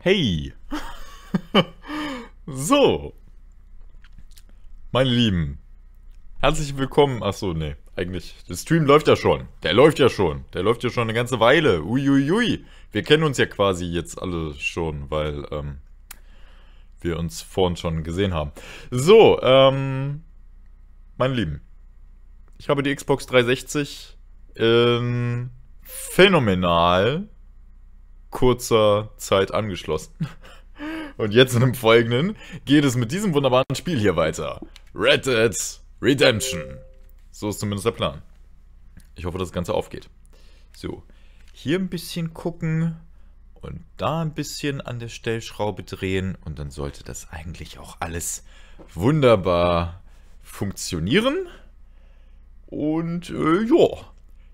Hey! So! Meine Lieben, herzlich willkommen. Achso, nee, eigentlich. Der Stream läuft ja schon. Der läuft ja schon eine ganze Weile. Uiuiui. Wir kennen uns ja quasi jetzt alle schon, weil wir uns vorhin schon gesehen haben. So, meine Lieben, ich habe die Xbox 360 in phänomenal kurzer Zeit angeschlossen. Und jetzt in dem Folgenden geht es mit diesem wunderbaren Spiel hier weiter. Red Dead Redemption. So ist zumindest der Plan. Ich hoffe, dass das Ganze aufgeht. So, hier ein bisschen gucken und da ein bisschen an der Stellschraube drehen. Und dann sollte das eigentlich auch alles wunderbar funktionieren. Und ja,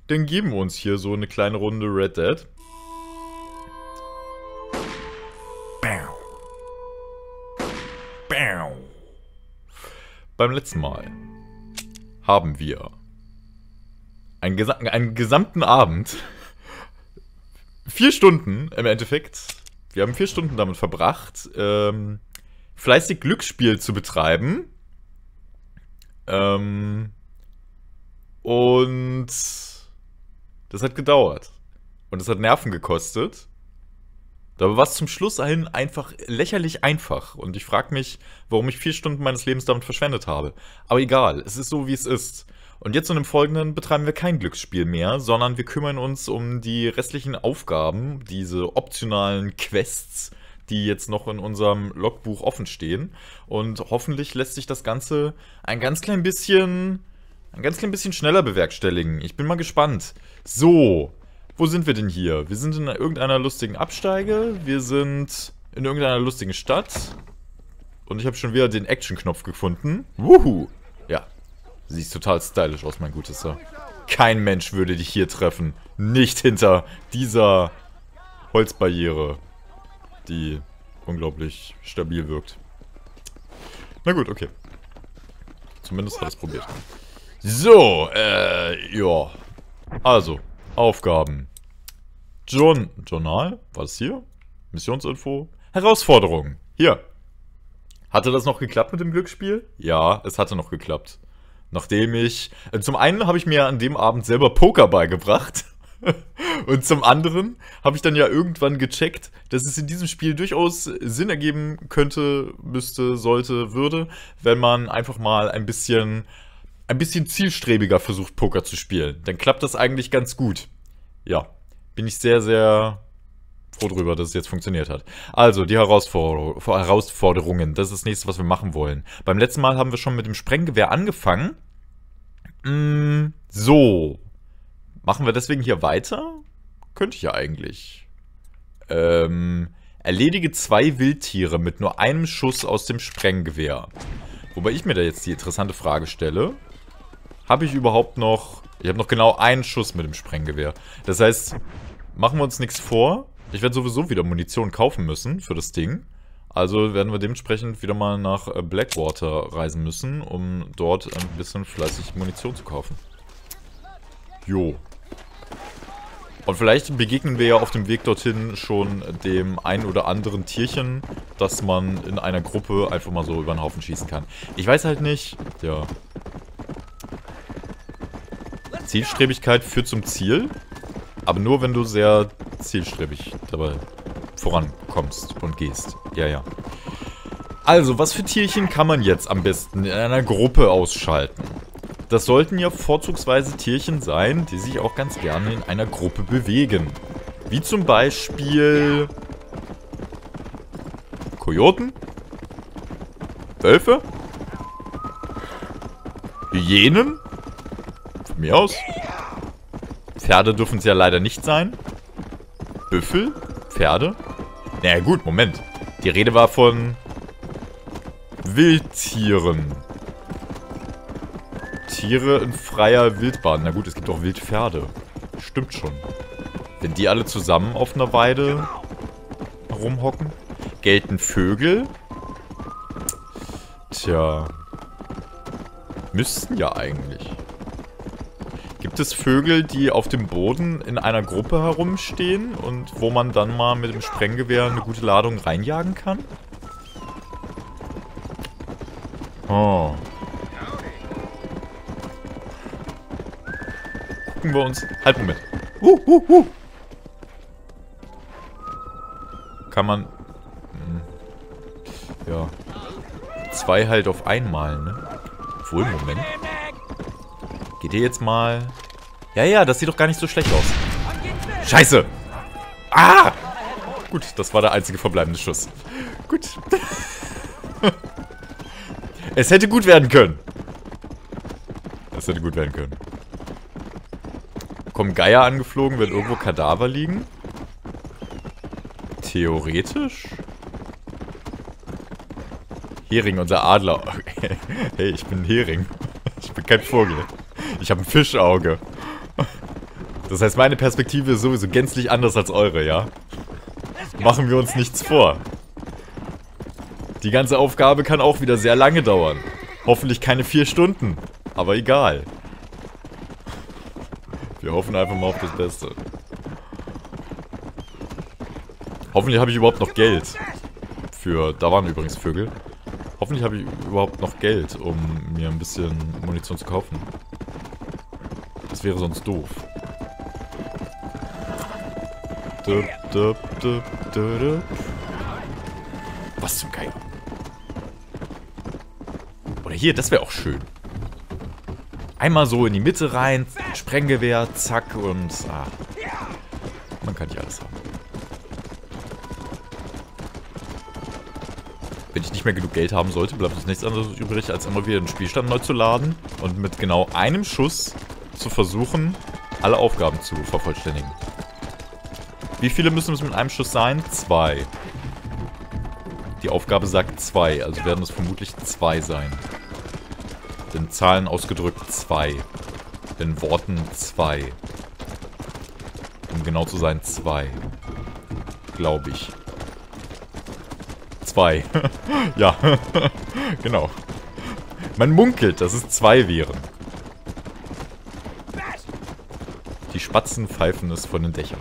dann geben wir uns hier so eine kleine Runde Red Dead. Beim letzten Mal haben wir einen gesamten Abend, 4 Stunden im Endeffekt, wir haben 4 Stunden damit verbracht, fleißig Glücksspiel zu betreiben und das hat gedauert und das hat Nerven gekostet. Da war es zum Schluss hin einfach lächerlich einfach. Und ich frage mich, warum ich 4 Stunden meines Lebens damit verschwendet habe. Aber egal, es ist so, wie es ist. Und jetzt in dem Folgenden betreiben wir kein Glücksspiel mehr, sondern wir kümmern uns um die restlichen Aufgaben, diese optionalen Quests, die jetzt noch in unserem Logbuch offen stehen. Und hoffentlich lässt sich das Ganze ein ganz klein bisschen schneller bewerkstelligen. Ich bin mal gespannt. So. Wo sind wir denn hier? Wir sind in irgendeiner lustigen Absteige. Wir sind in irgendeiner lustigen Stadt. Und ich habe schon wieder den Action-Knopf gefunden. Wuhu! Ja. Sieht total stylisch aus, mein Gutes. Kein Mensch würde dich hier treffen. Nicht hinter dieser Holzbarriere, die unglaublich stabil wirkt. Na gut, okay. Zumindest hat es probiert. So, ja. Also. Aufgaben. Journal? War das hier? Missionsinfo? Herausforderung. Hier. Hatte das noch geklappt mit dem Glücksspiel? Ja, es hatte noch geklappt. Nachdem ich... Zum einen habe ich mir an dem Abend selber Poker beigebracht. Und zum anderen habe ich dann ja irgendwann gecheckt, dass es in diesem Spiel durchaus Sinn ergeben könnte, müsste, sollte, würde, wenn man einfach mal ein bisschen zielstrebiger versucht, Poker zu spielen. Dann klappt das eigentlich ganz gut. Ja, bin ich sehr, sehr froh drüber, dass es jetzt funktioniert hat. Also, die Herausforderungen. Das ist das Nächste, was wir machen wollen. Beim letzten Mal haben wir schon mit dem Sprenggewehr angefangen. So. Machen wir deswegen hier weiter? Könnte ich ja eigentlich. Erledige 2 Wildtiere mit nur einem Schuss aus dem Sprenggewehr. Wobei ich mir da jetzt die interessante Frage stelle, habe ich überhaupt noch... Ich habe noch genau einen Schuss mit dem Sprenggewehr. Das heißt, machen wir uns nichts vor. Ich werde sowieso wieder Munition kaufen müssen für das Ding. Also werden wir dementsprechend wieder mal nach Blackwater reisen müssen, um dort ein bisschen fleißig Munition zu kaufen. Jo. Und vielleicht begegnen wir ja auf dem Weg dorthin schon dem ein oder anderen Tierchen, dass man in einer Gruppe einfach mal so über den Haufen schießen kann. Ich weiß halt nicht. Ja. Zielstrebigkeit führt zum Ziel, aber nur wenn du sehr zielstrebig dabei vorankommst und gehst. Ja, ja. Also, was für Tierchen kann man jetzt am besten in einer Gruppe ausschalten? Das sollten ja vorzugsweise Tierchen sein, die sich auch ganz gerne in einer Gruppe bewegen. Wie zum Beispiel... Kojoten? Wölfe? Hyänen? Von mir aus? Pferde dürfen es ja leider nicht sein. Büffel? Pferde? Naja gut, Moment. Die Rede war von... Wildtieren. Tiere in freier Wildbahn. Na gut, es gibt auch Wildpferde. Stimmt schon. Wenn die alle zusammen auf einer Weide rumhocken. Gelten Vögel? Tja. Müssten ja eigentlich. gibt es Vögel, die auf dem Boden in einer Gruppe herumstehen und wo man dann mal mit dem Sprenggewehr eine gute Ladung reinjagen kann? Oh. Gucken wir uns... Halt, Moment. Kann man... Ja. Zwei halt auf einmal, ne? Obwohl, Moment. Geht ihr jetzt mal... Ja, ja, das sieht doch gar nicht so schlecht aus. Scheiße! Ah! Gut, das war der einzige verbleibende Schuss. Gut. Es hätte gut werden können. Es hätte gut werden können. Kommen Geier angeflogen, wenn irgendwo Kadaver liegen? Theoretisch? Hering, unser Adler. Okay. Hey, ich bin ein Hering. Ich bin kein Vogel. Ich habe ein Fischauge. Das heißt, meine Perspektive ist sowieso gänzlich anders als eure, ja? Machen wir uns nichts vor. Die ganze Aufgabe kann auch wieder sehr lange dauern. Hoffentlich keine 4 Stunden. Aber egal. Wir hoffen einfach mal auf das Beste. Hoffentlich habe ich überhaupt noch Geld. Für... Da waren übrigens Vögel. Hoffentlich habe ich überhaupt noch Geld, um mir ein bisschen Munition zu kaufen. Das wäre sonst doof. Was zum Geier. Oder hier, das wäre auch schön. Einmal so in die Mitte rein, Sprenggewehr, zack und... Ah. Man kann nicht alles haben. Wenn ich nicht mehr genug Geld haben sollte, bleibt uns nichts anderes übrig, als immer wieder den Spielstand neu zu laden und mit genau einem Schuss zu versuchen, alle Aufgaben zu vervollständigen. Wie viele müssen es mit einem Schuss sein? 2. Die Aufgabe sagt 2, also werden es vermutlich 2 sein. In Zahlen ausgedrückt 2. In Worten 2. Um genau zu sein 2. Glaube ich. 2. Ja. Genau. Man munkelt, dass es 2 wären. Die Spatzen pfeifen es von den Dächern.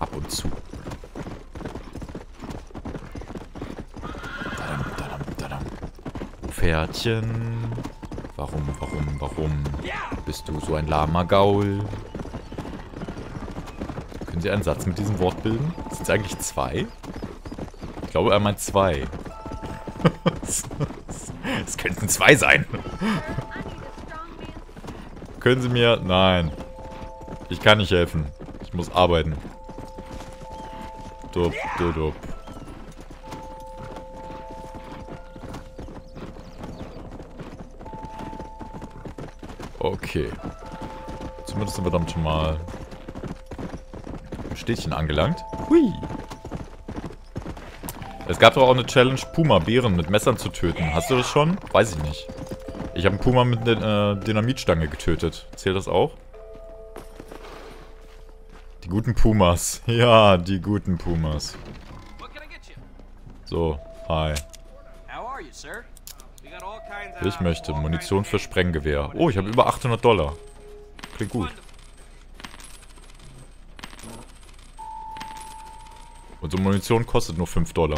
Ab und zu. Pferdchen. Warum? Bist du so ein lahmer Gaul? Können Sie einen Satz mit diesem Wort bilden? Sind es eigentlich 2? Ich glaube, er meint 2. Es könnten 2 sein. Können Sie mir... Nein. Ich kann nicht helfen. Ich muss arbeiten. Dup. Okay. Zumindest sind wir damit schon mal im Städtchen angelangt. Hui! Es gab doch auch eine Challenge, Puma-Bären mit Messern zu töten. Hast du das schon? Weiß ich nicht. Ich habe einen Puma mit einer Dynamitstange getötet. Zählt das auch? Die guten Pumas. Ja, die guten Pumas. So, hi. Ich möchte Munition für Sprenggewehr. Oh, ich habe über $800. Klingt gut. Unsere Munition kostet nur $5.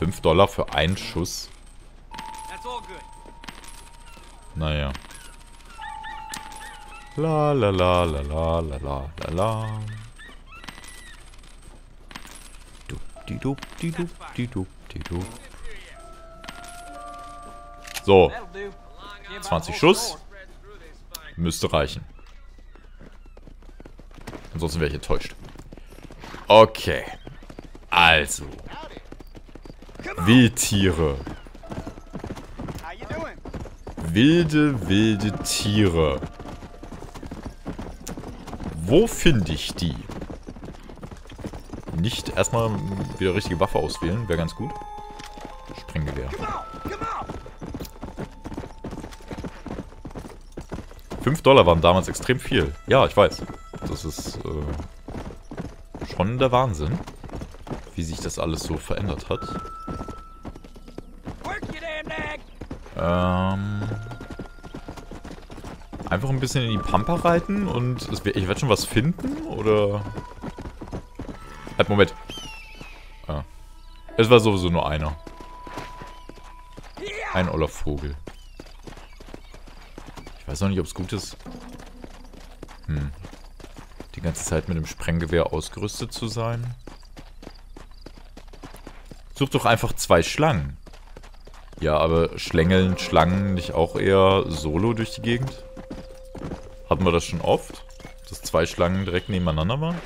$5 für einen Schuss? Naja. La la la la la la la la la. Dup, di dup. So, 20 Schuss. Müsste reichen. Ansonsten wäre ich enttäuscht. Okay. Also. Wildtiere. Wilde Tiere. Wo finde ich die? Nicht erstmal wieder richtige Waffe auswählen. Wäre ganz gut. Sprenggewehr. 5 $ waren damals extrem viel. Ja, ich weiß. Das ist schon der Wahnsinn, wie sich das alles so verändert hat. Einfach ein bisschen in die Pampa reiten und ich werde schon was finden, oder? Halt, Moment. Ah. Es war sowieso nur einer. Ein oller Vogel. Ich weiß noch nicht, ob es gut ist. Die ganze Zeit mit dem Sprenggewehr ausgerüstet zu sein. Such doch einfach zwei Schlangen. Ja, aber schlängeln Schlangen nicht auch eher solo durch die Gegend? Hatten wir das schon oft? Dass zwei Schlangen direkt nebeneinander waren?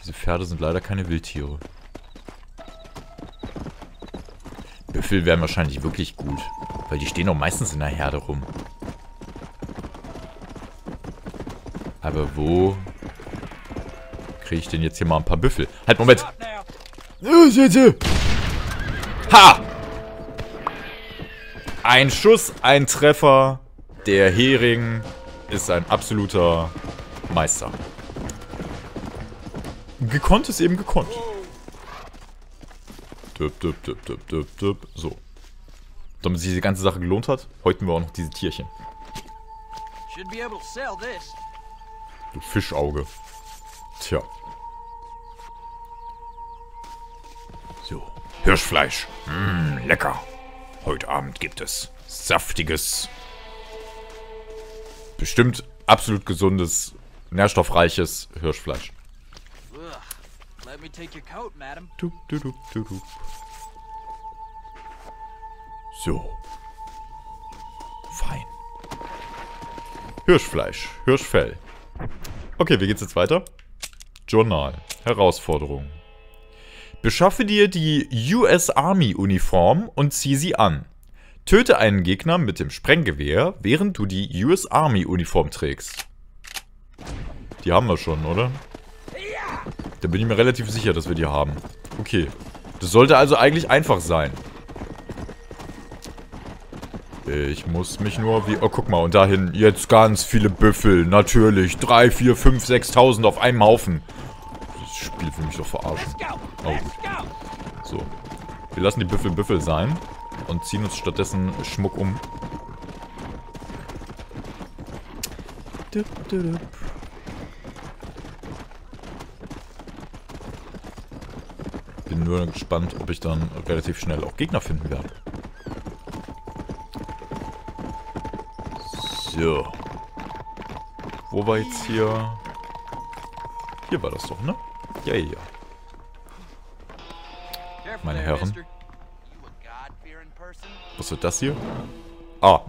Diese Pferde sind leider keine Wildtiere. Büffel wären wahrscheinlich wirklich gut. Weil die stehen doch meistens in der Herde rum. Aber wo kriege ich denn jetzt hier mal ein paar Büffel? Halt, Moment! Ha! Ein Schuss, ein Treffer. Der Hering ist ein absoluter Meister. Gekonnt ist eben gekonnt. Düpp, düpp, düpp, düpp, düpp, düpp. So. Damit sich die ganze Sache gelohnt hat, häuten wir auch noch diese Tierchen. Du Fischauge. Tja. So. Hirschfleisch. Lecker. Heute Abend gibt es saftiges, bestimmt absolut gesundes, nährstoffreiches Hirschfleisch. Let me take your coat, madam. Du, du, du, du, du. So. Fein. Hirschfleisch. Hirschfell. Okay, wie geht's jetzt weiter? Journal. Herausforderung. Beschaffe dir die US Army Uniform und zieh sie an. Töte einen Gegner mit dem Sprenggewehr, während du die US Army Uniform trägst. Die haben wir schon, oder? Da bin ich mir relativ sicher, dass wir die haben. Okay. Das sollte also eigentlich einfach sein. Ich muss mich nur wie... Oh, guck mal. Und dahin jetzt ganz viele Büffel. Natürlich. 3, 4, 5, 6.000 auf einem Haufen. Das Spiel will mich doch verarschen. Oh, gut. So. Wir lassen die Büffel sein. Und ziehen uns stattdessen Schmuck um. Bin nur gespannt, ob ich dann relativ schnell auch Gegner finden werde. So. Wo war jetzt hier? Hier war das doch, ne? Ja, ja, ja. Meine Herren. Was wird das hier? Ah.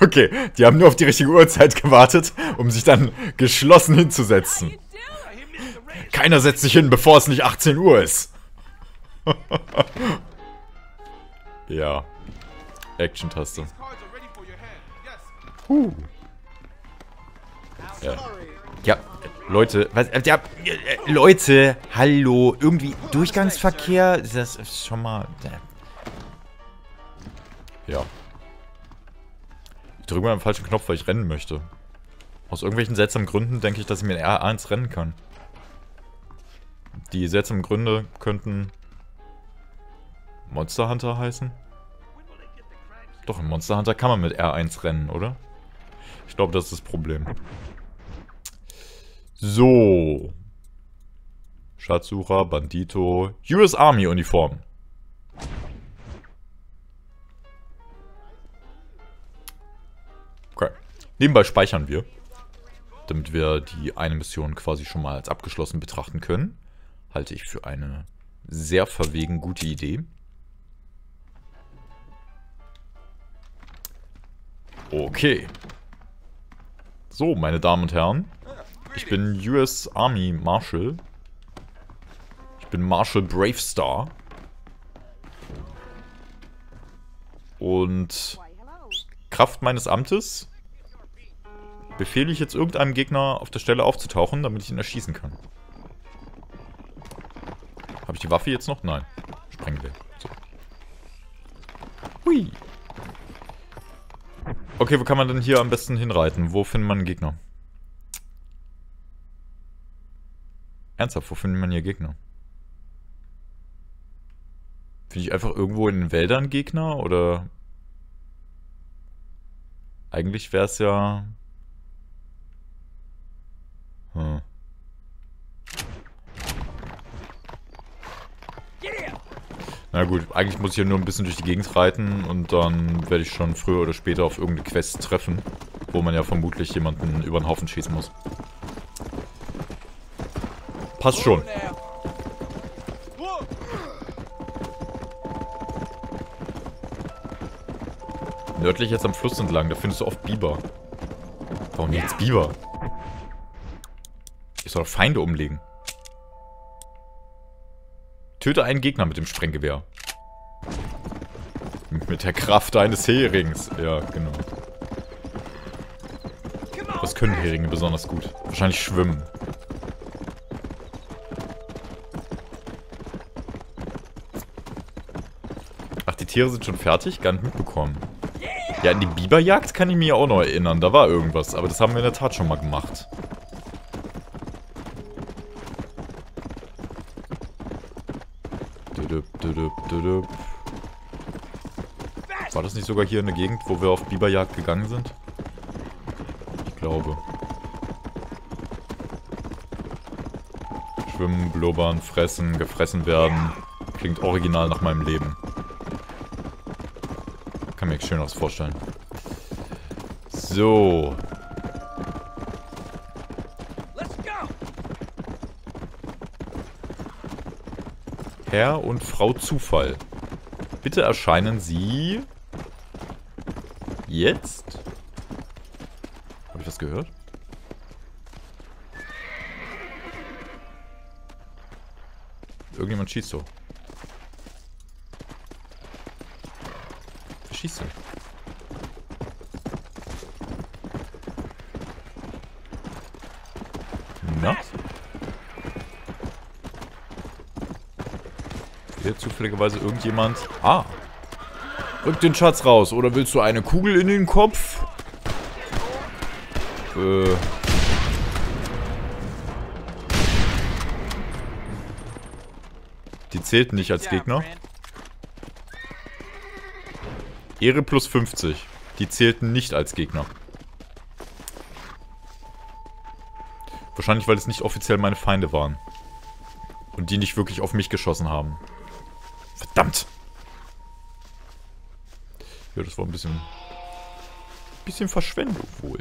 Okay, die haben nur auf die richtige Uhrzeit gewartet, um sich dann geschlossen hinzusetzen. Keiner setzt sich hin, bevor es nicht 18 Uhr ist. Ja. Action-Taste. Ja. Ja, Leute. Was, ja, Leute, hallo. Irgendwie Durchgangsverkehr. Das ist schon mal... Ja. Ich drücke mal den falschen Knopf, weil ich rennen möchte. Aus irgendwelchen seltsamen Gründen denke ich, dass ich mit R1 rennen kann. Die seltsamen Gründe könnten Monster Hunter heißen. Doch, in Monster Hunter kann man mit R1 rennen, oder? Ich glaube, das ist das Problem. So. Schatzsucher, Bandito, US Army Uniform. Okay. Nebenbei speichern wir. Damit wir die eine Mission quasi schon mal als abgeschlossen betrachten können. Halte ich für eine sehr verwegen gute Idee. Okay. So, meine Damen und Herren. Ich bin US Army Marshal. Ich bin Marshal Bravestar. Und Kraft meines Amtes befehle ich jetzt irgendeinem Gegner auf der Stelle aufzutauchen, damit ich ihn erschießen kann. Habe ich die Waffe jetzt noch? Nein. Sprenggewehr. So. Hui. Okay, wo kann man denn hier am besten hinreiten? Wo findet man einen Gegner? Ernsthaft, wo findet man hier Gegner? Finde ich einfach irgendwo in den Wäldern Gegner, oder? Eigentlich wäre es ja... Hm. Na gut, eigentlich muss ich ja nur ein bisschen durch die Gegend reiten und dann werde ich schon früher oder später auf irgendeine Quest treffen, wo man ja vermutlich jemanden über den Haufen schießen muss. Passt schon. Nördlich jetzt am Fluss entlang, da findest du oft Biber. Warum jetzt Biber? Ich soll Feinde umlegen. Töte einen Gegner mit dem Sprenggewehr. Mit der Kraft eines Herings. Ja, genau. Was können Heringe besonders gut? Wahrscheinlich schwimmen. Ach, die Tiere sind schon fertig? Gar nicht mitbekommen. Ja, an die Biberjagd kann ich mich auch noch erinnern. Da war irgendwas. Aber das haben wir in der Tat schon mal gemacht. War das nicht sogar hier in der Gegend, wo wir auf Biberjagd gegangen sind? Ich glaube. Schwimmen, blubbern, fressen, gefressen werden. Klingt original nach meinem Leben. Kann mir schön was vorstellen. So. Herr und Frau Zufall. Bitte erscheinen Sie... Jetzt? Habe ich was gehört? Irgendjemand schießt so. Wer schießt denn? Na? Hier zufälligerweise irgendjemand... Ah! Rück den Schatz raus, oder willst du eine Kugel in den Kopf? Die zählten nicht als Gegner. Ehre plus 50. Die zählten nicht als Gegner. Wahrscheinlich, weil es nicht offiziell meine Feinde waren. Und die nicht wirklich auf mich geschossen haben. Verdammt! Ja, das war ein bisschen Verschwendung wohl.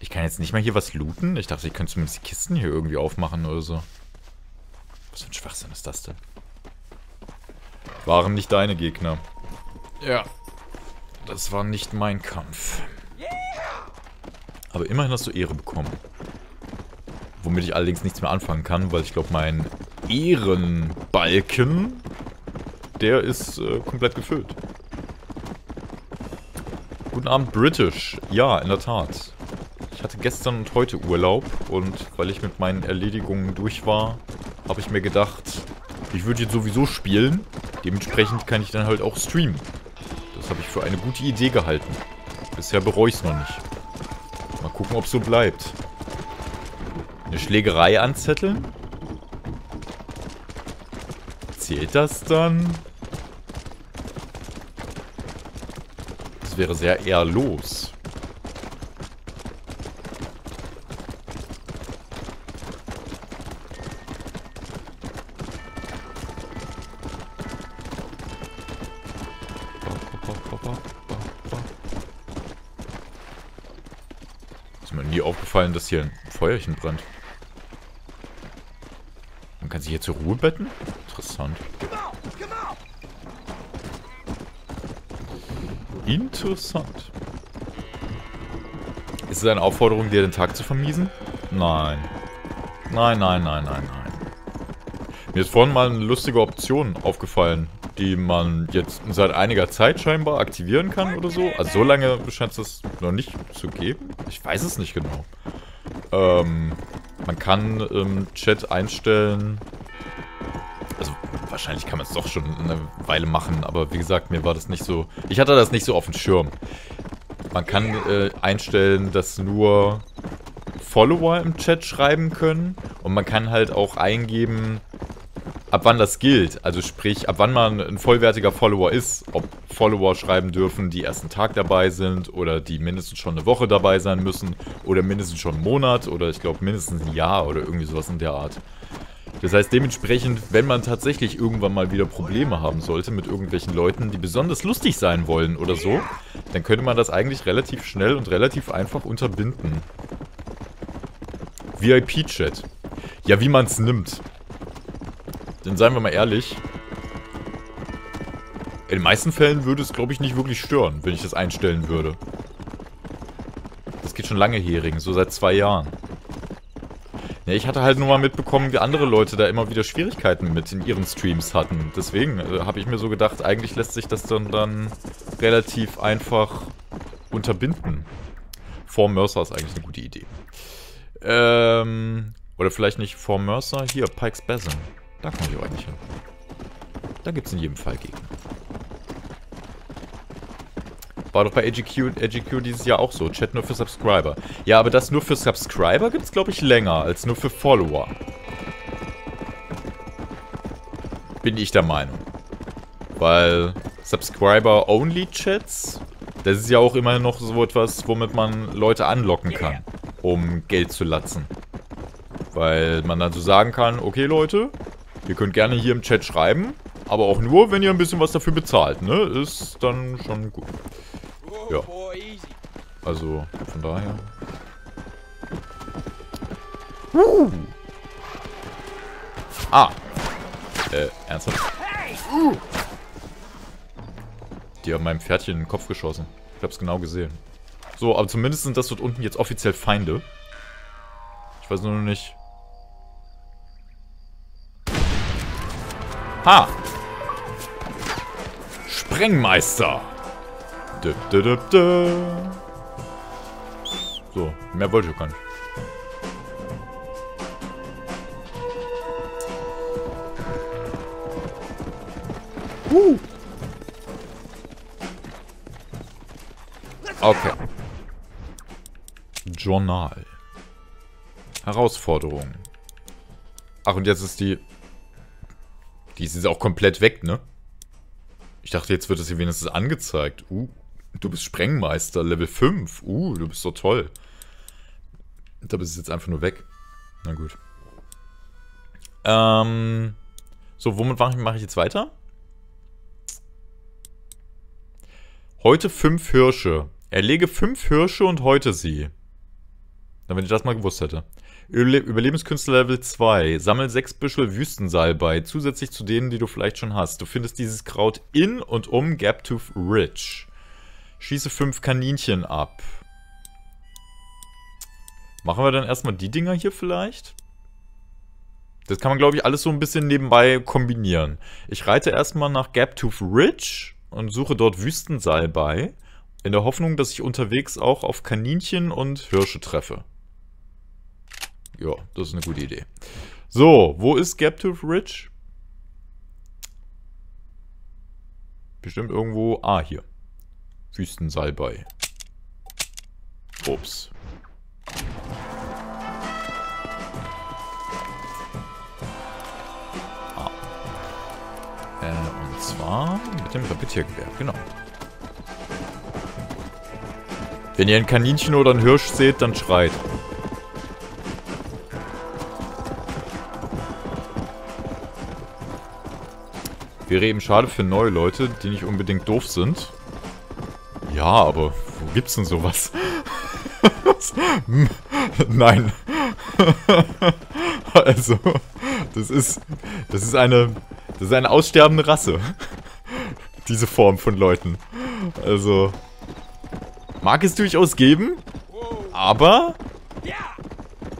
Ich kann jetzt nicht mal hier was looten. Ich dachte, ich könnte zumindest die Kisten hier irgendwie aufmachen oder so. Was für ein Schwachsinn ist das denn? Waren nicht deine Gegner. Ja. Das war nicht mein Kampf. Aber immerhin hast du Ehre bekommen. Womit ich allerdings nichts mehr anfangen kann, weil ich glaube, mein Ehrenbalken, der ist komplett gefüllt. Guten Abend, British. Ja, in der Tat. Ich hatte gestern und heute Urlaub und weil ich mit meinen Erledigungen durch war, habe ich mir gedacht, ich würde jetzt sowieso spielen. Dementsprechend kann ich dann halt auch streamen. Das habe ich für eine gute Idee gehalten. Bisher bereue ich es noch nicht. Mal gucken, ob es so bleibt. Eine Schlägerei anzetteln? Zählt das dann? Das wäre sehr ehrlos. Ist mir nie aufgefallen, dass hier ein Feuerchen brennt. Kann sie hier zur Ruhe betten? Interessant. Interessant. Ist es eine Aufforderung, dir den Tag zu vermiesen? Nein. Nein, nein, nein, nein, nein. Mir ist vorhin mal eine lustige Option aufgefallen, die man jetzt seit einiger Zeit scheinbar aktivieren kann oder so. Also so lange scheint es noch nicht zu geben. Ich weiß es nicht genau. Man kann im Chat einstellen, also wahrscheinlich kann man es doch schon eine Weile machen, aber wie gesagt, mir war das nicht so, ich hatte das nicht so auf dem Schirm. Man kann einstellen, dass nur Follower im Chat schreiben können und man kann halt auch eingeben, ab wann das gilt. Also sprich, ab wann man ein vollwertiger Follower ist. Ob Follower schreiben dürfen, die erst einen Tag dabei sind oder die mindestens schon eine Woche dabei sein müssen oder mindestens schon einen Monat oder ich glaube mindestens ein Jahr oder irgendwie sowas in der Art. Das heißt dementsprechend, wenn man tatsächlich irgendwann mal wieder Probleme haben sollte mit irgendwelchen Leuten, die besonders lustig sein wollen oder so, dann könnte man das eigentlich relativ schnell und relativ einfach unterbinden. VIP-Chat. Ja, wie man es nimmt. Denn seien wir mal ehrlich, in den meisten Fällen würde es, glaube ich, nicht wirklich stören, wenn ich das einstellen würde. Das geht schon lange her, so seit 2 Jahren. Ja, ich hatte halt nur mal mitbekommen, wie andere Leute da immer wieder Schwierigkeiten mit in ihren Streams hatten. Deswegen habe ich mir so gedacht, eigentlich lässt sich das dann relativ einfach unterbinden. Form Mercer ist eigentlich eine gute Idee. Oder vielleicht nicht Form Mercer, hier, Pike's Basin. Da komme ich auch eigentlich hin. Da gibt es in jedem Fall Gegner. War doch bei AGQ dieses Jahr auch so. Chat nur für Subscriber. Ja, aber das nur für Subscriber gibt es, glaube ich, länger als nur für Follower. Bin ich der Meinung. Weil Subscriber-Only-Chats, das ist ja auch immerhin noch so etwas, womit man Leute anlocken kann, um Geld zu latzen. Weil man dann so sagen kann, okay Leute, ihr könnt gerne hier im Chat schreiben, aber auch nur, wenn ihr ein bisschen was dafür bezahlt, ne? Ist dann schon gut. Ja. Also, von daher. Ernsthaft? Die haben meinem Pferdchen in den Kopf geschossen. Ich hab's genau gesehen. So, aber zumindest sind das dort unten jetzt offiziell Feinde. Ich weiß nur noch nicht. Ha! Sprengmeister! Dö, dö, dö, dö. So, mehr wollte ich gar nicht. Okay. Journal. Herausforderung. Ach, und jetzt ist die... Die ist jetzt auch komplett weg, ne? Ich dachte, jetzt wird das hier wenigstens angezeigt. Du bist Sprengmeister, Level 5. Du bist so toll. Da bist du jetzt einfach nur weg. Na gut. So, womit mache ich jetzt weiter? Heute 5 Hirsche. Erlege 5 Hirsche und häute sie. Na, wenn ich das mal gewusst hätte. Überlebenskünstler Level 2. Sammel 6 Büschel Wüstensalbei, zusätzlich zu denen, die du vielleicht schon hast. Du findest dieses Kraut in und um Gaptooth Ridge. Schieße 5 Kaninchen ab. Machen wir dann erstmal die Dinger hier vielleicht? Das kann man, glaube ich, alles so ein bisschen nebenbei kombinieren. Ich reite erstmal nach Gaptooth Ridge und suche dort Wüstensalbei, in der Hoffnung, dass ich unterwegs auch auf Kaninchen und Hirsche treffe. Ja, das ist eine gute Idee. So, wo ist Gaptooth Ridge? Bestimmt irgendwo... Ah, hier. Wüstensalbei. Ups. Und zwar mit dem Repetiergewehr, genau. Wenn ihr ein Kaninchen oder einen Hirsch seht, dann schreit. Wäre eben schade für neue Leute, die nicht unbedingt doof sind. Ja, aber wo gibt's denn sowas? Nein. Also, das ist eine aussterbende Rasse. Diese Form von Leuten. Also, mag es durchaus geben, aber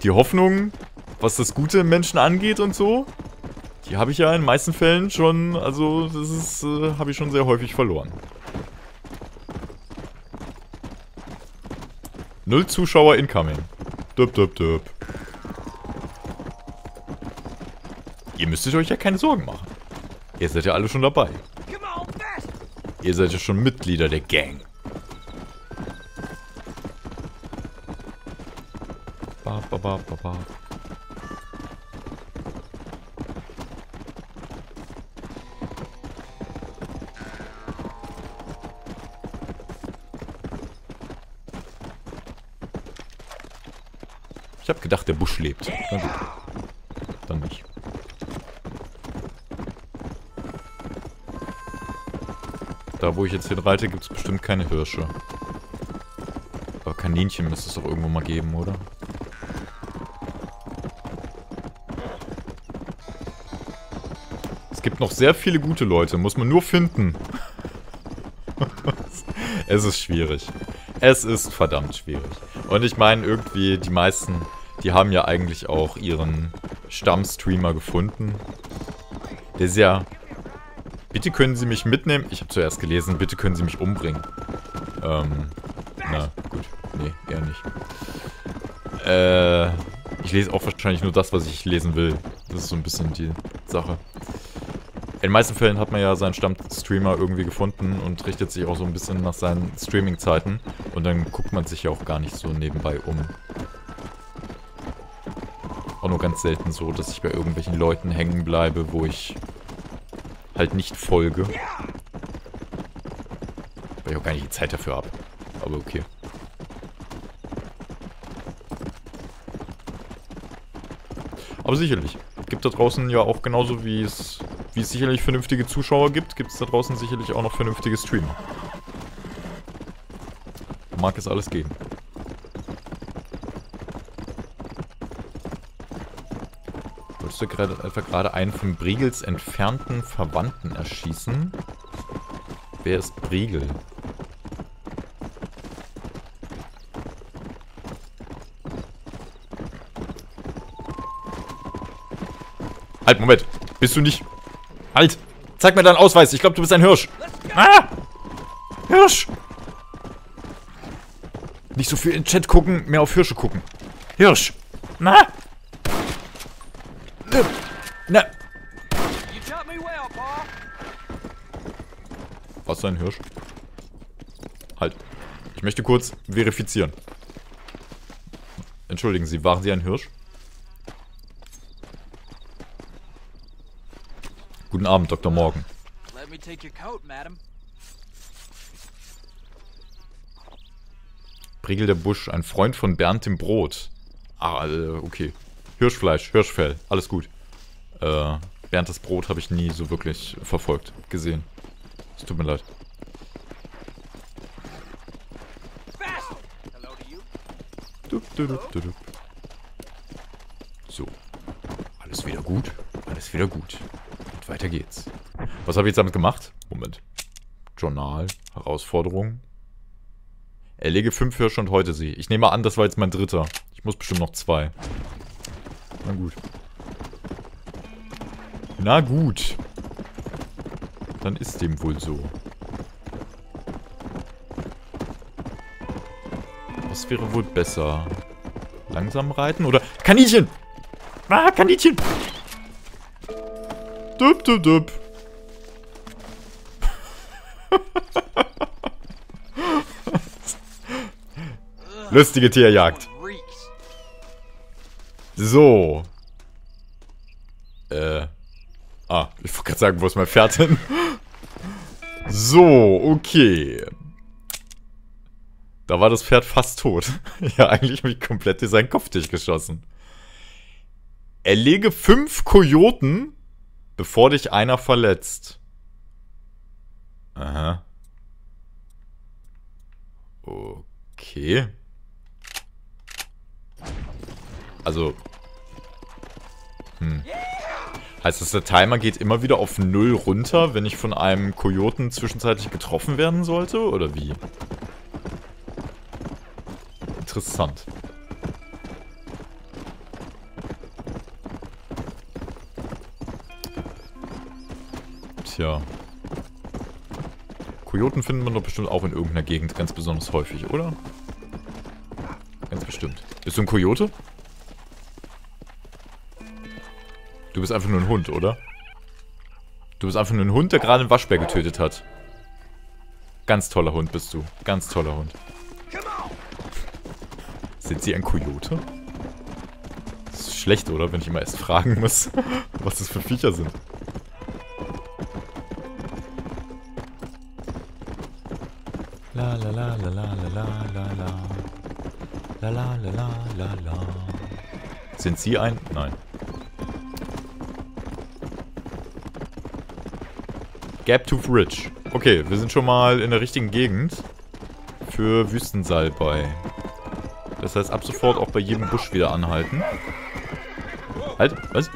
die Hoffnung, was das Gute im Menschen angeht und so, die habe ich ja in den meisten Fällen schon, also das ist, habe ich schon sehr häufig verloren. 0 Zuschauer incoming. Döp, döp, döp. Ihr müsstet euch ja keine Sorgen machen. Ihr seid ja alle schon dabei. Ihr seid ja schon Mitglieder der Gang. Ba, Baba, baba. Ich hab gedacht, der Busch lebt. Na gut. Dann nicht. Da, wo ich jetzt hinreite, gibt es bestimmt keine Hirsche. Aber Kaninchen müsste es doch irgendwo mal geben, oder? Es gibt noch sehr viele gute Leute. Muss man nur finden. Es ist schwierig. Es ist verdammt schwierig. Und ich meine, irgendwie, die meisten, die haben ja eigentlich auch ihren Stammstreamer gefunden. Der ist ja... Bitte können Sie mich mitnehmen. Ich habe zuerst gelesen, bitte können Sie mich umbringen. Na, gut. Nee, eher nicht. Ich lese auch wahrscheinlich nur das, was ich lesen will. Das ist so ein bisschen die Sache. In den meisten Fällen hat man ja seinen Stammstreamer irgendwie gefunden und richtet sich auch so ein bisschen nach seinen Streaming-Zeiten. Und dann guckt man sich ja auch gar nicht so nebenbei um. Auch nur ganz selten so, dass ich bei irgendwelchen Leuten hängen bleibe, wo ich... halt nicht folge. Weil ich auch gar nicht die Zeit dafür habe. Aber okay. Aber sicherlich. Gibt da draußen ja auch genauso wie es sicherlich vernünftige Zuschauer gibt, gibt es da draußen sicherlich auch noch vernünftige Streamer. Mag es alles geben. Du wolltest einfach gerade einen von Brigels entfernten Verwandten erschießen. Wer ist Brigel? Halt, Moment. Bist du nicht... Halt! Zeig mir deinen Ausweis. Ich glaube, du bist ein Hirsch. Ah! Hirsch! Nicht so viel in den Chat gucken, mehr auf Hirsche gucken. Hirsch! Na? Na! Was für ein Hirsch? Halt. Ich möchte kurz verifizieren. Entschuldigen Sie, waren Sie ein Hirsch? Guten Abend, Dr. Morgan. Brigel der Busch, ein Freund von Bernd dem Brot. Ah, okay. Hirschfleisch, Hirschfell, alles gut. Bernd das Brot habe ich nie so wirklich verfolgt, gesehen. Es tut mir leid. So. Alles wieder gut. Alles wieder gut. Und weiter geht's. Was habe ich jetzt damit gemacht? Moment. Journal. Herausforderung. Erlege 5 Hirsche und häute sie. Ich nehme an, das war jetzt mein dritter. Ich muss bestimmt noch 2. Na gut. Na gut. Dann ist dem wohl so. Was wäre wohl besser? Langsam reiten oder... Kaninchen! Ah, Kaninchen! Düpp, düpp, düpp. Lustige Tierjagd. So. Ich wollte gerade sagen, wo ist mein Pferd hin? So, okay. Da war das Pferd fast tot. Ja, eigentlich habe ich komplett durch seinen Kopf durchgeschossen. Erlege 5 Kojoten, bevor dich einer verletzt. Aha. Okay. Also. Hm. Heißt das, der Timer geht immer wieder auf 0 runter, wenn ich von einem Kojoten zwischenzeitlich getroffen werden sollte? Oder wie? Interessant. Tja. Kojoten findet man doch bestimmt auch in irgendeiner Gegend ganz besonders häufig, oder? Ganz bestimmt. Bist du ein Kojote? Du bist einfach nur ein Hund, oder? Du bist einfach nur ein Hund, der gerade einen Waschbär getötet hat. Ganz toller Hund bist du. Ganz toller Hund. Sind Sie ein Kojote? schlecht, oder? Wenn ich immer erst fragen muss, was das für Viecher sind. La la la la la la la la la la la la la. Sind Sie ein? Nein. Gaptooth Ridge. Okay, wir sind schon mal in der richtigen Gegend für Wüstensalbei. Das heißt, ab sofort auch bei jedem Busch wieder anhalten. Halt, was?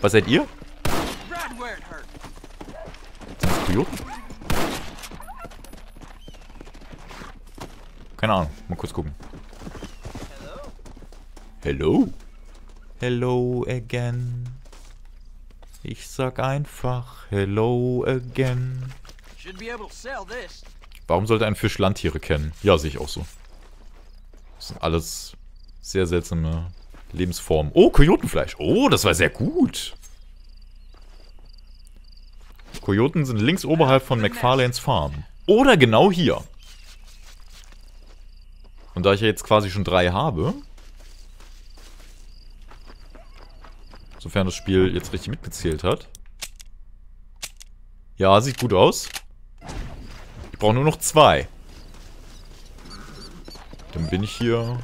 Was seid ihr? Sind das Kojoten? Keine Ahnung, mal kurz gucken. Hello? Hello again. Ich sag einfach hello again. Warum sollte ein Fisch Landtiere kennen? Ja, sehe ich auch so. Das sind alles sehr seltsame Lebensformen. Oh, Kojotenfleisch. Oh, das war sehr gut. Kojoten sind links oberhalb von McFarlanes Farm. Oder genau hier. Und da ich ja jetzt quasi schon 3 habe, sofern das Spiel jetzt richtig mitgezählt hat. Ja, sieht gut aus. Ich brauche nur noch 2. Dann bin ich hier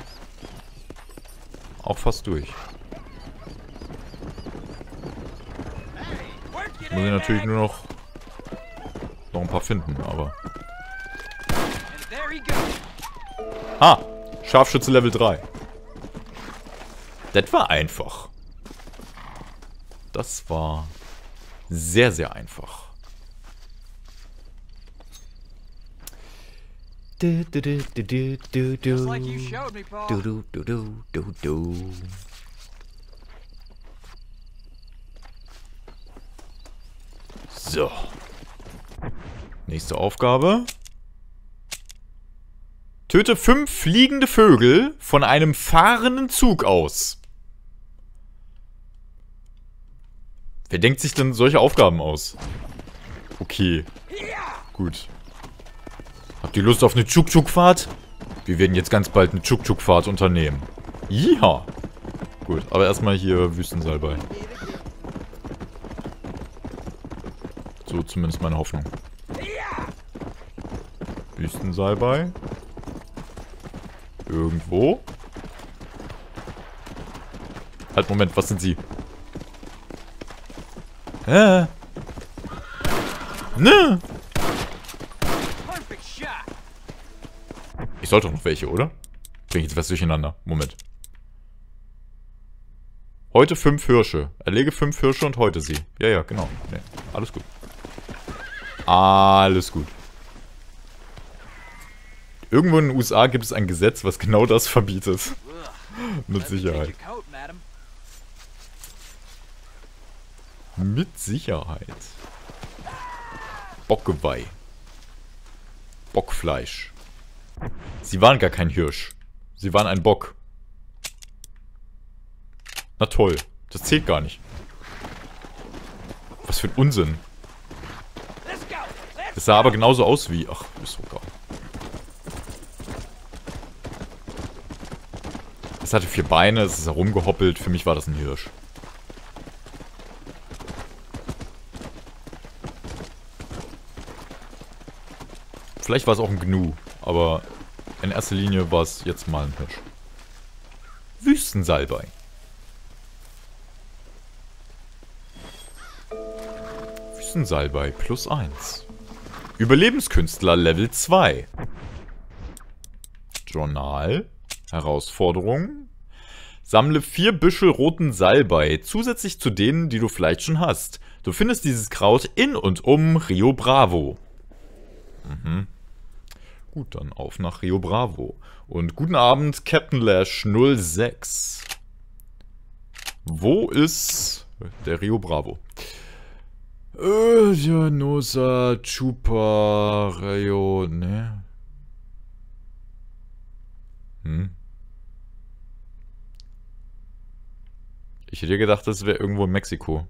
auch fast durch. Muss ich natürlich nur noch ein paar finden, aber... Ah! Scharfschütze Level 3. Das war einfach. Das war sehr, sehr einfach. So. Nächste Aufgabe. Töte 5 fliegende Vögel von einem fahrenden Zug aus. Wer denkt sich denn solche Aufgaben aus? Okay. Gut. Habt ihr Lust auf eine Tschuk-Tschuk-Fahrt? Wir werden jetzt ganz bald eine Tschuk-Tschuk-Fahrt unternehmen. Ja. Gut, aber erstmal hier Wüstensalbei. So zumindest meine Hoffnung. Wüstensalbei. Irgendwo. Halt, Moment, was sind sie? Ne? Ich sollte doch noch welche, oder? Bring jetzt was durcheinander. Moment. Heute 5 Hirsche. Erlege 5 Hirsche und häute sie. Ja, ja, genau. Nee. Alles gut. Alles gut. Irgendwo in den USA gibt es ein Gesetz, was genau das verbietet. Mit Sicherheit. Mit Sicherheit. Bockgeweih. Bockfleisch. Sie waren gar kein Hirsch. Sie waren ein Bock. Na toll. Das zählt gar nicht. Was für ein Unsinn. Das sah aber genauso aus wie... Ach, ist so geil. Es hatte 4 Beine, es ist herumgehoppelt. Für mich war das ein Hirsch. Vielleicht war es auch ein Gnu, aber in erster Linie war es jetzt mal ein Hirsch. Wüstensalbei. Wüstensalbei +1. Überlebenskünstler Level 2. Journal. Herausforderung. Sammle 4 Büschel roten Salbei, zusätzlich zu denen, die du vielleicht schon hast. Du findest dieses Kraut in und um Rio Bravo. Mhm. Gut, dann auf nach Rio Bravo. Und guten Abend, Captain Lash 06. Wo ist der Rio Bravo? Janosa Chupa Rio, ne? Hm. Ich hätte gedacht, das wäre irgendwo in Mexiko.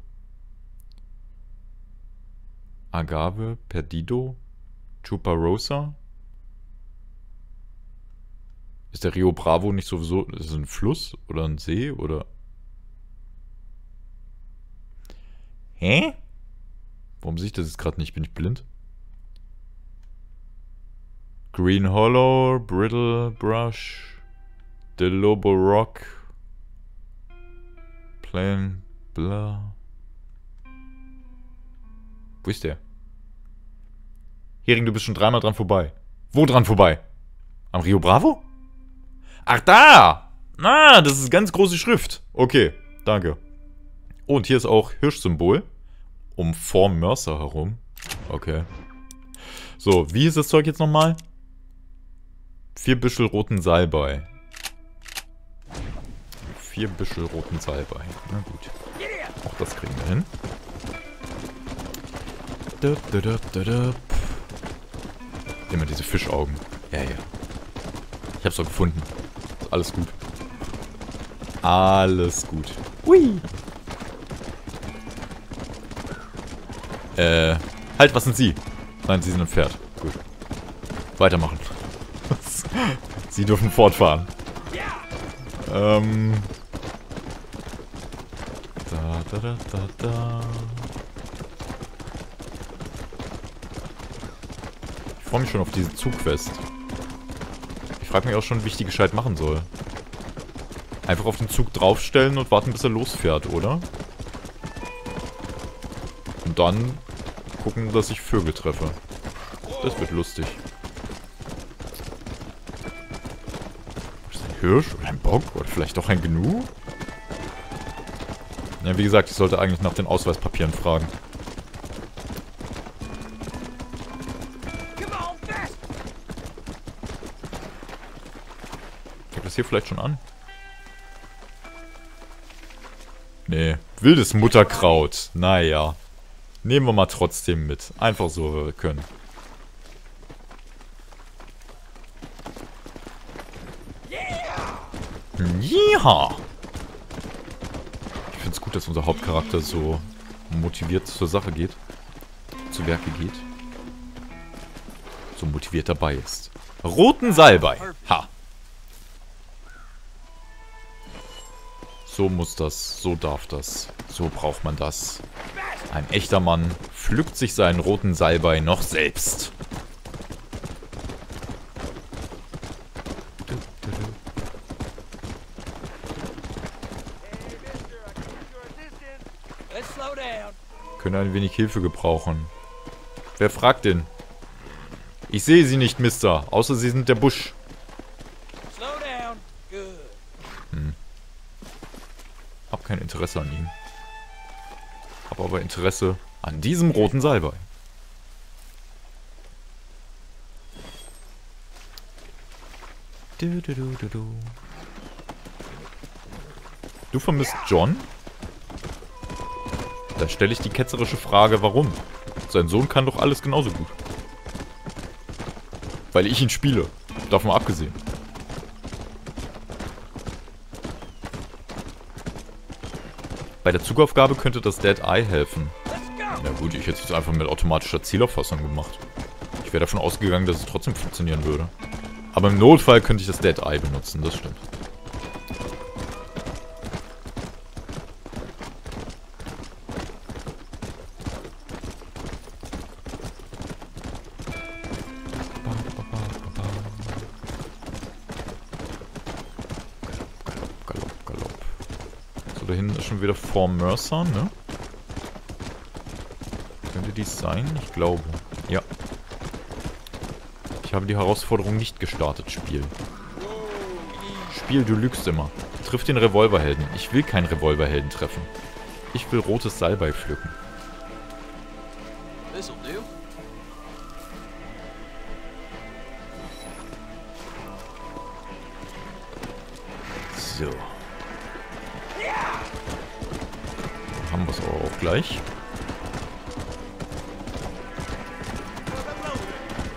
Agave, Perdido, Chuparosa? Ist der Rio Bravo nicht sowieso, ist es ein Fluss oder ein See oder? Hä? Warum sehe ich das jetzt gerade nicht? Bin ich blind? Green Hollow, Brittle Brush, The Lobo Rock, Plain Blah. Wo ist der? Hering, du bist schon dreimal dran vorbei. Wo dran vorbei? Am Rio Bravo? Ach da! Ah, das ist ganz große Schrift. Okay, danke. Und hier ist auch Hirschsymbol. Um Form Mercer herum. Okay. So, wie ist das Zeug jetzt nochmal? 4 Büschel roten Salbei. 4 Büschel roten Salbei. Na gut. Auch das kriegen wir hin. Immer diese Fischaugen. Ja, ja. Ich hab's doch gefunden. Alles gut. Alles gut. Ui. Halt, was sind Sie? Nein, Sie sind ein Pferd. Gut. Weitermachen. Sie dürfen fortfahren. Ich freue mich schon auf diese Zugquest. Ich frage mich auch schon, wie ich die gescheit machen soll. Einfach auf den Zug draufstellen und warten, bis er losfährt, oder? Und dann gucken, dass ich Vögel treffe. Das wird lustig. Ist das ein Hirsch oder ein Bock oder vielleicht doch ein Gnu? Ja, wie gesagt, ich sollte eigentlich nach den Ausweispapieren fragen. Geht das hier vielleicht schon an? Nee. Wildes Mutterkraut. Naja. Nehmen wir mal trotzdem mit. Einfach so, wie wir können. Ja! Ich finde es gut, dass unser Hauptcharakter so motiviert zur Sache geht. Zu Werke geht. So motiviert dabei ist. Roten Salbei. Ha! So muss das. So darf das. So braucht man das. Ein echter Mann pflückt sich seinen roten Salbei noch selbst. Können ein wenig Hilfe gebrauchen. Wer fragt denn? Ich sehe Sie nicht, Mister. Außer Sie sind der Busch. Hab kein Interesse an ihm. Habe aber Interesse an diesem roten Salbei. Du vermisst John? Da stelle ich die ketzerische Frage, warum? Sein Sohn kann doch alles genauso gut. Weil ich ihn spiele. Davon abgesehen. Bei der Zugaufgabe könnte das Dead Eye helfen. Na gut, ich hätte es einfach mit automatischer Zielerfassung gemacht. Ich wäre davon ausgegangen, dass es trotzdem funktionieren würde. Aber im Notfall könnte ich das Dead Eye benutzen, das stimmt. Wieder vor Mercer, ne? Könnte dies sein? Ich glaube. Ja. Ich habe die Herausforderung nicht gestartet, Spiel. Spiel, du lügst immer. Triff den Revolverhelden. Ich will keinen Revolverhelden treffen. Ich will rotes Salbei pflücken. So. Haben wir es aber auch gleich.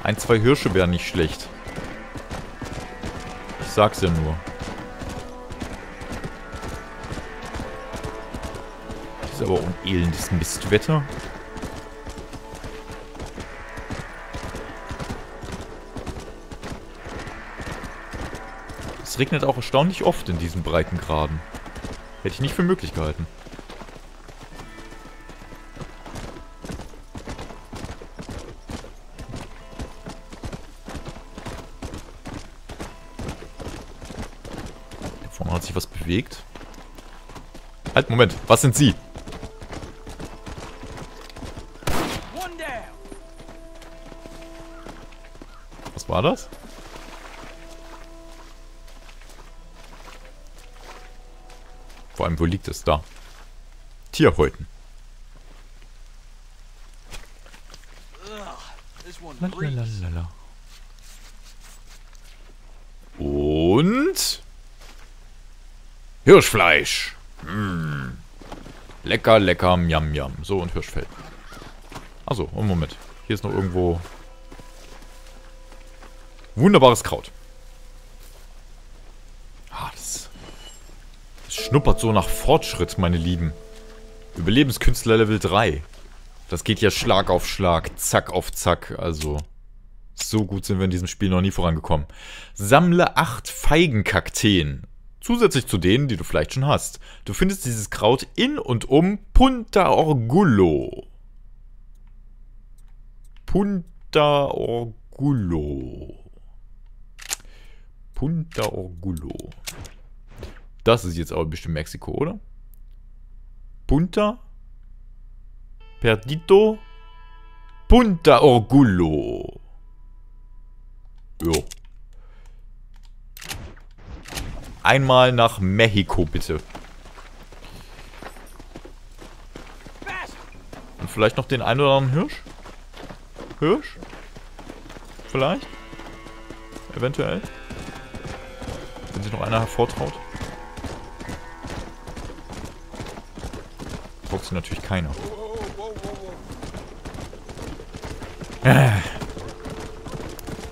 1, 2 Hirsche wären nicht schlecht. Ich sag's ja nur. Das ist aber auch ein elendes Mistwetter. regnet auch erstaunlich oft in diesen Breitengraden. Hätte ich nicht für möglich gehalten. Da vorne hat sich was bewegt. Halt, Moment, was sind Sie? Was war das? Vor allem, wo liegt es da? Tierhäuten. Lalalala. Und Hirschfleisch. Mm. Lecker, lecker, miam, miam. So, und Hirschfell. Achso, oh, Moment. Hier ist noch irgendwo wunderbares Kraut. Ah, das schnuppert so nach Fortschritt, meine Lieben. Überlebenskünstler Level 3. Das geht ja Schlag auf Schlag, Zack auf Zack. Also, so gut sind wir in diesem Spiel noch nie vorangekommen. Sammle 8 Feigenkakteen. Zusätzlich zu denen, die du vielleicht schon hast. Du findest dieses Kraut in und um Punta Orgullo. Punta Orgullo. Punta Orgullo. Das ist jetzt aber bestimmt Mexiko, oder? Punta Perdido Punta Orgullo. Jo. Einmal nach Mexiko, bitte. Und vielleicht noch den einen oder anderen Hirsch? Hirsch? Vielleicht? Eventuell? Wenn sich noch einer hervortraut? Traut sich natürlich keiner.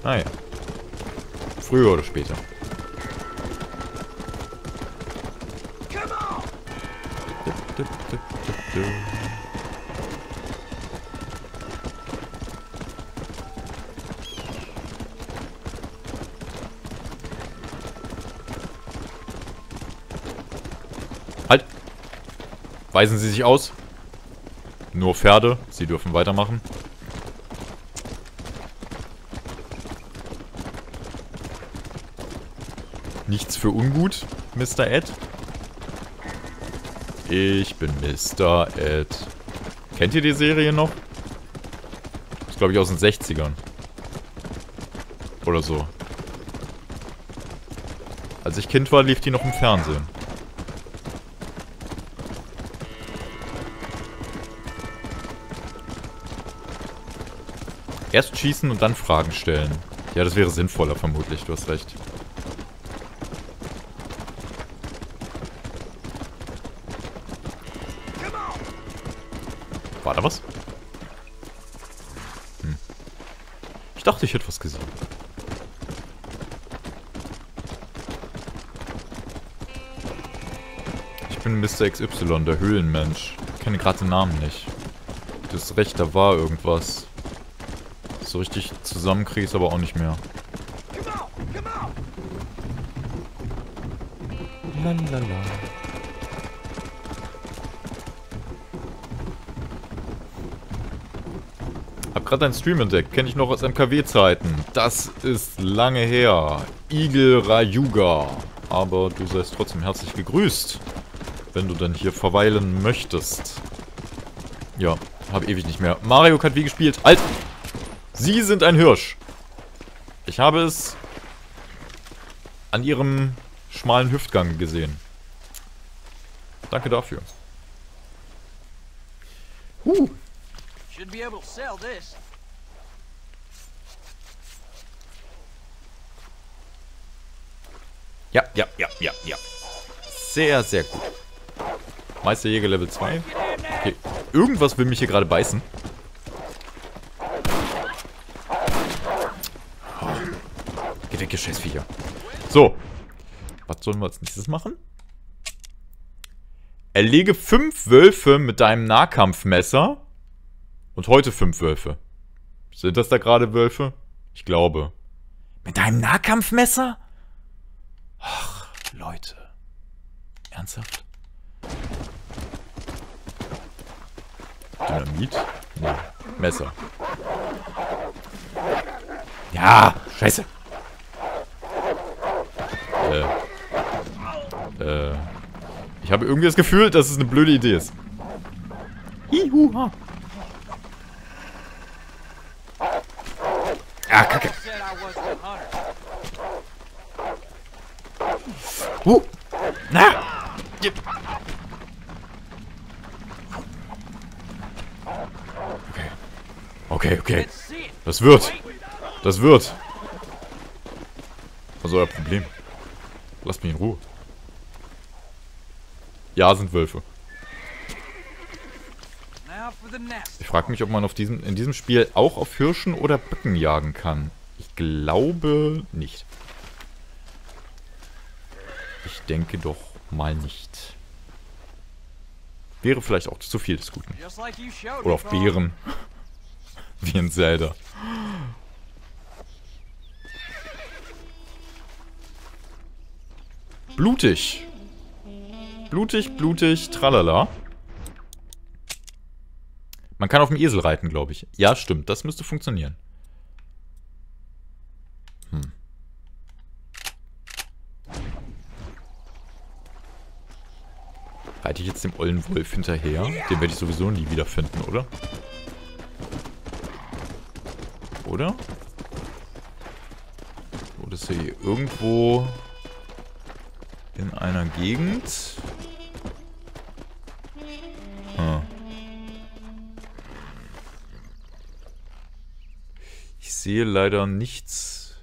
Naja. Früher oder später. Halt! Weisen Sie sich aus. Nur Pferde. Sie dürfen weitermachen. Nichts für ungut, Mr. Ed. Ich bin Mr. Ed. Kennt ihr die Serie noch? Ist, glaube ich, aus den 60ern. Oder so. Als ich Kind war, lief die noch im Fernsehen. Erst schießen und dann Fragen stellen. Ja, das wäre sinnvoller, vermutlich. Du hast recht. War da was? Hm. Ich dachte, ich hätte was gesehen. Ich bin Mr. XY, der Höhlenmensch. Ich kenne gerade den Namen nicht. Du hast recht, da war irgendwas. So richtig zusammenkriege ich es aber auch nicht mehr. Lalalala. Hab gerade einen Stream entdeckt, kenne ich noch aus MKW-Zeiten. Das ist lange her. Igel Rayuga. Aber du seist trotzdem herzlich gegrüßt, wenn du denn hier verweilen möchtest. Ja, hab ewig nicht mehr Mario Kart Wii gespielt. Alt! Sie sind ein Hirsch. Ich habe es an ihrem schmalen Hüftgang gesehen. Danke dafür. Ja. Sehr, sehr gut. Meisterjäger Level 2. Okay. Irgendwas will mich hier gerade beißen. Oh. Geh weg, ihr Scheißviecher. So. Was sollen wir als nächstes machen? Erlege 5 Wölfe mit deinem Nahkampfmesser. Und heute 5 Wölfe. Sind das da gerade Wölfe? Ich glaube. Mit deinem Nahkampfmesser? Ach, Leute. Ernsthaft? Dynamit? Nee, Messer. Ja, scheiße. Ich habe irgendwie das Gefühl, dass es eine blöde Idee ist. Ihuha. Ah, Kacke. Na! Okay, okay, okay. Das wird. Das wird. Was ist euer Problem? Lasst mich in Ruhe. Ja, sind Wölfe. Ich frage mich, ob man auf in diesem Spiel auch auf Hirschen oder Böcken jagen kann. Ich glaube nicht. Ich denke doch mal nicht. Wäre vielleicht auch zu viel des Guten. Oder auf Bären. Wie in Zelda. Blutig. Blutig, blutig, tralala. Man kann auf dem Esel reiten, glaube ich. Ja, stimmt. Das müsste funktionieren. Hm. Reite ich jetzt dem ollen Wolf hinterher? Den werde ich sowieso nie wiederfinden, oder? Oder? So, das ist hier irgendwo in einer Gegend. Hm. Ich sehe leider nichts.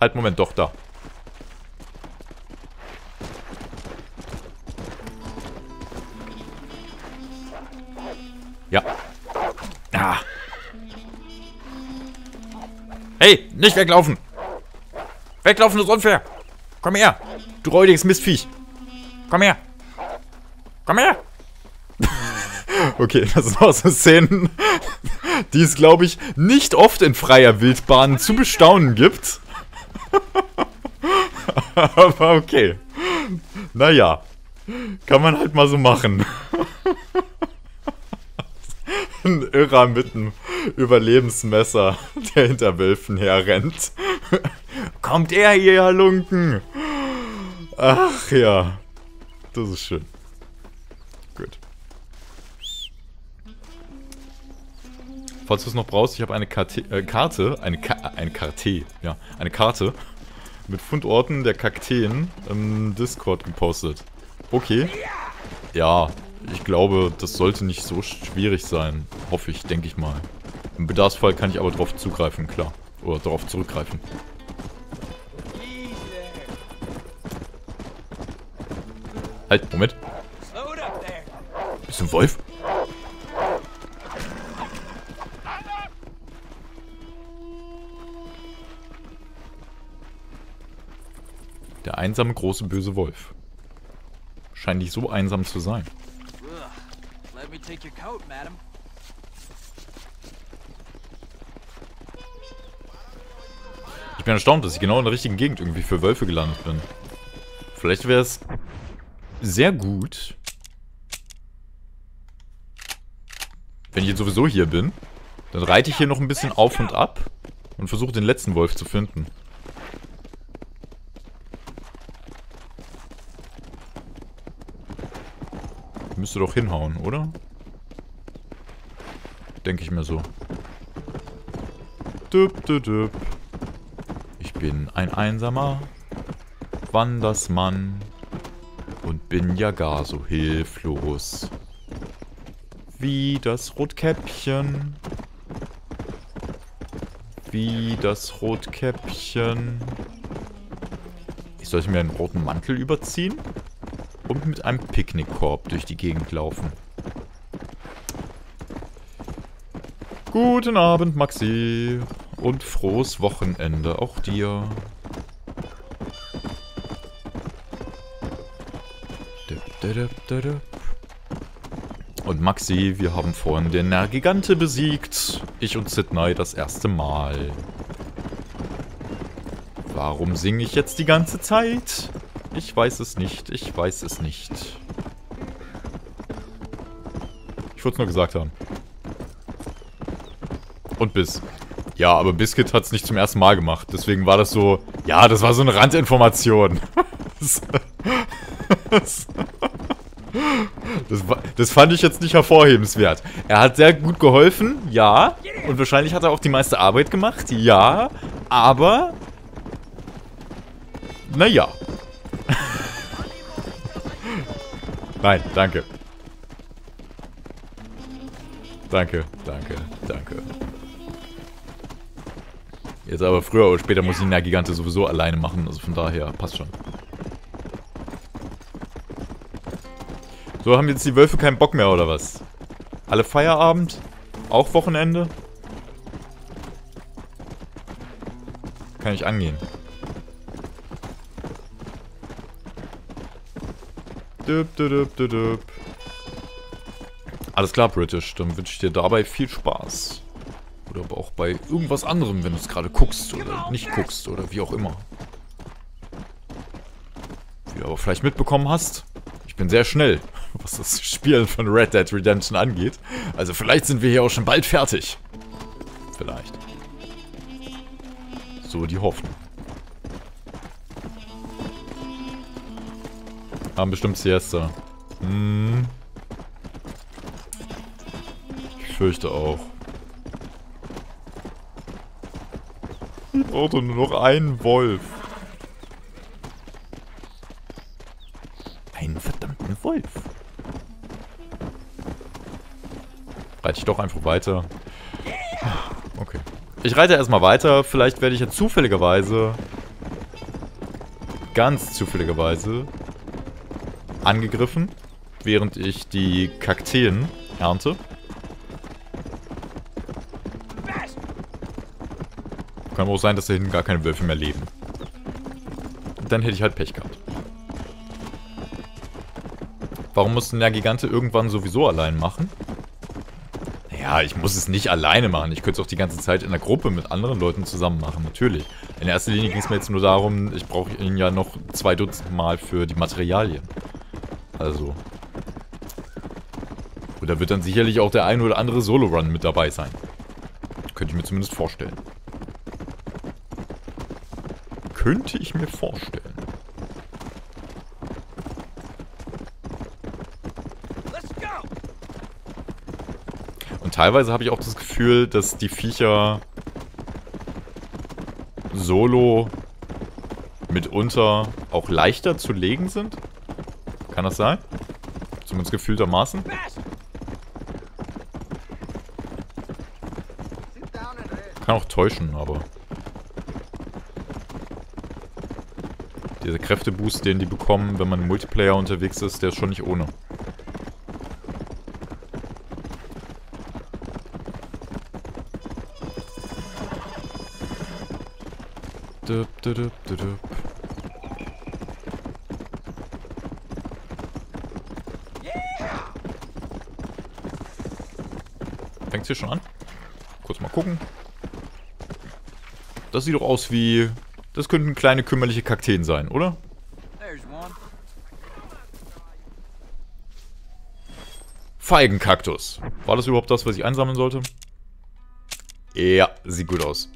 Halt, Moment, doch, da. Ja. Ah. Hey, nicht weglaufen! Weglaufen ist unfair! Komm her! Du räudiges Mistviech! Komm her! Komm her! Okay, das sind auch so Szenen, die es, glaube ich, nicht oft in freier Wildbahn zu bestaunen gibt. Aber okay. Naja. Kann man halt mal so machen. Ein Irrer mit einem Überlebensmesser, der hinter Wölfen herrennt. Kommt er hier, Halunken! Ach ja. Das ist schön. Gut. Falls du es noch brauchst, ich habe eine Karte mit Fundorten der Kakteen im Discord gepostet. Okay. Ja. Ich glaube, das sollte nicht so schwierig sein. Hoffe ich, denke ich mal. Im Bedarfsfall kann ich aber drauf zugreifen, klar. Oder drauf zurückgreifen. Halt, Moment. Ist ein Wolf? Der einsame, große, böse Wolf. Scheint nicht so einsam zu sein. Ich bin erstaunt, dass ich genau in der richtigen Gegend irgendwie für Wölfe gelandet bin. Vielleicht wäre es sehr gut, wenn ich jetzt sowieso hier bin, dann reite ich hier noch ein bisschen auf und ab und versuche den letzten Wolf zu finden. Müsste doch hinhauen, oder? Denke ich mir so. Düpp, düpp, düpp. Ich bin ein einsamer Wandersmann und bin ja gar so hilflos wie das Rotkäppchen. Wie das Rotkäppchen. Ich sollte mir einen roten Mantel überziehen und mit einem Picknickkorb durch die Gegend laufen. Guten Abend, Maxi. Und frohes Wochenende auch dir. Und Maxi, wir haben vorhin den Nergigante besiegt. Ich und Sidney das erste Mal. Warum singe ich jetzt die ganze Zeit? Ich weiß es nicht, ich weiß es nicht. Ich wollte es nur gesagt haben. Und Biss. Ja, aber Biscuit hat es nicht zum ersten Mal gemacht. Deswegen war das so... Ja, das war so eine Randinformation. Das fand ich jetzt nicht hervorhebenswert. Er hat sehr gut geholfen, ja. Und wahrscheinlich hat er auch die meiste Arbeit gemacht, ja. Aber... Naja. Nein, danke. Danke, danke, danke. Jetzt aber früher oder später muss ich den Nergigante sowieso alleine machen, also von daher passt schon. So, haben jetzt die Wölfe keinen Bock mehr, oder was? Alle Feierabend? Auch Wochenende? Kann ich angehen. Düb, düb, düb, düb. Alles klar, British. Dann wünsche ich dir dabei viel Spaß. Oder aber auch bei irgendwas anderem, wenn du es gerade guckst oder nicht guckst oder wie auch immer. Wie du aber vielleicht mitbekommen hast, ich bin sehr schnell, was das Spielen von Red Dead Redemption angeht. Also vielleicht sind wir hier auch schon bald fertig. Vielleicht. So die Hoffnung. Haben bestimmt Siesta. Hm. Ich fürchte auch. Ich brauche nur noch einen Wolf. Einen verdammten Wolf. Reite ich doch einfach weiter. Okay. Ich reite erstmal weiter. Vielleicht werde ich ja zufälligerweise... Ganz zufälligerweise... Angegriffen. Während ich die Kakteen ernte. Kann auch sein, dass da hinten gar keine Wölfe mehr leben. Dann hätte ich halt Pech gehabt. Warum muss denn der Gigante irgendwann sowieso allein machen? Naja, ich muss es nicht alleine machen. Ich könnte es auch die ganze Zeit in der Gruppe mit anderen Leuten zusammen machen, natürlich. In erster Linie ging es mir jetzt nur darum, ich brauche ihn ja noch 2 Dutzend Mal für die Materialien. Also. Und da wird dann sicherlich auch der ein oder andere Solo-Run mit dabei sein. Könnte ich mir zumindest vorstellen. Könnte ich mir vorstellen. Und teilweise habe ich auch das Gefühl, dass die Viecher solo mitunter auch leichter zu legen sind. Kann das sein? Zumindest gefühltermaßen. Kann auch täuschen, aber... Dieser Kräfteboost, den die bekommen, wenn man im Multiplayer unterwegs ist, der ist schon nicht ohne. Fängt's hier schon an? Kurz mal gucken. Das sieht doch aus wie... Das könnten kleine kümmerliche Kakteen sein, oder? Feigenkaktus. War das überhaupt das, was ich einsammeln sollte? Ja, sieht gut aus.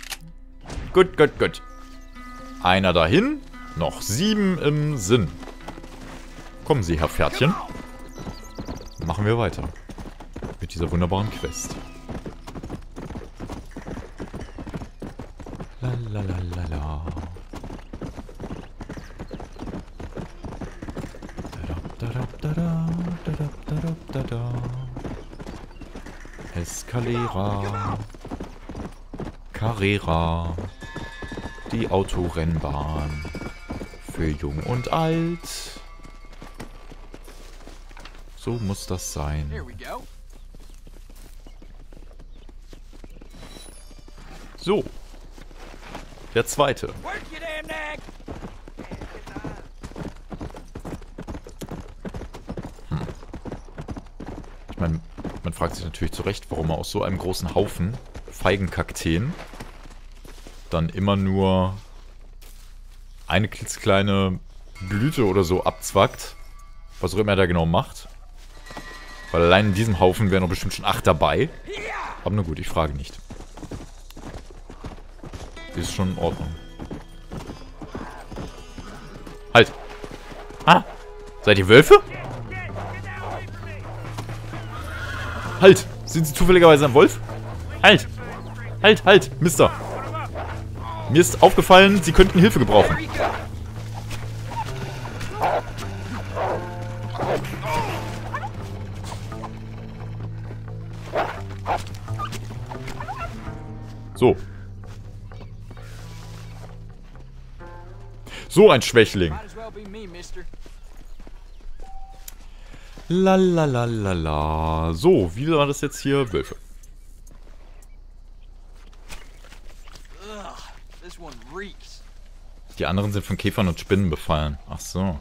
Gut, gut, gut. Einer dahin. Noch 7 im Sinn. Kommen Sie, Herr Pferdchen. Machen wir weiter. Mit dieser wunderbaren Quest. Lalalala. Escalera. Carrera. Die Autorennbahn. Für Jung und Alt. So muss das sein. So. Der zweite. Ich meine, man fragt sich natürlich zu Recht, warum man aus so einem großen Haufen Feigenkakteen dann immer nur eine klitzekleine Blüte oder so abzwackt. Was auch immer er da genau macht. Weil allein in diesem Haufen wären doch bestimmt schon 8 dabei. Aber na gut, ich frage nicht. Ist schon in Ordnung. Halt! Ah! Seid ihr Wölfe? Halt! Sind Sie zufälligerweise ein Wolf? Halt! Halt, halt! Mister! Mir ist aufgefallen, Sie könnten Hilfe gebrauchen. So. So ein Schwächling. La la la la la. So, wie war das jetzt hier? Wölfe. Die anderen sind von Käfern und Spinnen befallen. Ach so.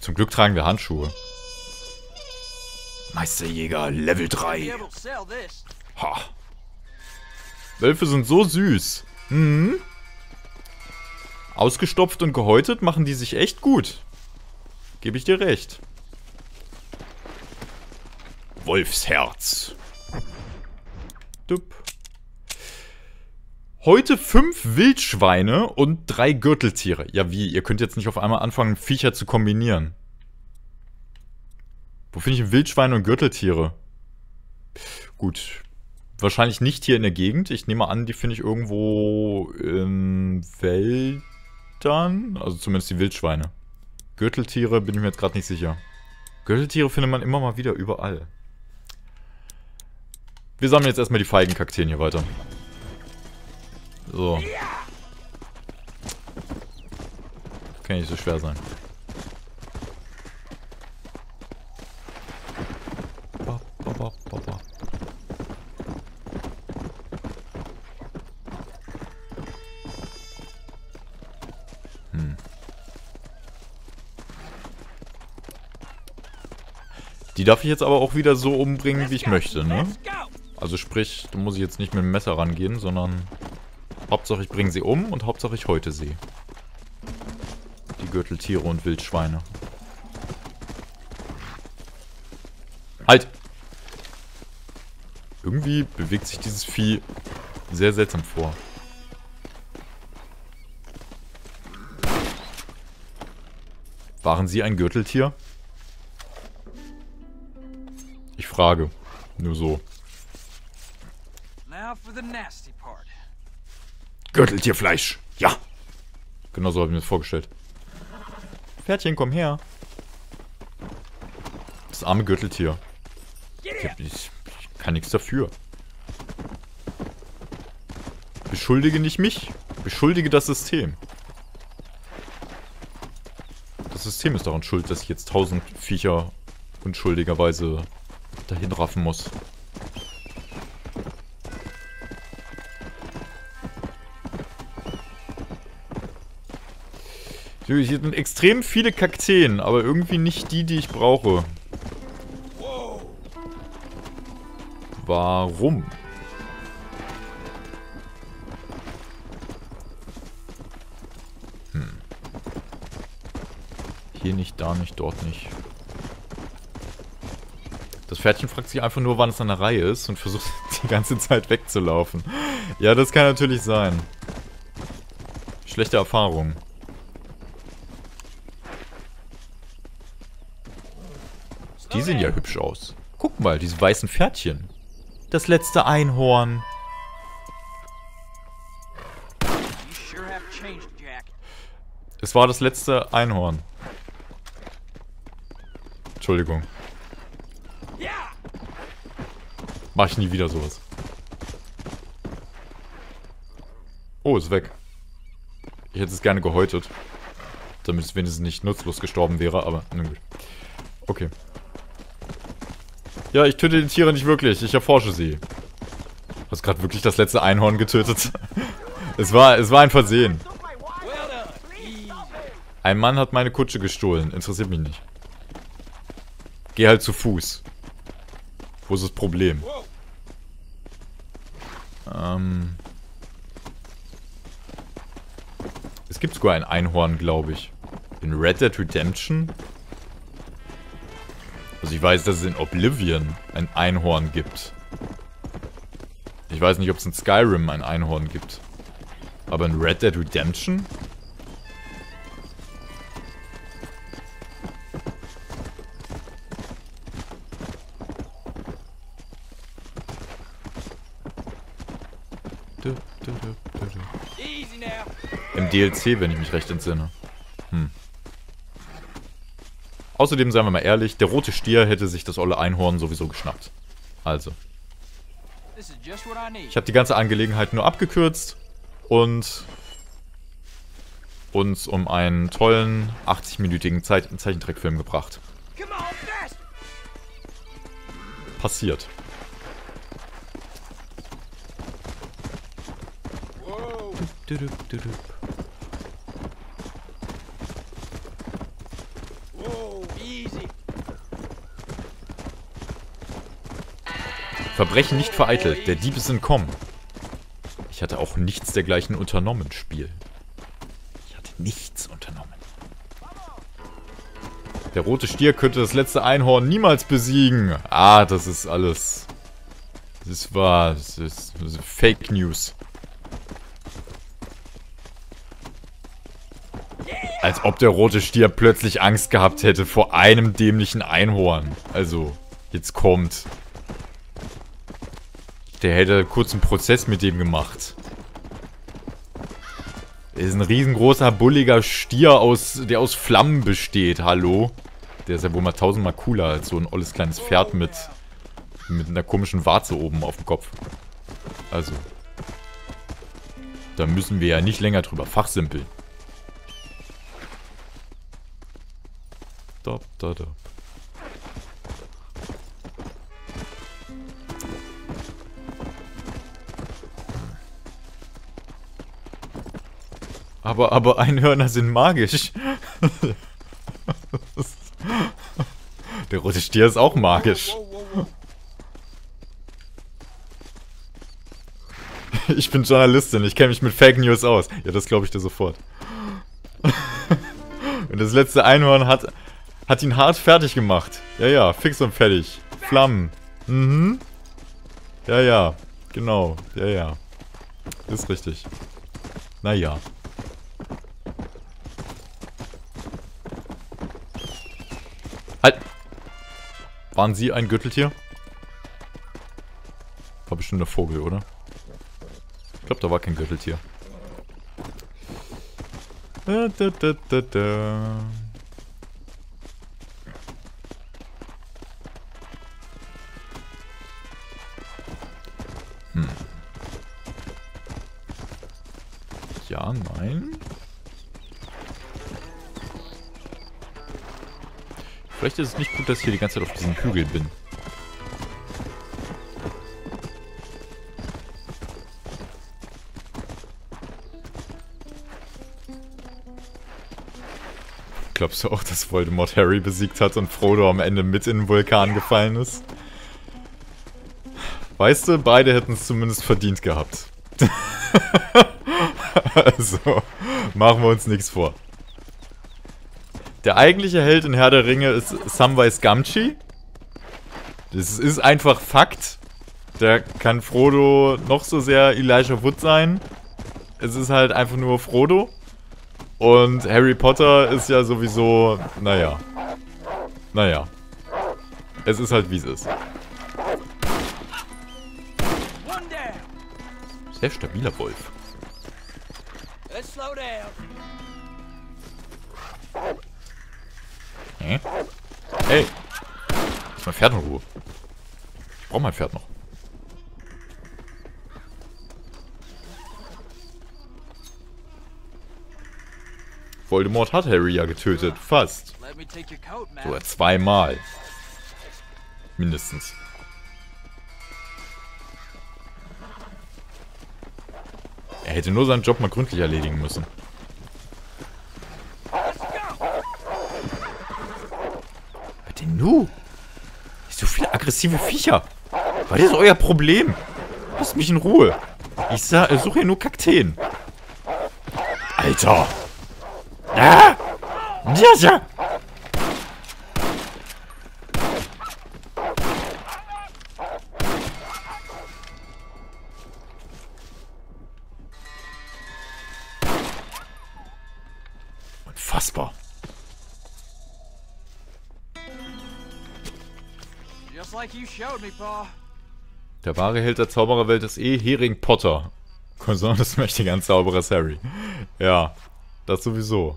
Zum Glück tragen wir Handschuhe. Meisterjäger, Level 3. Ha. Wölfe sind so süß. Mhm. Ausgestopft und gehäutet machen die sich echt gut. Gebe ich dir recht. Wolfsherz. Dupp. Heute 5 Wildschweine und 3 Gürteltiere. Ja, wie? Ihr könnt jetzt nicht auf einmal anfangen, Viecher zu kombinieren. Wo finde ich Wildschweine und Gürteltiere? Gut. Wahrscheinlich nicht hier in der Gegend. Ich nehme an, die finde ich irgendwo in Wäldern. Also zumindest die Wildschweine. Gürteltiere bin ich mir jetzt gerade nicht sicher. Gürteltiere findet man immer mal wieder überall. Wir sammeln jetzt erstmal die Feigenkakteen hier weiter. So. Kann nicht so schwer sein. Hm. Die darf ich jetzt aber auch wieder so umbringen, wie ich möchte, ne? Also sprich, da muss ich jetzt nicht mit dem Messer rangehen, sondern... Hauptsache ich bringe sie um und Hauptsache ich häute sie. Die Gürteltiere und Wildschweine. Halt! Irgendwie bewegt sich dieses Vieh sehr seltsam vor. Waren Sie ein Gürteltier? Ich frage. Nur so. Now for the nasty part. Gürteltierfleisch. Ja. Genau so habe ich mir das vorgestellt. Pferdchen, komm her. Das arme Gürteltier. Ich kann nichts dafür. Beschuldige nicht mich. Beschuldige das System. Das System ist daran schuld, dass ich jetzt 1000 Viecher unschuldigerweise dahin raffen muss. Hier sind extrem viele Kakteen, aber irgendwie nicht die, die ich brauche. Warum? Hm. Hier nicht, da nicht, dort nicht. Das Pferdchen fragt sich einfach nur, wann es an der Reihe ist und versucht die ganze Zeit wegzulaufen. Ja, das kann natürlich sein. Schlechte Erfahrung. Die sehen ja hübsch aus. Guck mal, diese weißen Pferdchen. Das letzte Einhorn. Es war das letzte Einhorn. Entschuldigung. Mach ich nie wieder sowas. Oh, ist weg. Ich hätte es gerne gehäutet. Damit es wenigstens nicht nutzlos gestorben wäre, aber na gut. Okay. Ja, ich töte die Tiere nicht wirklich. Ich erforsche sie. Du hast gerade wirklich das letzte Einhorn getötet. Es war ein Versehen. Ein Mann hat meine Kutsche gestohlen. Interessiert mich nicht. Geh halt zu Fuß. Wo ist das Problem? Es gibt sogar ein Einhorn, glaube ich. In Red Dead Redemption? Also ich weiß, dass es in Oblivion ein Einhorn gibt. Ich weiß nicht, ob es in Skyrim ein Einhorn gibt. Aber in Red Dead Redemption? Im DLC, wenn ich mich recht entsinne. Außerdem, seien wir mal ehrlich, der rote Stier hätte sich das olle Einhorn sowieso geschnappt. Also. Ich habe die ganze Angelegenheit nur abgekürzt und uns um einen tollen 80-minütigen Zeichentrickfilm gebracht. Passiert. Verbrechen nicht vereitelt, der Dieb ist entkommen. Ich hatte auch nichts dergleichen unternommen, Spiel. Ich hatte nichts unternommen. Der rote Stier könnte das letzte Einhorn niemals besiegen. Ah, das ist alles. Das ist Fake News. Als ob der rote Stier plötzlich Angst gehabt hätte vor einem dämlichen Einhorn. Also, jetzt kommt. Der hätte kurz einen Prozess mit dem gemacht. Er ist ein riesengroßer, bulliger Stier, der aus Flammen besteht. Hallo? Der ist ja wohl mal 1000-mal cooler als so ein olles kleines Pferd mit einer komischen Warze oben auf dem Kopf. Also. Da müssen wir ja nicht länger drüber fachsimpeln. Aber Einhörner sind magisch. Der rote Stier ist auch magisch. Ich bin Journalistin, ich kenne mich mit Fake News aus. Ja, das glaube ich dir sofort. Und das letzte Einhorn hat ihn hart fertig gemacht. Ja, ja, fix und fertig. Flammen. Mhm. Ja, ja. Genau. Ja, ja. Ist richtig. Naja. Halt! Waren Sie ein Gürteltier? War bestimmt der Vogel, oder? Ich glaube, da war kein Gürteltier. Da, da, da, da, da. Ja, nein. Vielleicht ist es nicht gut, dass ich hier die ganze Zeit auf diesem Hügel bin. Glaubst du auch, dass Voldemort Harry besiegt hat und Frodo am Ende mit in den Vulkan gefallen ist? Weißt du, beide hätten es zumindest verdient gehabt. Also, machen wir uns nichts vor. Der eigentliche Held in Herr der Ringe ist Samwise Gamgee. Das ist einfach Fakt. Da kann Frodo noch so sehr Elijah Wood sein. Es ist halt einfach nur Frodo. Und Harry Potter ist ja sowieso, naja. Naja. Es ist halt, wie es ist. Sehr stabiler Wolf. Hey. Hey. Lass mein Pferd in Ruhe. Ich brauche mein Pferd noch. Voldemort hat Harry ja getötet. Fast. Sogar zweimal. Mindestens. Er hätte nur seinen Job mal gründlich erledigen müssen. Was denn nun? So viele aggressive Viecher. Was ist euer Problem? Lasst mich in Ruhe. Ich suche hier nur Kakteen. Alter! Ah! Ja! Unfassbar. Der wahre Held der Zaubererwelt ist Hering Potter. Cousin des mächtigen Zauberers Harry. Ja, das sowieso.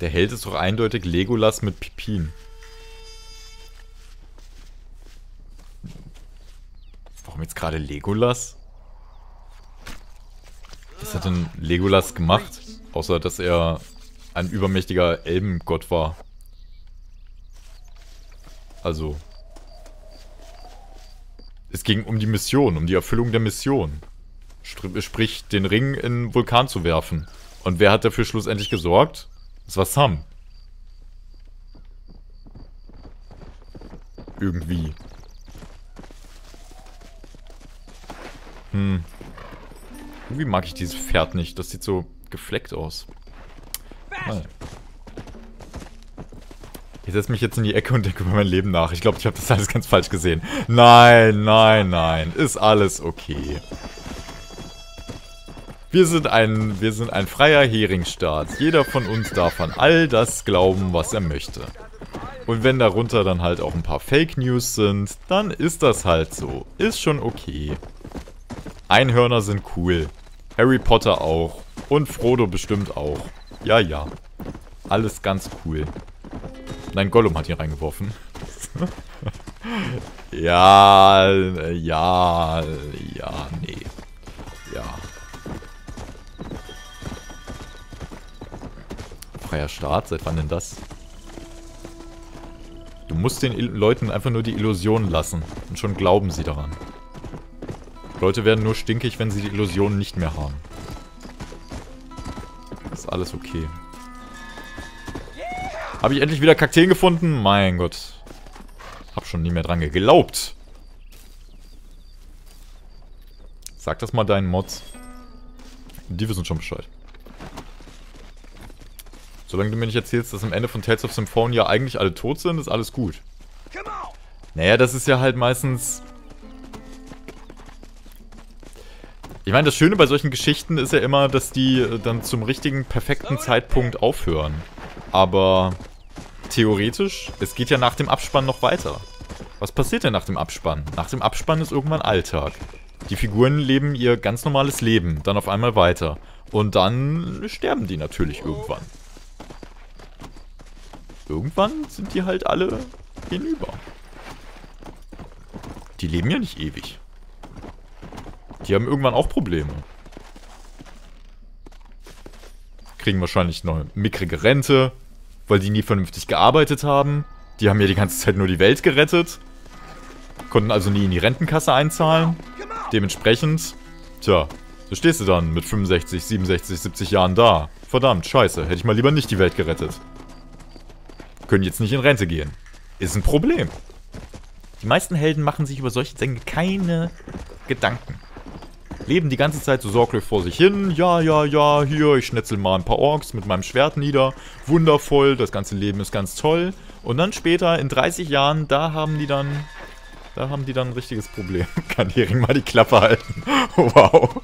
Der Held ist doch eindeutig Legolas mit Pipin. Warum jetzt gerade Legolas? Was hat denn Legolas gemacht? Außer, dass er ein übermächtiger Elbengott war. Also. Es ging um die Mission, um die Erfüllung der Mission. Sprich, den Ring in den Vulkan zu werfen. Und wer hat dafür schlussendlich gesorgt? Das war Sam. Irgendwie. Hm. Irgendwie mag ich dieses Pferd nicht. Das sieht so gefleckt aus. Nein. Ich setze mich jetzt in die Ecke und denke über mein Leben nach. Ich glaube, ich habe das alles ganz falsch gesehen. Nein, nein, nein. Ist alles okay. Wir sind ein freier Heringsstaat. Jeder von uns darf an all das glauben, was er möchte. Und wenn darunter dann halt auch ein paar Fake News sind, dann ist das halt so. Ist schon okay. Einhörner sind cool. Harry Potter auch. Und Frodo bestimmt auch. Ja, ja. Alles ganz cool. Nein, Gollum hat ihn reingeworfen. Ja, ja, ja, nee. Ja. Freier Staat, seit wann denn das? Du musst den Leuten einfach nur die Illusion lassen. Und schon glauben sie daran. Leute werden nur stinkig, wenn sie die Illusion nicht mehr haben. Ist alles okay. Habe ich endlich wieder Kakteen gefunden? Mein Gott. Hab schon nie mehr dran geglaubt. Sag das mal deinen Mods. Die wissen schon Bescheid. Solange du mir nicht erzählst, dass am Ende von Tales of Symphonia eigentlich alle tot sind, ist alles gut. Naja, das ist ja halt meistens... Ich meine, das Schöne bei solchen Geschichten ist ja immer, dass die dann zum richtigen, perfekten Zeitpunkt aufhören. Aber theoretisch, es geht ja nach dem Abspann noch weiter. Was passiert denn nach dem Abspann? Nach dem Abspann ist irgendwann Alltag. Die Figuren leben ihr ganz normales Leben, dann auf einmal weiter. Und dann sterben die natürlich irgendwann. Irgendwann sind die halt alle hinüber. Die leben ja nicht ewig. Die haben irgendwann auch Probleme. Kriegen wahrscheinlich eine mickrige Rente, weil die nie vernünftig gearbeitet haben. Die haben ja die ganze Zeit nur die Welt gerettet. Konnten also nie in die Rentenkasse einzahlen. Dementsprechend, tja, so stehst du dann mit 65, 67, 70 Jahren da. Verdammt, scheiße, hätte ich mal lieber nicht die Welt gerettet. Können jetzt nicht in Rente gehen. Ist ein Problem. Die meisten Helden machen sich über solche Dinge keine Gedanken. Leben die ganze Zeit so sorglos vor sich hin. Ja, ja, ja, hier, ich schnetzel mal ein paar Orks mit meinem Schwert nieder. Wundervoll, das ganze Leben ist ganz toll. Und dann später, in 30 Jahren, da haben die dann ein richtiges Problem. Kann Hering mal die Klappe halten. Wow.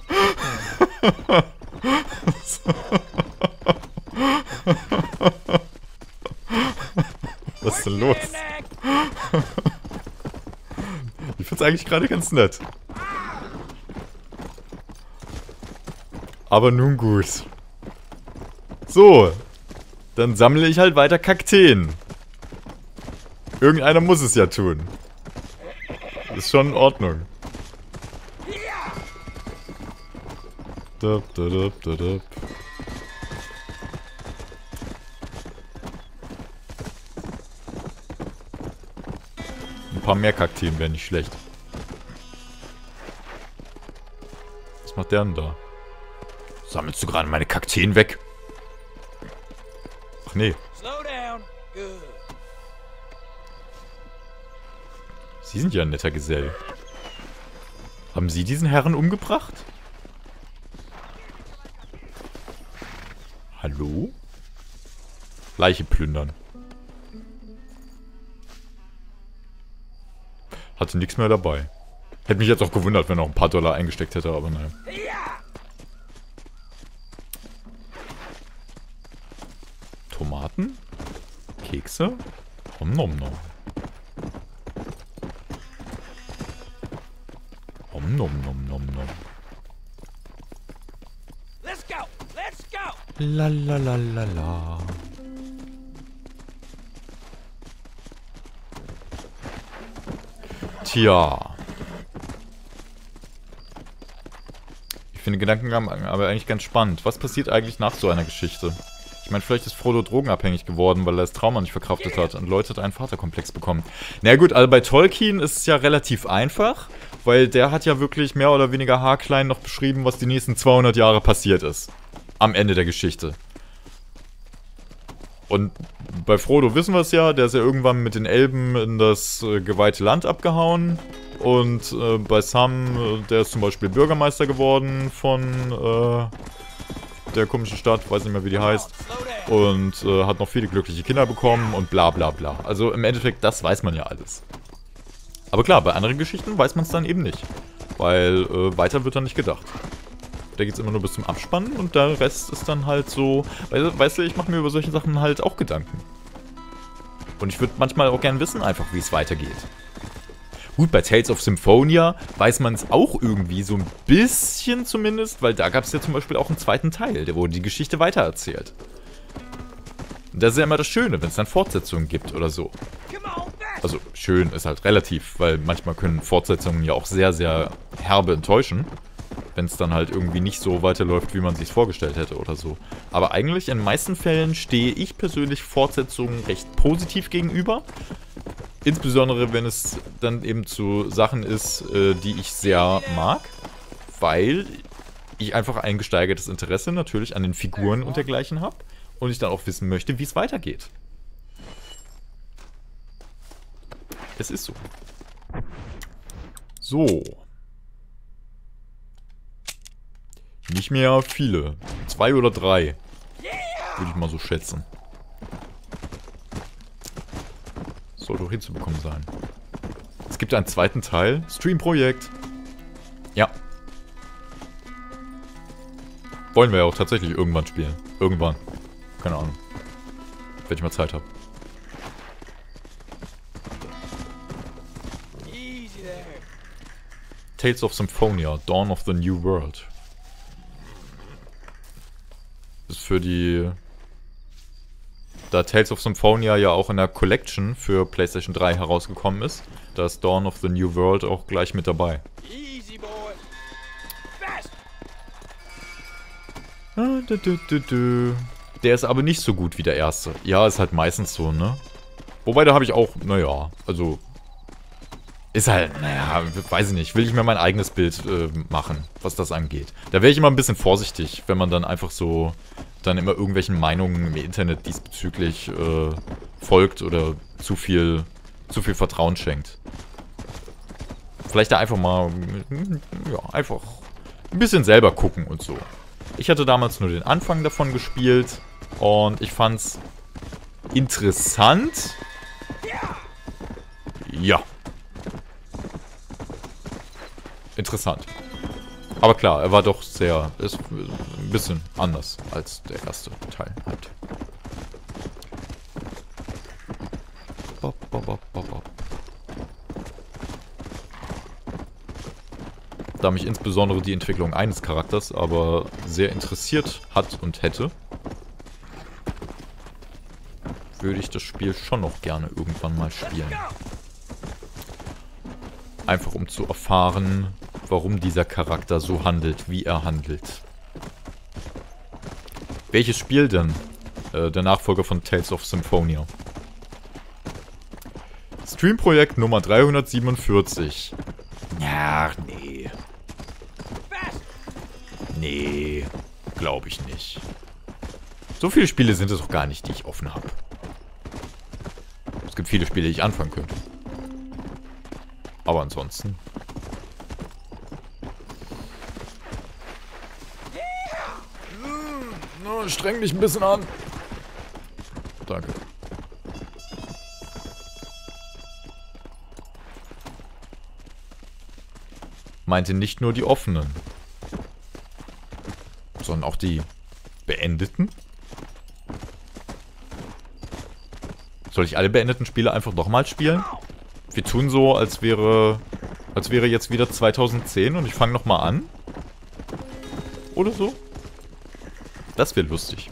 Was ist denn los? Ich find's eigentlich gerade ganz nett. Aber nun gut. So. Dann sammle ich halt weiter Kakteen. Irgendeiner muss es ja tun. Ist schon in Ordnung. Ein paar mehr Kakteen wären nicht schlecht. Was macht der denn da? Sammelst du gerade meine Kakteen weg? Ach nee. Sie sind ja ein netter Gesell. Haben Sie diesen Herren umgebracht? Hallo? Leiche plündern. Hatte nichts mehr dabei. Hätte mich jetzt auch gewundert, wenn er noch ein paar Dollar eingesteckt hätte, aber naja. Tomaten? Kekse? Omnomnom. Omnomnomnomnom. Let's go! Let's go! La la la la la. Tja. Ich finde Gedankengang aber eigentlich ganz spannend. Was passiert eigentlich nach so einer Geschichte? Ich meine, vielleicht ist Frodo drogenabhängig geworden, weil er das Trauma nicht verkraftet hat und Leute hat einen Vaterkomplex bekommen. Na gut, also bei Tolkien ist es ja relativ einfach, weil der hat ja wirklich mehr oder weniger haarklein noch beschrieben, was die nächsten 200 Jahre passiert ist. Am Ende der Geschichte. Und bei Frodo wissen wir es ja, der ist ja irgendwann mit den Elben in das geweihte Land abgehauen. Und bei Sam, der ist zum Beispiel Bürgermeister geworden von der komischen Stadt, weiß nicht mehr wie die heißt. Und hat noch viele glückliche Kinder bekommen und bla bla bla. Also im Endeffekt, das weiß man ja alles. Aber klar, bei anderen Geschichten weiß man es dann eben nicht. Weil weiter wird dann nicht gedacht. Da geht es immer nur bis zum Abspannen und der Rest ist dann halt so... Weißt du, ich mache mir über solche Sachen halt auch Gedanken. Und ich würde manchmal auch gern wissen einfach, wie es weitergeht. Gut, bei Tales of Symphonia weiß man es auch irgendwie so ein bisschen zumindest, weil da gab es ja zum Beispiel auch einen zweiten Teil, der wurde die Geschichte weitererzählt. Und das ist ja immer das Schöne, wenn es dann Fortsetzungen gibt oder so. Also schön ist halt relativ, weil manchmal können Fortsetzungen ja auch sehr, sehr herbe enttäuschen. Wenn es dann halt irgendwie nicht so weiterläuft, wie man sich vorgestellt hätte oder so. Aber eigentlich in den meisten Fällen stehe ich persönlich Fortsetzungen recht positiv gegenüber. Insbesondere, wenn es dann eben zu Sachen ist, die ich sehr mag. Weil ich einfach ein gesteigertes Interesse natürlich an den Figuren und dergleichen habe. Und ich dann auch wissen möchte, wie es weitergeht. Es ist so. So. Nicht mehr viele. 2 oder 3. Würde ich mal so schätzen. Sollte auch hinzubekommen sein. Es gibt einen zweiten Teil. Streamprojekt. Ja. Wollen wir ja auch tatsächlich irgendwann spielen. Irgendwann. Keine Ahnung. Wenn ich mal Zeit habe. Tales of Symphonia, Dawn of the New World. Ist für die... Da Tales of Symphonia ja auch in der Collection für PlayStation 3 herausgekommen ist, da ist Dawn of the New World auch gleich mit dabei. Der ist aber nicht so gut wie der erste. Ja, ist halt meistens so, ne? Wobei, da habe ich auch... Naja, also... Ist halt, naja, weiß ich nicht, will ich mir mein eigenes Bild machen, was das angeht. Da wäre ich immer ein bisschen vorsichtig, wenn man dann einfach so, dann immer irgendwelchen Meinungen im Internet diesbezüglich folgt oder zu viel Vertrauen schenkt. Vielleicht da einfach mal, ja, einfach ein bisschen selber gucken und so. Ich hatte damals nur den Anfang davon gespielt und ich fand's interessant. Ja. Interessant. Aber klar, er war doch sehr... Ist ein bisschen anders als der erste Teil halt. Da mich insbesondere die Entwicklung eines Charakters aber sehr interessiert hat und hätte, würde ich das Spiel schon noch gerne irgendwann mal spielen. Einfach um zu erfahren... warum dieser Charakter so handelt, wie er handelt. Welches Spiel denn? Der Nachfolger von Tales of Symphonia. Streamprojekt Nummer 347. Ja, nee. Nee, glaube ich nicht. So viele Spiele sind es doch gar nicht, die ich offen habe. Es gibt viele Spiele, die ich anfangen könnte. Aber ansonsten... streng dich ein bisschen an. Danke. Meinte nicht nur die offenen, sondern auch die beendeten. Soll ich alle beendeten Spiele einfach nochmal spielen? Wir tun so, als wäre jetzt wieder 2010 und ich fange nochmal an. Oder so. Das wäre lustig.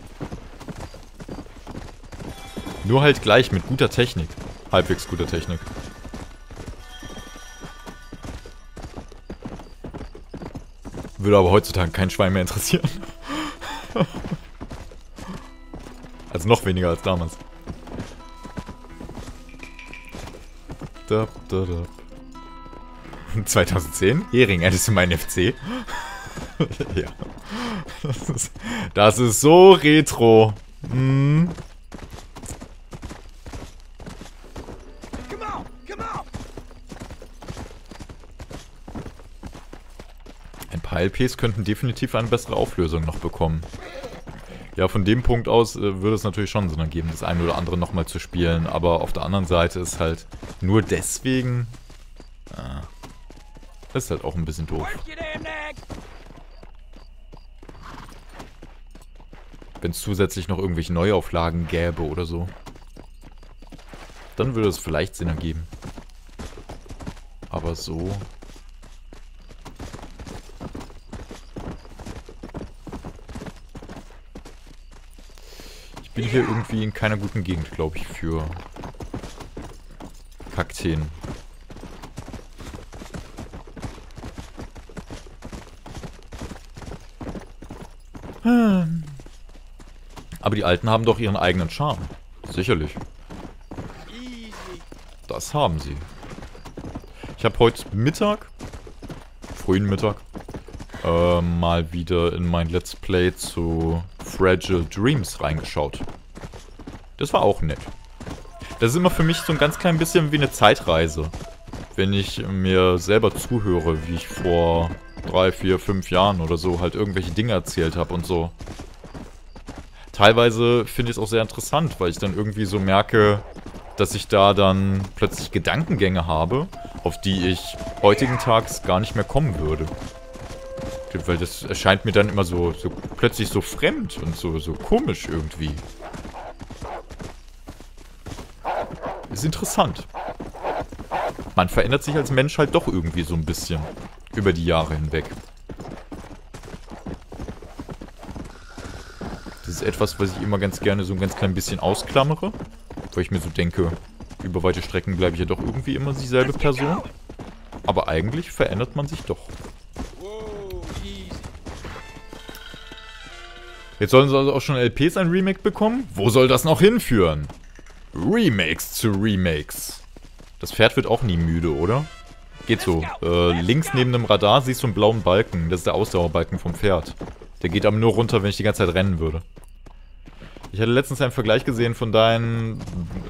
Nur halt gleich mit guter Technik. Halbwegs guter Technik. Würde aber heutzutage kein Schwein mehr interessieren. Also noch weniger als damals. Da, da, da. 2010? Hering, hättest du meinen FC? Ja. Das ist so retro. Mm. Ein paar LPs könnten definitiv eine bessere Auflösung noch bekommen. Ja, von dem Punkt aus würde es natürlich schon Sinn ergeben, das eine oder andere nochmal zu spielen. Aber auf der anderen Seite ist halt nur deswegen... Das ist halt auch ein bisschen doof. Wenn es zusätzlich noch irgendwelche Neuauflagen gäbe oder so. Dann würde es vielleicht Sinn ergeben. Aber so... Ich bin hier irgendwie in keiner guten Gegend, glaube ich, für Kakteen. Aber die Alten haben doch ihren eigenen Charme. Sicherlich. Das haben sie. Ich habe heute Mittag, frühen Mittag, mal wieder in mein Let's Play zu Fragile Dreams reingeschaut. Das war auch nett. Das ist immer für mich so ein ganz klein bisschen wie eine Zeitreise. Wenn ich mir selber zuhöre, wie ich vor 3, 4, 5 Jahren oder so halt irgendwelche Dinge erzählt habe und so. Teilweise finde ich es auch sehr interessant, weil ich dann irgendwie so merke, dass ich da dann plötzlich Gedankengänge habe, auf die ich heutigen Tags gar nicht mehr kommen würde. Weil das erscheint mir dann immer so plötzlich so fremd und so komisch irgendwie. Ist interessant. Man verändert sich als Mensch halt doch irgendwie so ein bisschen. Über die Jahre hinweg. Das ist etwas, was ich immer ganz gerne so ein ganz klein bisschen ausklammere. Weil ich mir so denke, über weite Strecken bleibe ich ja doch irgendwie immer dieselbe Person. Aber eigentlich verändert man sich doch. Jetzt sollen sie also auch schon LPs ein Remake bekommen? Wo soll das noch hinführen? Remakes zu Remakes. Das Pferd wird auch nie müde, oder? Geht so. Links neben dem Radar siehst du einen blauen Balken. Das ist der Ausdauerbalken vom Pferd. Der geht aber nur runter, wenn ich die ganze Zeit rennen würde. Ich hatte letztens einen Vergleich gesehen von deinen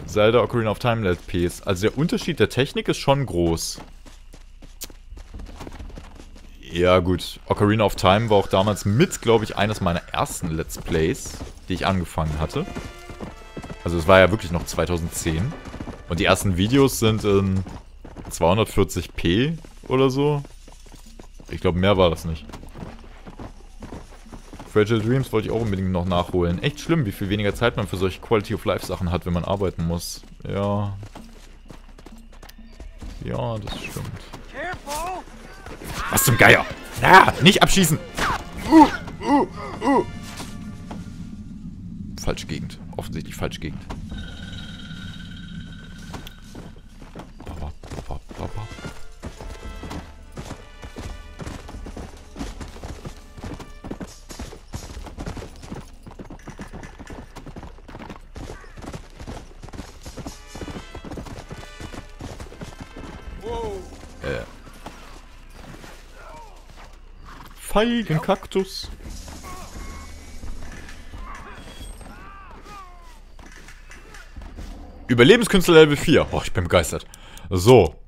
Zelda Ocarina of Time LPs. Also der Unterschied der Technik ist schon groß. Ja gut, Ocarina of Time war auch damals mit, glaube ich, eines meiner ersten Let's Plays, die ich angefangen hatte. Also es war ja wirklich noch 2010. Und die ersten Videos sind in 240p oder so. Ich glaube, mehr war das nicht. Fragile Dreams wollte ich auch unbedingt noch nachholen. Echt schlimm, wie viel weniger Zeit man für solche Quality-of-Life-Sachen hat, wenn man arbeiten muss. Ja. Ja, das stimmt. Was zum Geier? Na, nicht abschießen! Falsche Gegend. Offensichtlich falsche Gegend. Feigen Kaktus. Überlebenskünstler Level 4. Oh, ich bin begeistert. So.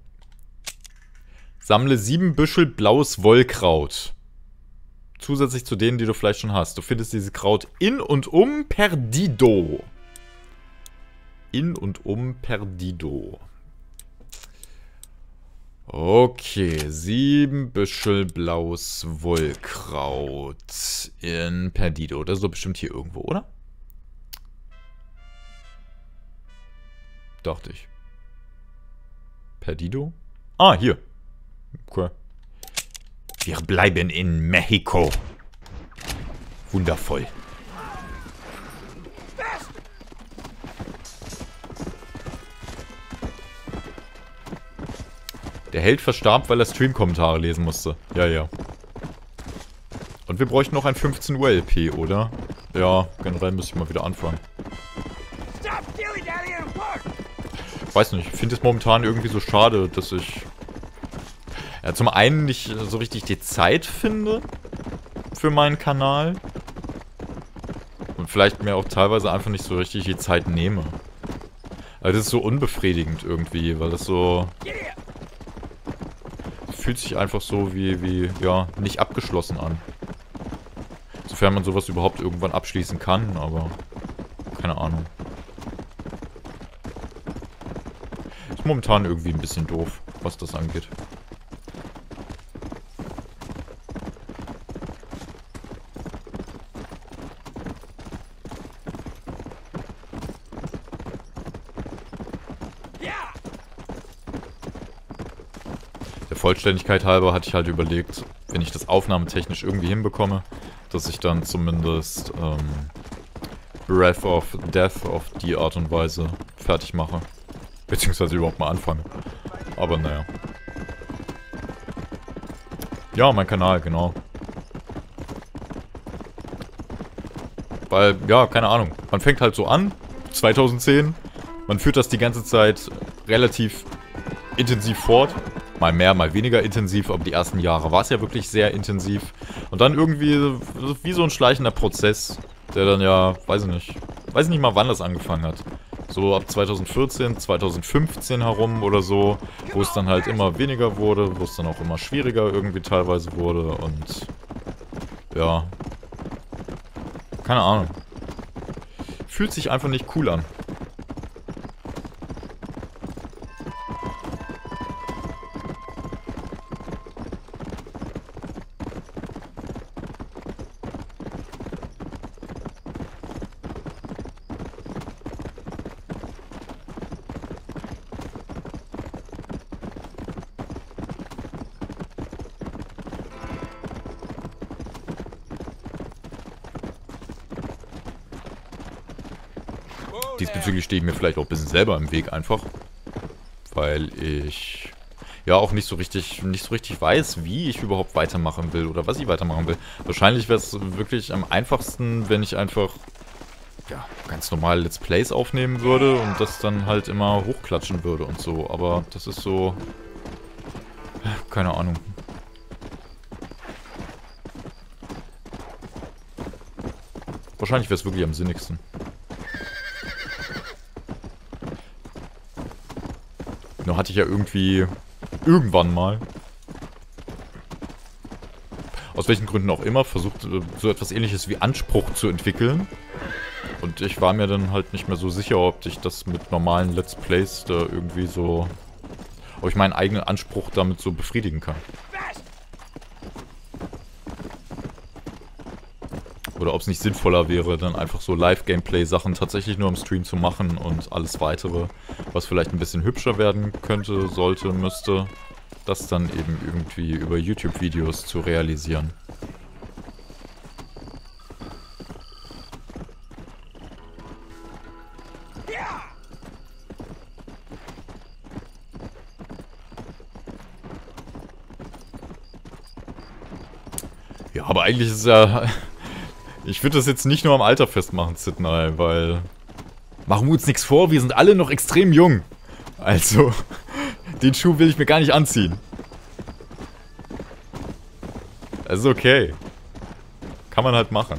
Sammle 7 Büschel blaues Wollkraut. zusätzlich zu denen, die du vielleicht schon hast. Du findest dieses Kraut in und um Perdido. In und um Perdido. Okay, 7 Büschel blaues Wollkraut in Perdido. Das ist doch bestimmt hier irgendwo, oder? Dachte ich. Perdido? Ah, hier. Okay. Wir bleiben in Mexiko. Wundervoll. Der Held verstarb, weil er Stream-Kommentare lesen musste. Ja, ja. Und wir bräuchten noch ein 15 Uhr LP, oder? Ja, generell müsste ich mal wieder anfangen. Ich weiß nicht, ich finde es momentan irgendwie so schade, dass ich... Ja, zum einen nicht so richtig die Zeit finde für meinen Kanal. Und vielleicht mir auch teilweise einfach nicht so richtig die Zeit nehme. Also das ist so unbefriedigend irgendwie, weil das so... Fühlt sich einfach so wie, ja, nicht abgeschlossen an. Sofern man sowas überhaupt irgendwann abschließen kann, aber keine Ahnung. Ist momentan irgendwie ein bisschen doof, was das angeht. Vollständigkeit halber hatte ich halt überlegt, wenn ich das aufnahmetechnisch irgendwie hinbekomme, dass ich dann zumindest Breath of Death auf die Art und Weise fertig mache. Beziehungsweise überhaupt mal anfange. Aber naja. Ja, mein Kanal, genau. Weil, ja, keine Ahnung. Man fängt halt so an, 2010. Man führt das die ganze Zeit relativ intensiv fort. Mal mehr, mal weniger intensiv, aber die ersten Jahre war es ja wirklich sehr intensiv. Und dann irgendwie wie so ein schleichender Prozess, der dann ja, weiß nicht mal wann das angefangen hat. So ab 2014, 2015 herum oder so, wo es dann halt immer weniger wurde, wo es dann auch immer schwieriger irgendwie teilweise wurde und ja, keine Ahnung. Fühlt sich einfach nicht cool an. Diesbezüglich stehe ich mir vielleicht auch ein bisschen selber im Weg einfach, weil ich ja auch nicht so richtig weiß, wie ich überhaupt weitermachen will oder was ich weitermachen will. Wahrscheinlich wäre es wirklich am einfachsten, wenn ich einfach ja, ganz normal Let's Plays aufnehmen würde und das dann halt immer hochklatschen würde und so, aber das ist so, keine Ahnung. Wahrscheinlich wäre es wirklich am sinnigsten. Hatte ich ja irgendwie irgendwann mal, aus welchen Gründen auch immer, versucht so etwas Ähnliches wie Anspruch zu entwickeln. Und ich war mir dann halt nicht mehr so sicher, ob ich das mit normalen Let's Plays da irgendwie so, ob ich meinen eigenen Anspruch damit so befriedigen kann. Oder ob es nicht sinnvoller wäre, dann einfach so Live-Gameplay-Sachen tatsächlich nur im Stream zu machen und alles Weitere, was vielleicht ein bisschen hübscher werden könnte, sollte, müsste, das dann eben irgendwie über YouTube-Videos zu realisieren. Ja, aber eigentlich ist es ja... Ich würde das jetzt nicht nur am Alter festmachen, Sidney, weil... Machen wir uns nichts vor, wir sind alle noch extrem jung. Also, den Schuh will ich mir gar nicht anziehen. Das ist okay. Kann man halt machen.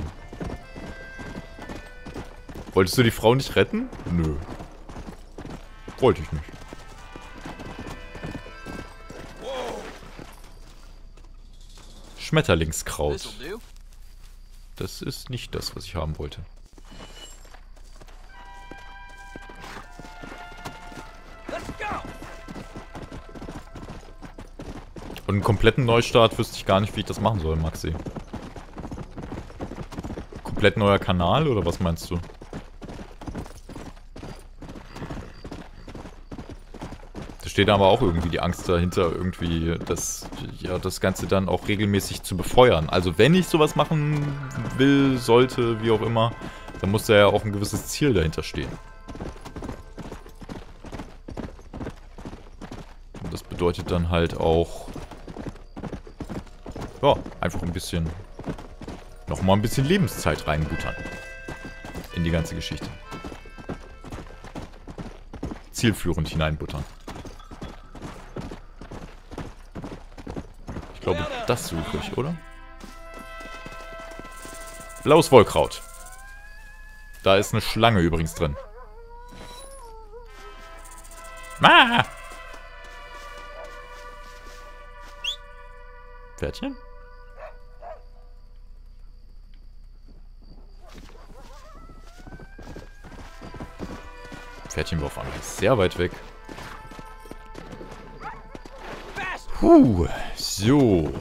Wolltest du die Frau nicht retten? Nö. Wollte ich nicht. Schmetterlingskraut. Das ist nicht das, was ich haben wollte. Und einen kompletten Neustart wüsste ich gar nicht, wie ich das machen soll, Maxi. Komplett neuer Kanal oder was meinst du? Da aber auch irgendwie die Angst dahinter, irgendwie das Ganze dann auch regelmäßig zu befeuern. Also wenn ich sowas machen will, sollte, wie auch immer, dann muss da ja auch ein gewisses Ziel dahinter stehen. Und das bedeutet dann halt auch, ja, einfach ein bisschen, nochmal ein bisschen Lebenszeit reinbuttern in die ganze Geschichte. Zielführend hineinbuttern. Ich glaube, das suche ich, oder? Blaues Wollkraut. Da ist eine Schlange übrigens drin. Ah! Pferdchen? Pferdchen war auf einmal sehr weit weg. Puh, so.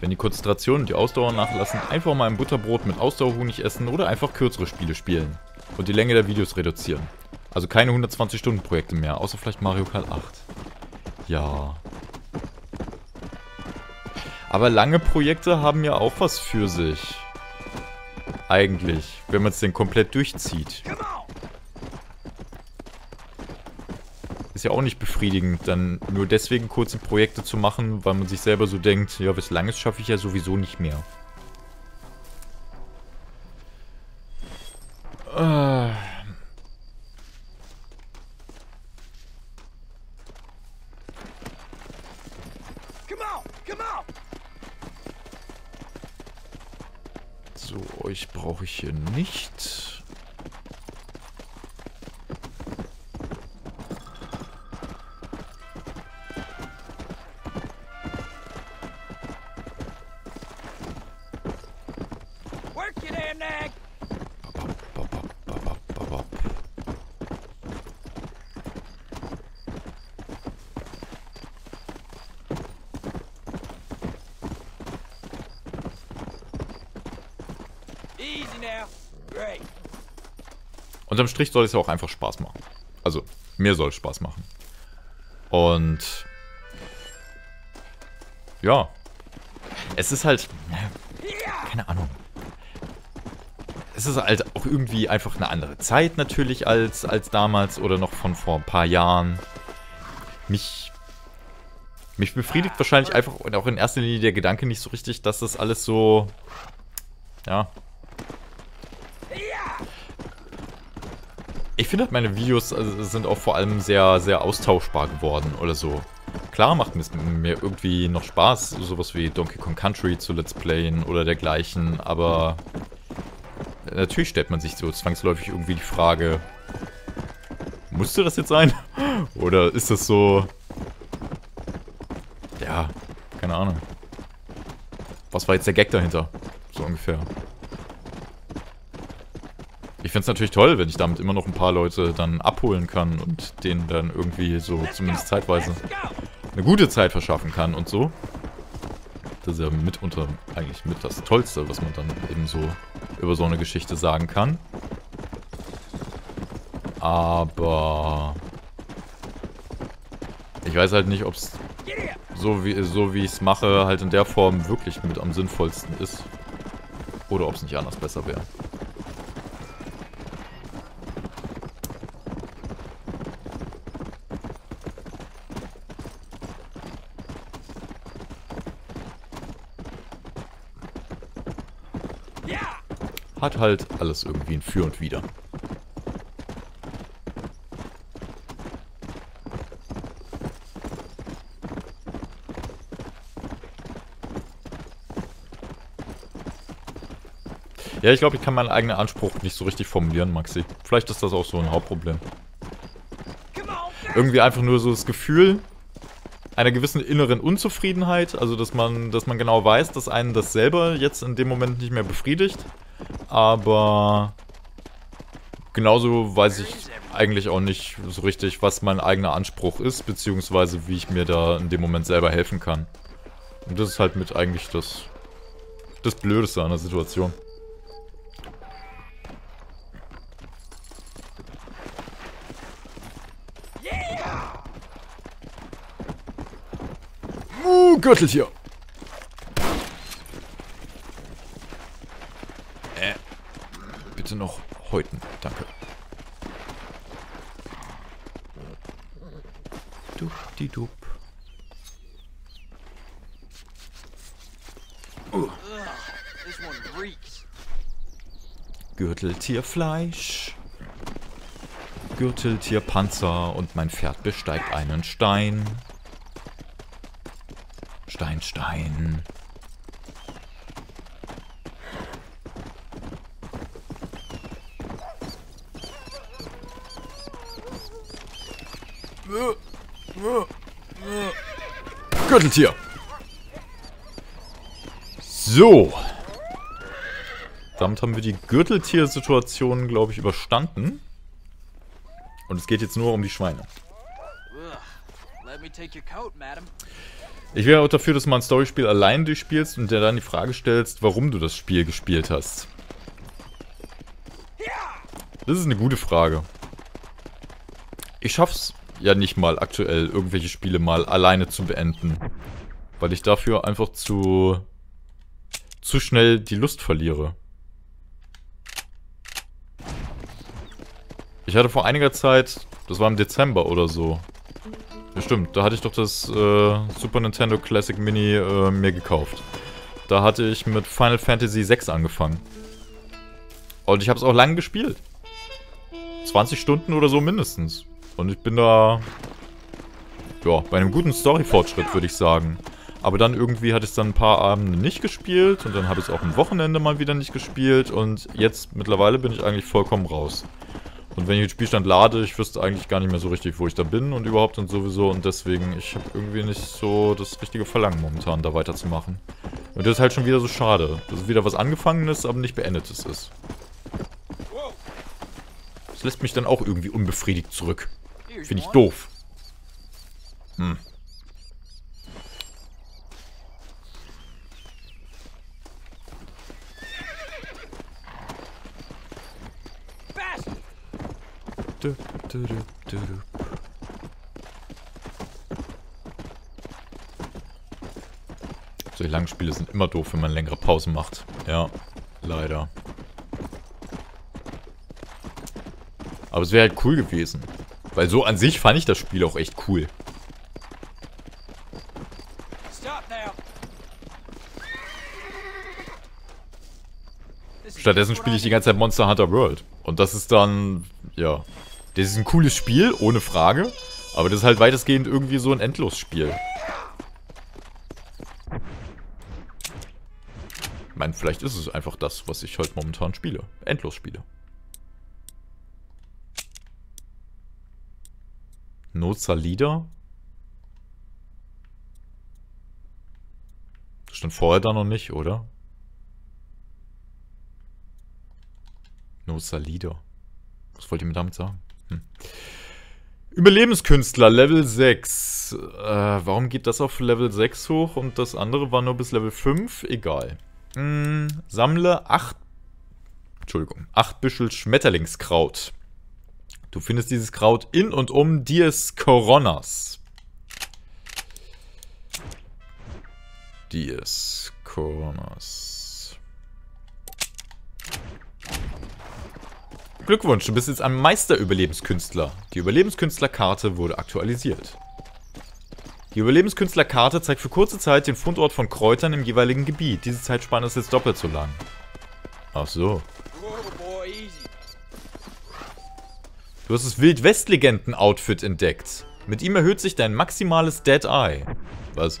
Wenn die Konzentration und die Ausdauer nachlassen, einfach mal ein Butterbrot mit Ausdauerhonig essen oder einfach kürzere Spiele spielen und die Länge der Videos reduzieren. Also keine 120-Stunden-Projekte mehr, außer vielleicht Mario Kart 8. Ja. Aber lange Projekte haben ja auch was für sich. Eigentlich, wenn man es denn komplett durchzieht. Ist ja auch nicht befriedigend, dann nur deswegen kurze Projekte zu machen, weil man sich selber so denkt, ja, was Langes schaffe ich ja sowieso nicht mehr. Hier nicht. Unterm Strich soll es ja auch einfach Spaß machen. Also, mir soll es Spaß machen. Und ja. Es ist halt, keine Ahnung. Es ist halt auch irgendwie einfach eine andere Zeit natürlich als damals oder noch von vor ein paar Jahren. Mich befriedigt wahrscheinlich einfach und auch in erster Linie der Gedanke nicht so richtig, dass das alles so, ja. Ich finde, meine Videos sind auch vor allem sehr, sehr austauschbar geworden oder so. Klar macht es mir irgendwie noch Spaß, sowas wie Donkey Kong Country zu Let's Playen oder dergleichen, aber natürlich stellt man sich so zwangsläufig irgendwie die Frage, musste das jetzt sein? Oder ist das so, ja, keine Ahnung. Was war jetzt der Gag dahinter? So ungefähr. Ich find's natürlich toll, wenn ich damit immer noch ein paar Leute dann abholen kann und denen dann irgendwie so zumindest zeitweise eine gute Zeit verschaffen kann und so. Das ist ja mitunter eigentlich mit das Tollste, was man dann eben so über so eine Geschichte sagen kann. Aber ich weiß halt nicht, ob es so wie ich es mache, halt in der Form wirklich mit am sinnvollsten ist. Oder ob es nicht anders besser wäre. Hat halt alles irgendwie ein Für und Wider. Ja, ich glaube, ich kann meinen eigenen Anspruch nicht so richtig formulieren, Maxi. Vielleicht ist das auch so ein Hauptproblem. Irgendwie einfach nur so das Gefühl einer gewissen inneren Unzufriedenheit. Also, dass man genau weiß, dass einen das selber jetzt in dem Moment nicht mehr befriedigt. Aber genauso weiß ich eigentlich auch nicht so richtig, was mein eigener Anspruch ist, beziehungsweise wie ich mir da in dem Moment selber helfen kann. Und das ist halt mit eigentlich das Blödeste an der Situation. Gürteltier. Bitte noch häuten. Danke. Dup-di-dup. Gürteltierfleisch. Gürteltierpanzer und mein Pferd besteigt einen Stein. Stein. Gürteltier. So. Damit haben wir die Gürteltier-Situation, glaube ich, überstanden. Und es geht jetzt nur um die Schweine. Let me take your coat, madam. Ich wäre auch dafür, dass man ein Storyspiel allein durchspielst und dir dann die Frage stellst, warum du das Spiel gespielt hast. Das ist eine gute Frage. Ich schaff's ja nicht mal aktuell, irgendwelche Spiele mal alleine zu beenden. Weil ich dafür einfach zu schnell die Lust verliere. Ich hatte vor einiger Zeit, das war im Dezember oder so, stimmt, da hatte ich doch das Super Nintendo Classic Mini mir gekauft. Da hatte ich mit Final Fantasy VI angefangen. Und ich habe es auch lange gespielt. 20 Stunden oder so mindestens. Und ich bin da, ja, bei einem guten Story-Fortschritt, würde ich sagen. Aber dann irgendwie hatte ich es dann ein paar Abende nicht gespielt. Und dann habe ich es auch am Wochenende mal wieder nicht gespielt. Und jetzt, mittlerweile, bin ich eigentlich vollkommen raus. Und wenn ich den Spielstand lade, ich wüsste eigentlich gar nicht mehr so richtig, wo ich da bin und überhaupt und sowieso. Und deswegen, ich habe irgendwie nicht so das richtige Verlangen momentan, da weiterzumachen. Und das ist halt schon wieder so schade, dass es wieder was Angefangenes, aber nicht Beendetes ist. Das lässt mich dann auch irgendwie unbefriedigt zurück. Finde ich doof. Hm. Solche langen Spiele sind immer doof, wenn man längere Pausen macht. Ja, leider. Aber es wäre halt cool gewesen. Weil so an sich fand ich das Spiel auch echt cool. Stattdessen spiele ich die ganze Zeit Monster Hunter World. Und das ist dann, ja... Das ist ein cooles Spiel, ohne Frage. Aber das ist halt weitestgehend irgendwie so ein Endlosspiel. Ich meine, vielleicht ist es einfach das, was ich halt momentan spiele. Endlosspiele. No Salida? Das stand vorher da noch nicht, oder? No Salida. Was wollt ihr mir damit sagen? Überlebenskünstler, Level 6. Warum geht das auf Level 6 hoch und das andere war nur bis Level 5? Egal. Sammle 8 Büschel Schmetterlingskraut. Du findest dieses Kraut in und um Dies Coronas. Dies Coronas. Glückwunsch, du bist jetzt ein Meister-Überlebenskünstler. Die Überlebenskünstlerkarte wurde aktualisiert. Die Überlebenskünstlerkarte zeigt für kurze Zeit den Fundort von Kräutern im jeweiligen Gebiet. Diese Zeitspanne ist jetzt doppelt so lang. Ach so. Du hast das Wild-West-Legenden-Outfit entdeckt. Mit ihm erhöht sich dein maximales Dead-Eye. Was?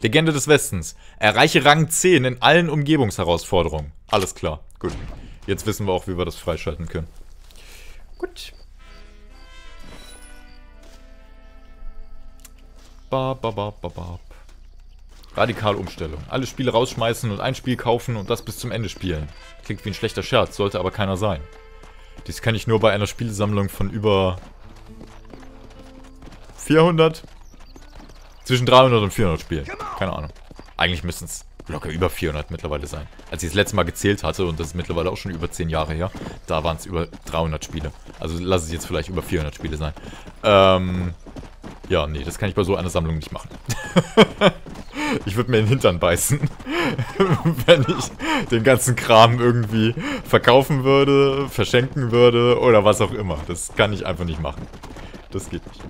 Legende des Westens. Erreiche Rang 10 in allen Umgebungsherausforderungen. Alles klar. Gut. Jetzt wissen wir auch, wie wir das freischalten können. Gut. Ba, ba, ba, ba, ba. Radikalumstellung. Alle Spiele rausschmeißen und ein Spiel kaufen und das bis zum Ende spielen. Klingt wie ein schlechter Scherz, sollte aber keiner sein. Dies kann ich nur bei einer Spielesammlung von über 400, zwischen 300 und 400 Spielen. Keine Ahnung. Eigentlich müssen es locker über 400 mittlerweile sein. Als ich das letzte Mal gezählt hatte, und das ist mittlerweile auch schon über 10 Jahre her, da waren es über 300 Spiele. Also lass es jetzt vielleicht über 400 Spiele sein. Ja, nee, das kann ich bei so einer Sammlung nicht machen. Ich würde mir den Hintern beißen, wenn ich den ganzen Kram irgendwie verkaufen würde, verschenken würde oder was auch immer. Das kann ich einfach nicht machen. Das geht nicht.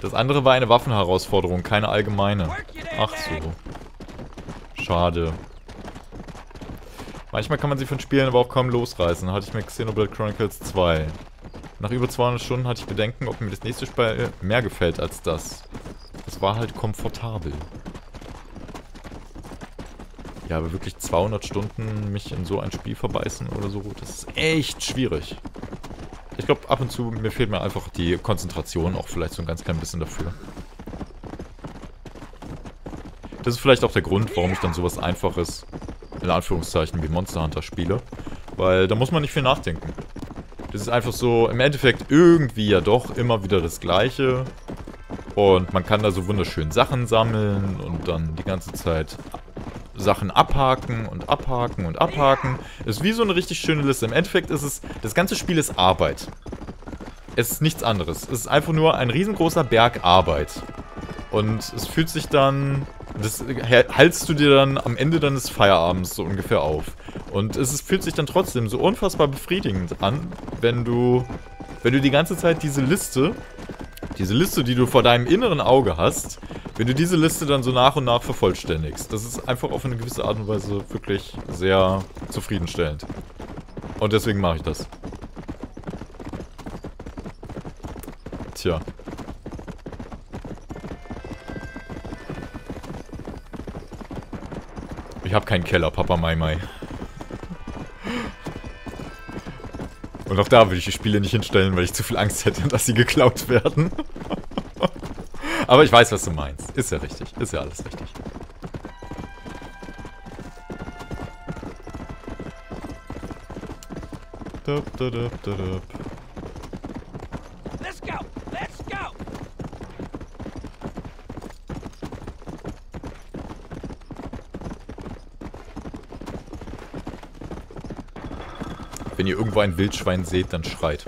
Das andere war eine Waffenherausforderung, keine allgemeine. Ach so. Schade. Manchmal kann man sie von Spielen aber auch kaum losreißen. Hatte ich mit Xenoblade Chronicles 2. Nach über 200 Stunden hatte ich Bedenken, ob mir das nächste Spiel mehr gefällt als das. Es war halt komfortabel. Ja, aber wirklich 200 Stunden mich in so ein Spiel verbeißen oder so, das ist echt schwierig. Ich glaube, ab und zu fehlt mir einfach die Konzentration, auch vielleicht so ein ganz klein bisschen dafür. Das ist vielleicht auch der Grund, warum ich dann sowas Einfaches, in Anführungszeichen, wie Monster Hunter spiele. Weil da muss man nicht viel nachdenken. Das ist einfach so, im Endeffekt irgendwie ja doch immer wieder das Gleiche. Und man kann da so wunderschön Sachen sammeln und dann die ganze Zeit Sachen abhaken und abhaken und abhaken. Das ist wie so eine richtig schöne Liste. Im Endeffekt ist es, das ganze Spiel ist Arbeit. Es ist nichts anderes. Es ist einfach nur ein riesengroßer Berg Arbeit. Und es fühlt sich dann, das hältst du dir dann am Ende deines Feierabends so ungefähr auf. Und es fühlt sich dann trotzdem so unfassbar befriedigend an, wenn du die ganze Zeit diese Liste, die du vor deinem inneren Auge hast, wenn du diese Liste dann so nach und nach vervollständigst. Das ist einfach auf eine gewisse Art und Weise wirklich sehr zufriedenstellend. Und deswegen mache ich das. Tja. Ich habe keinen Keller, Papa Mai Mai. Und auch da würde ich die Spiele nicht hinstellen, weil ich zu viel Angst hätte, dass sie geklaut werden. Aber ich weiß, was du meinst. Ist ja richtig. Ist ja alles richtig. Let's go! Let's go! Wenn ihr irgendwo ein Wildschwein seht, dann schreit.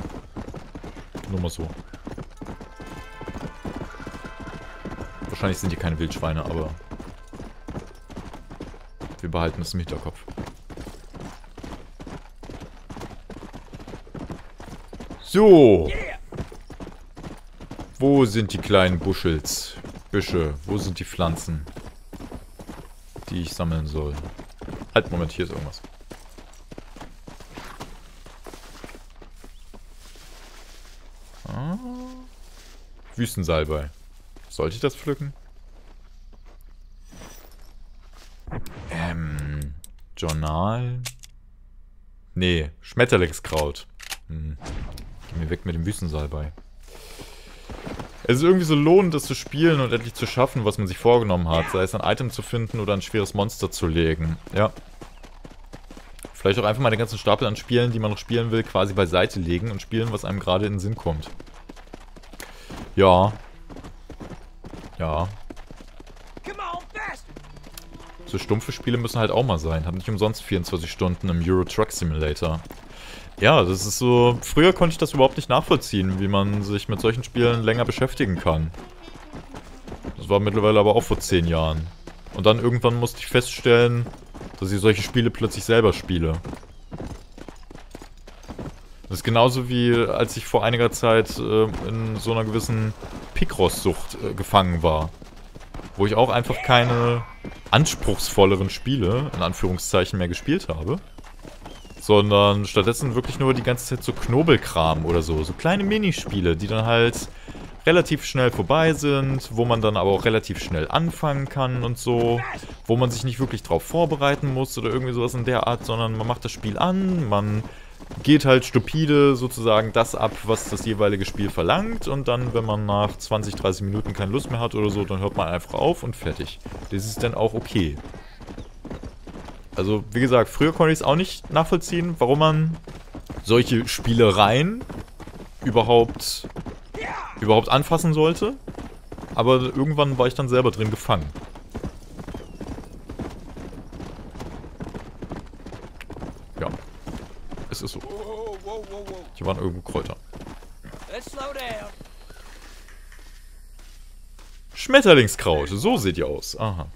Nur mal so. Wahrscheinlich sind hier keine Wildschweine, aber wir behalten es im Hinterkopf. So. Wo sind die kleinen Buschels? Büsche. Wo sind die Pflanzen, die ich sammeln soll? Halt, Moment, hier ist irgendwas. Wüstensalbei. Sollte ich das pflücken? Journal? Nee, Schmetterlingskraut. Geh mir weg mit dem Wüstensalbei. Es ist irgendwie so lohnend, das zu spielen und endlich zu schaffen, was man sich vorgenommen hat. Sei es ein Item zu finden oder ein schweres Monster zu legen. Ja. Vielleicht auch einfach mal den ganzen Stapel an Spielen, die man noch spielen will, quasi beiseite legen und spielen, was einem gerade in den Sinn kommt. Ja. Ja. So stumpfe Spiele müssen halt auch mal sein. Haben nicht umsonst 24 Stunden im Euro Truck Simulator. Ja, das ist so. Früher konnte ich das überhaupt nicht nachvollziehen, wie man sich mit solchen Spielen länger beschäftigen kann. Das war mittlerweile aber auch vor 10 Jahren. Und dann irgendwann musste ich feststellen, dass ich solche Spiele plötzlich selber spiele. Das ist genauso wie, als ich vor einiger Zeit in so einer gewissen Picross-Sucht gefangen war. Wo ich auch einfach keine anspruchsvolleren Spiele, in Anführungszeichen, mehr gespielt habe. Sondern stattdessen wirklich nur die ganze Zeit so Knobelkram oder so. So kleine Minispiele, die dann halt relativ schnell vorbei sind, wo man dann aber auch relativ schnell anfangen kann und so, wo man sich nicht wirklich drauf vorbereiten muss oder irgendwie sowas in der Art, sondern man macht das Spiel an, man geht halt stupide sozusagen das ab, was das jeweilige Spiel verlangt, und dann, wenn man nach 20, 30 Minuten keine Lust mehr hat oder so, dann hört man einfach auf und fertig. Das ist dann auch okay. Also, wie gesagt, früher konnte ich es auch nicht nachvollziehen, warum man solche Spielereien überhaupt anfassen sollte. Aber irgendwann war ich dann selber drin gefangen. Ja. Es ist so. Hier waren irgendwo Kräuter. Schmetterlingskraut. So sieht die aus. Aha.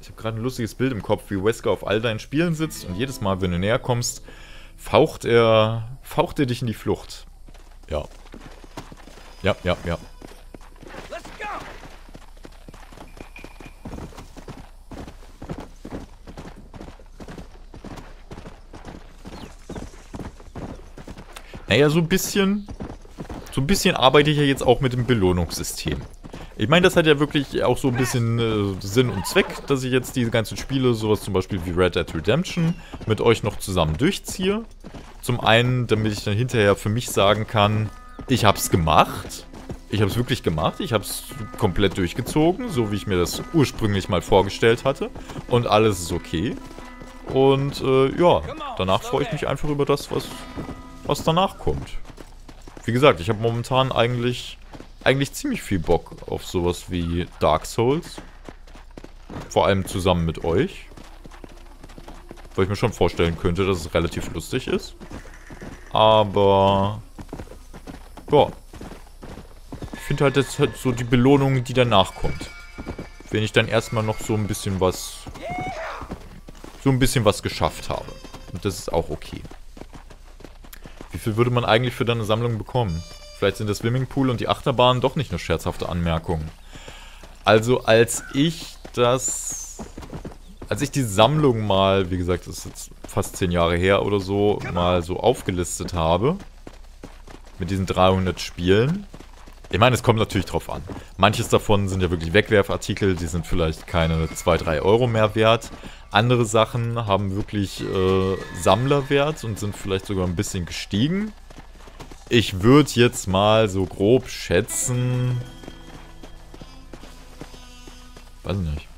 Ich habe gerade ein lustiges Bild im Kopf, wie Wesker auf all deinen Spielen sitzt und jedes Mal, wenn du näher kommst, faucht er dich in die Flucht. Ja. Ja, ja, ja. Naja, so ein bisschen arbeite ich ja jetzt auch mit dem Belohnungssystem. Ich meine, das hat ja wirklich auch so ein bisschen Sinn und Zweck, dass ich jetzt diese ganzen Spiele, sowas zum Beispiel wie Red Dead Redemption, mit euch noch zusammen durchziehe. Zum einen, damit ich dann hinterher für mich sagen kann, ich hab's gemacht. Ich hab's wirklich gemacht. Ich hab's komplett durchgezogen, so wie ich mir das ursprünglich mal vorgestellt hatte. Und alles ist okay. Und ja, danach freue ich mich einfach über das, was danach kommt. Wie gesagt, ich habe momentan eigentlich ziemlich viel Bock auf sowas wie Dark Souls. Vor allem zusammen mit euch. Weil ich mir schon vorstellen könnte, dass es relativ lustig ist. Aber ja. Ich finde halt jetzt halt so die Belohnung, die danach kommt. Wenn ich dann erstmal noch so ein bisschen was geschafft habe. Und das ist auch okay. Wie viel würde man eigentlich für deine Sammlung bekommen? Vielleicht sind das Swimmingpool und die Achterbahn doch nicht nur scherzhafte Anmerkungen. Also als ich die Sammlung mal, wie gesagt, das ist jetzt fast 10 Jahre her oder so, mal so aufgelistet habe, mit diesen 300 Spielen, ich meine, es kommt natürlich drauf an. Manches davon sind ja wirklich Wegwerfartikel, die sind vielleicht keine 2, 3 Euro mehr wert. Andere Sachen haben wirklich Sammlerwert und sind vielleicht sogar ein bisschen gestiegen. Ich würde jetzt mal so grob schätzen. Weiß nicht.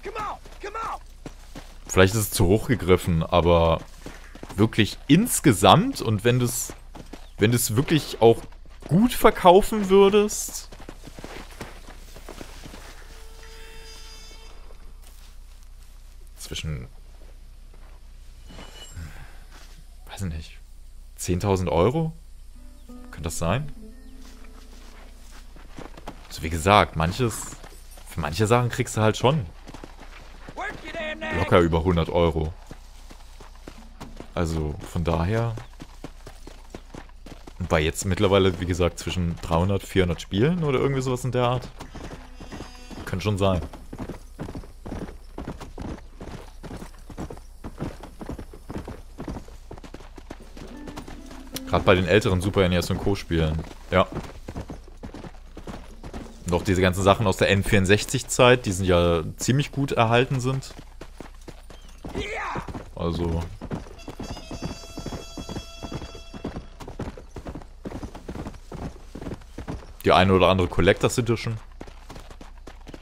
Vielleicht ist es zu hoch gegriffen, aber wirklich insgesamt, und wenn du es wirklich auch gut verkaufen würdest, zwischen, weiß nicht, 10.000 Euro? Kann das sein? Also wie gesagt, für manche Sachen kriegst du halt schon locker über 100 Euro. Also von daher, und bei jetzt mittlerweile, wie gesagt, zwischen 300, 400 Spielen oder irgendwie sowas in der Art. Kann schon sein. Gerade bei den älteren Super NES und Co. Spielen. Ja. Und auch diese ganzen Sachen aus der N64-Zeit, die sind ja ziemlich gut erhalten sind. Also. Die eine oder andere Collectors Edition.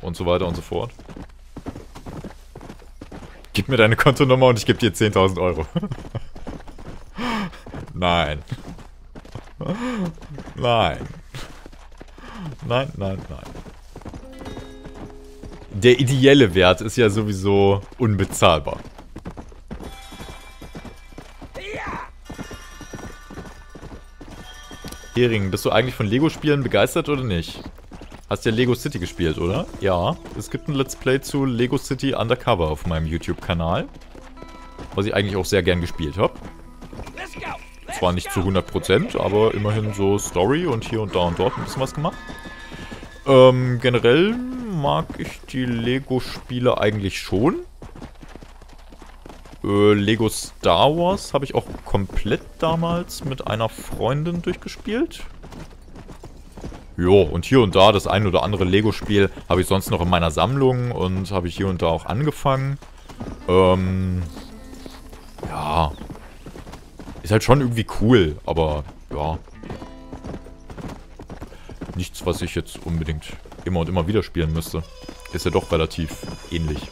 Und so weiter und so fort. Gib mir deine Kontonummer und ich gebe dir 10.000 Euro. Nein. Nein. Nein, nein, nein. Der ideelle Wert ist ja sowieso unbezahlbar. Hering, bist du eigentlich von Lego-Spielen begeistert oder nicht? Hast ja Lego City gespielt, oder? Ja, es gibt ein Let's Play zu Lego City Undercover auf meinem YouTube-Kanal. Was ich eigentlich auch sehr gern gespielt habe. Zwar nicht zu 100%, aber immerhin so Story und hier und da und dort ein bisschen was gemacht. Generell mag ich die Lego-Spiele eigentlich schon. Lego Star Wars habe ich auch komplett damals mit einer Freundin durchgespielt. Jo, und hier und da das ein oder andere Lego-Spiel habe ich sonst noch in meiner Sammlung und habe ich hier und da auch angefangen. Ja. Ist halt schon irgendwie cool, aber ja. Nichts, was ich jetzt unbedingt immer und immer wieder spielen müsste. Ist ja doch relativ ähnlich.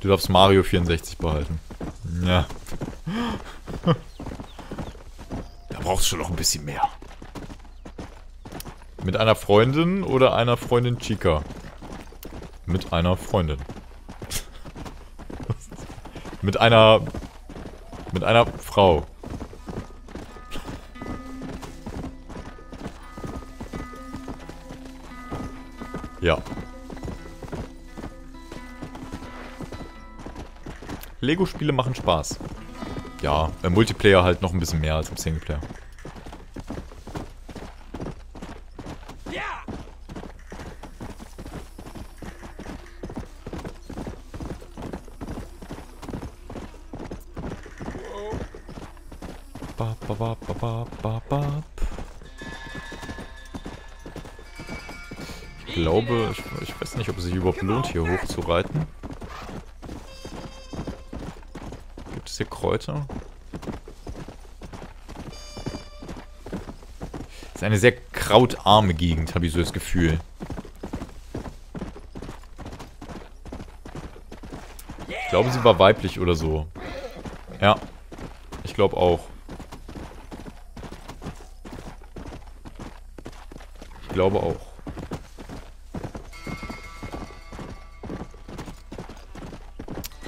Du darfst Mario 64 behalten. Ja. Da brauchst du schon noch ein bisschen mehr. Mit einer Freundin oder einer Freundin Chica? Mit einer Freundin. Mit einer Frau. Ja. Lego-Spiele machen Spaß. Ja, im Multiplayer halt noch ein bisschen mehr als im Singleplayer. Ja. Ba, ba, ba, ba, ba, ba. Ich glaube, ich weiß nicht, ob es sich überhaupt lohnt, hier hoch zu reiten. Kräuter. Ist eine sehr krautarme Gegend, habe ich so das Gefühl. Ich glaube, sie war weiblich oder so. Ja, ich glaube auch. Ich glaube auch.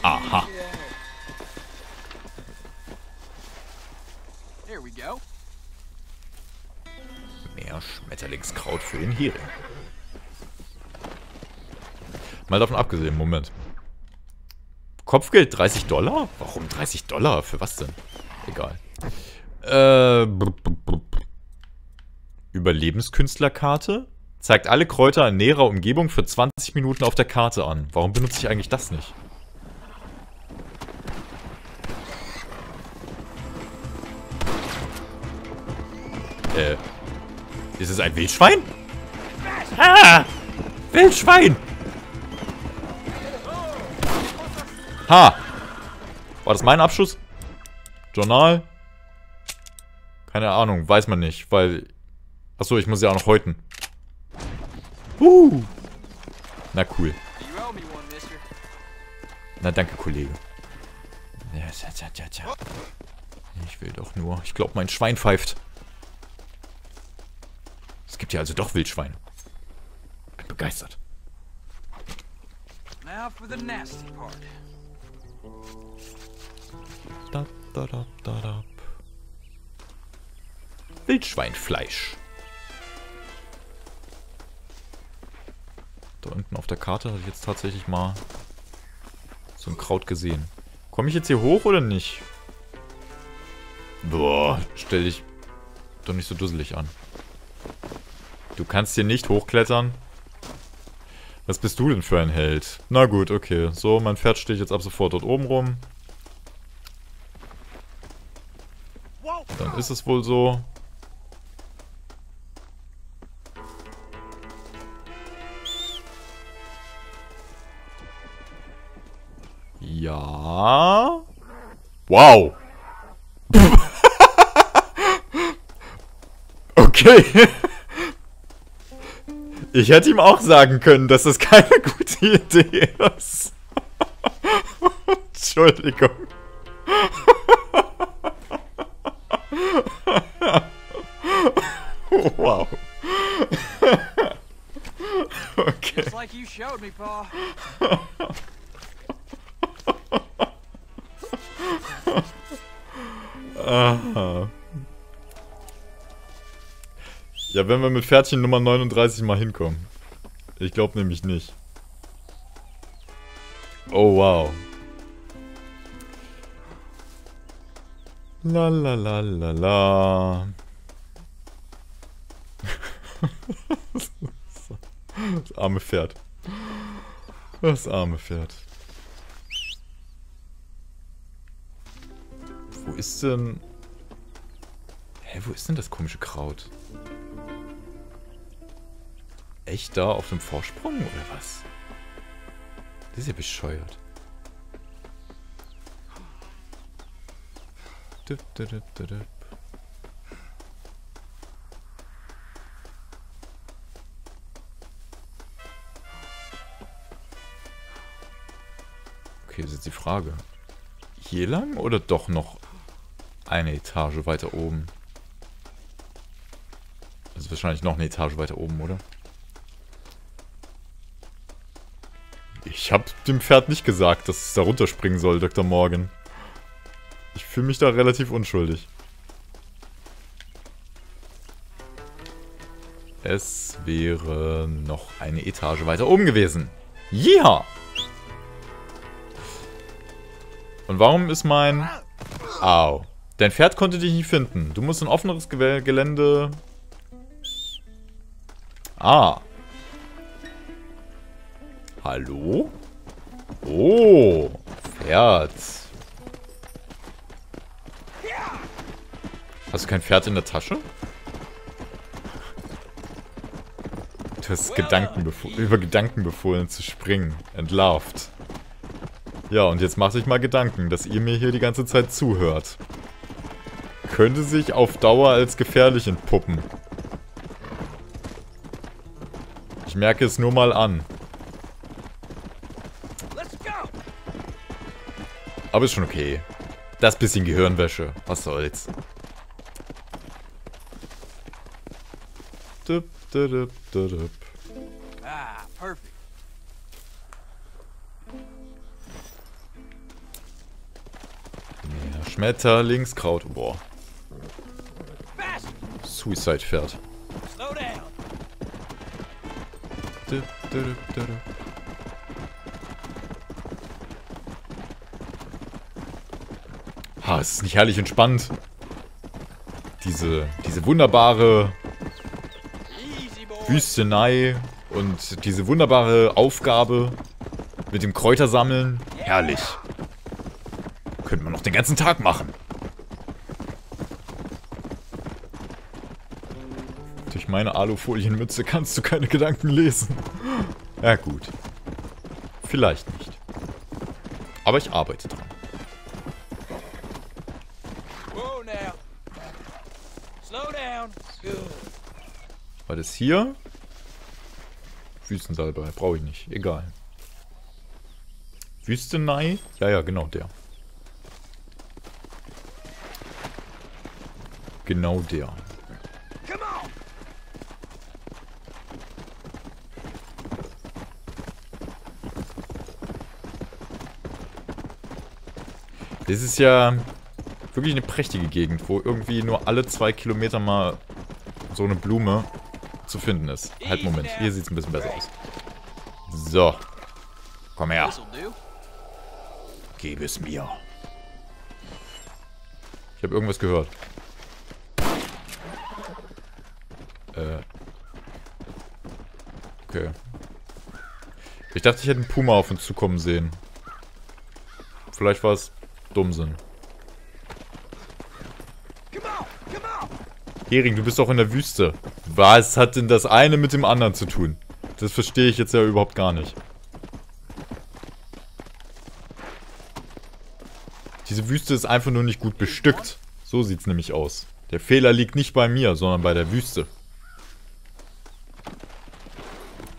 Aha. Mehr Schmetterlingskraut für den Hering. Mal davon abgesehen, Moment. Kopfgeld $30? Warum $30? Für was denn? Egal. Überlebenskünstlerkarte? Zeigt alle Kräuter in näherer Umgebung für 20 Minuten auf der Karte an. Warum benutze ich eigentlich das nicht? Ist es ein Wildschwein? Ah! Wildschwein! Ha! War das mein Abschuss? Journal? Keine Ahnung, weiß man nicht, weil... Achso, ich muss ja auch noch häuten. Na cool. Na danke, Kollege. Ich will doch nur... Ich glaube, mein Schwein pfeift. Es gibt ja also doch Wildschweine. Bin begeistert. Wildschweinfleisch. Da unten auf der Karte habe ich jetzt tatsächlich mal so ein Kraut gesehen. Komme ich jetzt hier hoch oder nicht? Boah, stell dich doch nicht so dusselig an. Du kannst hier nicht hochklettern? Was bist du denn für ein Held? Na gut, okay. So, mein Pferd steht jetzt ab sofort dort oben rum. Dann ist es wohl so. Ja. Wow. Okay. Ich hätte ihm auch sagen können, dass das keine gute Idee ist. Entschuldigung. Wow. Okay. Aha. Ja, wenn wir mit Pferdchen Nummer 39 mal hinkommen. Ich glaube nämlich nicht. Oh, wow. La la la la la. Das arme Pferd. Das arme Pferd. Wo ist denn... Hä, wo ist denn das komische Kraut? Echt da auf dem Vorsprung oder was? Das ist ja bescheuert. Okay, das ist die Frage. Hier lang oder doch noch eine Etage weiter oben? Also wahrscheinlich noch eine Etage weiter oben, oder? Ich habe dem Pferd nicht gesagt, dass es da runterspringen soll, Dr. Morgan. Ich fühle mich da relativ unschuldig. Es wäre noch eine Etage weiter oben gewesen. Ja! Und warum ist mein... Au. Dein Pferd konnte dich nicht finden. Du musst ein offeneres Gelände... Ah. Hallo? Oh. Pferd. Hast du kein Pferd in der Tasche? Du hast über Gedanken befohlen zu springen. Entlarvt. Ja, und jetzt macht euch mal Gedanken, dass ihr mir hier die ganze Zeit zuhört. Könnte sich auf Dauer als gefährlich entpuppen. Ich merke es nur mal an. Aber ist schon okay. Das bisschen Gehirnwäsche. Was soll's. Ah, perfekt. Ja, Schmetterlingskraut. Boah. Suicide-Pferd. Ha, es ist nicht herrlich entspannt. Diese wunderbare Wüstenei und diese wunderbare Aufgabe mit dem Kräutersammeln. Herrlich. Könnte man noch den ganzen Tag machen. Durch meine Alufolienmütze kannst du keine Gedanken lesen. Ja gut. Vielleicht nicht. Aber ich arbeite dran. War das hier? Wüstensalbei, brauche ich nicht. Egal. Wüstenei? Ja, ja, genau der. Genau der. Das ist ja wirklich eine prächtige Gegend, wo irgendwie nur alle 2 Kilometer mal so eine Blume zu finden ist. Halt, Moment. Hier sieht es ein bisschen besser aus. So. Komm her. Gib es mir. Ich habe irgendwas gehört. Okay. Ich dachte, ich hätte einen Puma auf uns zukommen sehen. Vielleicht war es Dummsinn. Hering, du bist doch in der Wüste. Was hat denn das eine mit dem anderen zu tun? Das verstehe ich jetzt ja überhaupt gar nicht. Diese Wüste ist einfach nur nicht gut bestückt. So sieht es nämlich aus. Der Fehler liegt nicht bei mir, sondern bei der Wüste.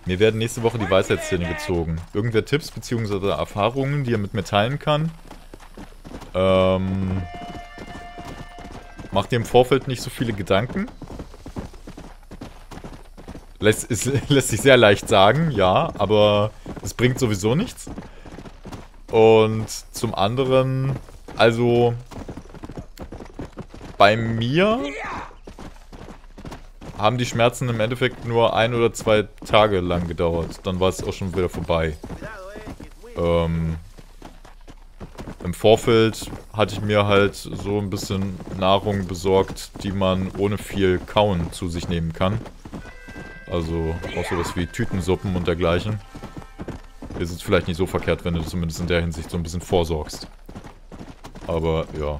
Mir werden nächste Woche die Weisheitszähne gezogen. Irgendwer Tipps bzw. Erfahrungen, die er mit mir teilen kann? Mach dir im Vorfeld nicht so viele Gedanken. Lässt sich sehr leicht sagen, ja, aber es bringt sowieso nichts. Und zum anderen, also bei mir haben die Schmerzen im Endeffekt nur 1 oder 2 Tage lang gedauert. Dann war es auch schon wieder vorbei. Im Vorfeld hatte ich mir halt so ein bisschen Nahrung besorgt, die man ohne viel Kauen zu sich nehmen kann. Also auch sowas wie Tütensuppen und dergleichen. Ist es vielleicht nicht so verkehrt, wenn du zumindest in der Hinsicht so ein bisschen vorsorgst. Aber ja.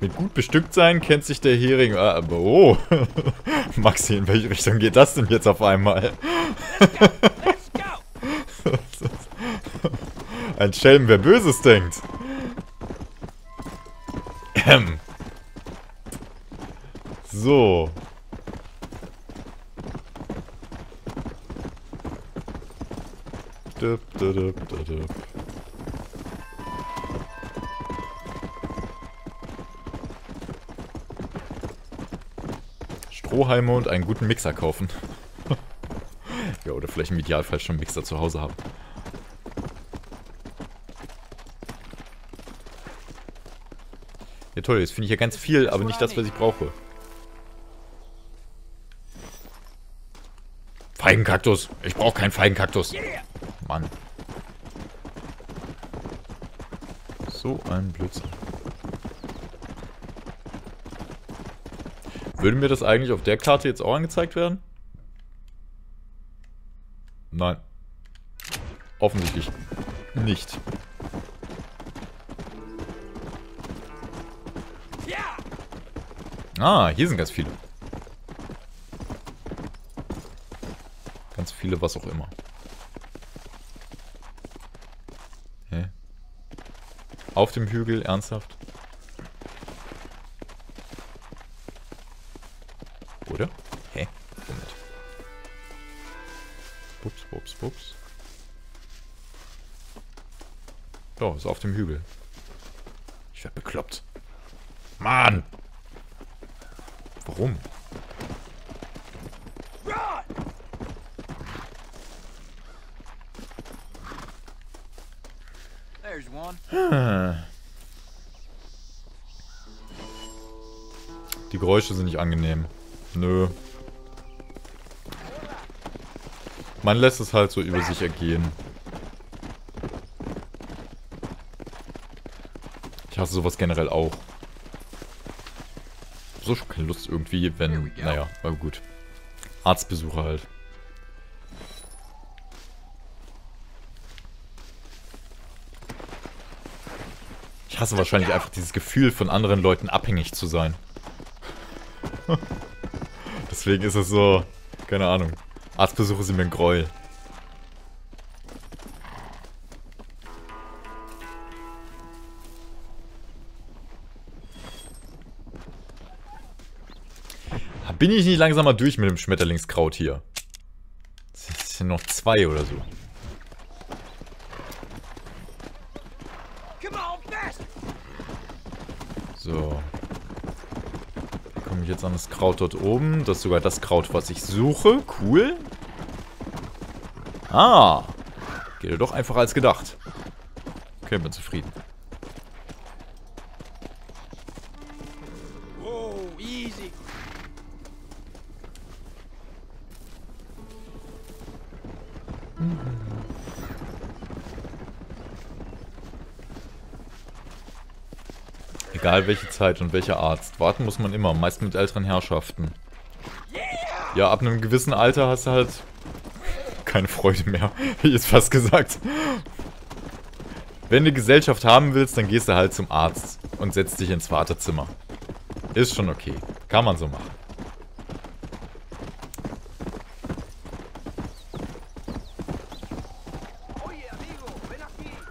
Mit gut bestückt sein kennt sich der Hering. Ah, aber oh. Maxi, in welche Richtung geht das denn jetzt auf einmal? Ein Schelm, wer Böses denkt. So. Dup, dup, dup, dup, dup. Strohhalme und einen guten Mixer kaufen. Ja, oder vielleicht im Idealfall schon einen Mixer zu Hause haben. Ja toll, jetzt finde ich ja ganz viel, aber nicht das, was ich brauche. Feigenkaktus. Ich brauche keinen Feigenkaktus. Mann. So ein Blödsinn. Würde mir das eigentlich auf der Karte jetzt auch angezeigt werden? Nein. Offensichtlich nicht. Ah, hier sind ganz viele. Ganz viele, was auch immer. Hä? Auf dem Hügel, ernsthaft? Oder? Hä? Moment. Ups, ups, ups. Oh, ist auf dem Hügel. Ich werd bekloppt. Mann! Warum? Die Geräusche sind nicht angenehm. Nö. Man lässt es halt so über sich ergehen. Ich hasse sowas generell auch. So schon keine Lust irgendwie, wenn... Naja, aber gut. Arztbesuche halt. Ich hasse wahrscheinlich einfach dieses Gefühl, von anderen Leuten abhängig zu sein. Deswegen ist es so... Keine Ahnung. Arztbesuche sind mir ein Gräuel. Bin ich nicht langsam mal durch mit dem Schmetterlingskraut hier? Es sind noch zwei oder so. So. Dann komme ich jetzt an das Kraut dort oben. Das ist sogar das Kraut, was ich suche. Cool. Ah. Geht ja doch einfacher als gedacht. Okay, bin zufrieden. Egal welche Zeit und welcher Arzt. Warten muss man immer, meist mit älteren Herrschaften. Ja, ab einem gewissen Alter hast du halt keine Freude mehr. Hätte ich jetzt fast gesagt. Wenn du Gesellschaft haben willst, dann gehst du halt zum Arzt und setzt dich ins Wartezimmer. Ist schon okay. Kann man so machen.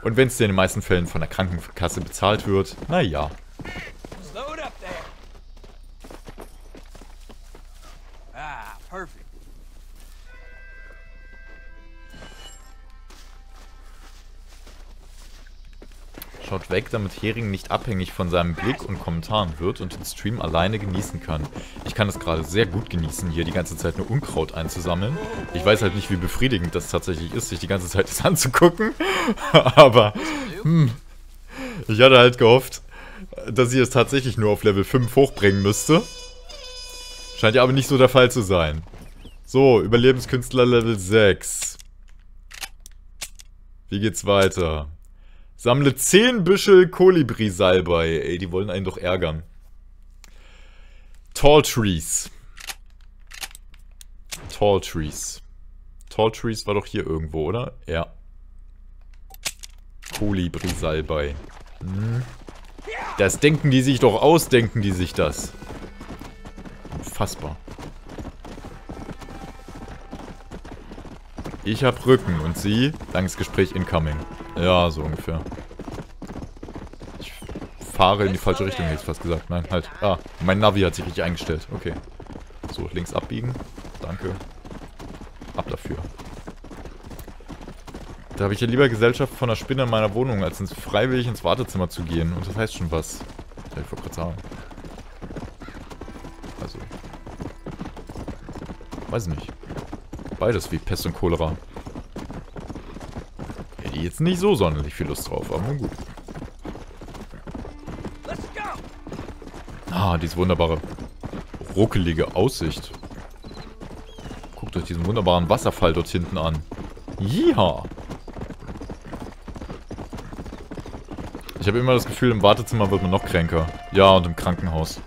Und wenn es dir in den meisten Fällen von der Krankenkasse bezahlt wird, naja. Schaut weg, damit Hering nicht abhängig von seinem Blick und Kommentaren wird und den Stream alleine genießen kann. Ich kann es gerade sehr gut genießen, hier die ganze Zeit nur Unkraut einzusammeln. Ich weiß halt nicht, wie befriedigend das tatsächlich ist, sich die ganze Zeit das anzugucken. Aber, ich hatte halt gehofft, dass ich es tatsächlich nur auf Level 5 hochbringen müsste. Scheint ja aber nicht so der Fall zu sein. So, Überlebenskünstler Level 6. Wie geht's weiter? Sammle 10 Büschel Kolibri-Salbei. Ey, die wollen einen doch ärgern. Tall Trees. Tall Trees. Tall Trees war doch hier irgendwo, oder? Ja. Kolibri-Salbei. Hm. Das denken die sich doch aus, denken die sich das. Unfassbar. Ich hab Rücken und Sie? Dankesgespräch incoming. Ja, so ungefähr. Ich fahre in die falsche Richtung, hätte ich fast gesagt. Nein, halt. Ah, mein Navi hat sich richtig eingestellt. Okay. So, links abbiegen. Danke. Ab dafür. Da habe ich ja lieber Gesellschaft von der Spinne in meiner Wohnung, als freiwillig ins Wartezimmer zu gehen. Und das heißt schon was. Ich wollte gerade sagen. Also. Weiß nicht. Beides wie Pest und Cholera. Hätte ich jetzt nicht so sonderlich viel Lust drauf, aber nun gut. Ah, diese wunderbare, ruckelige Aussicht. Guckt euch diesen wunderbaren Wasserfall dort hinten an. Jiha! Ich habe immer das Gefühl, im Wartezimmer wird man noch kränker. Ja, und im Krankenhaus.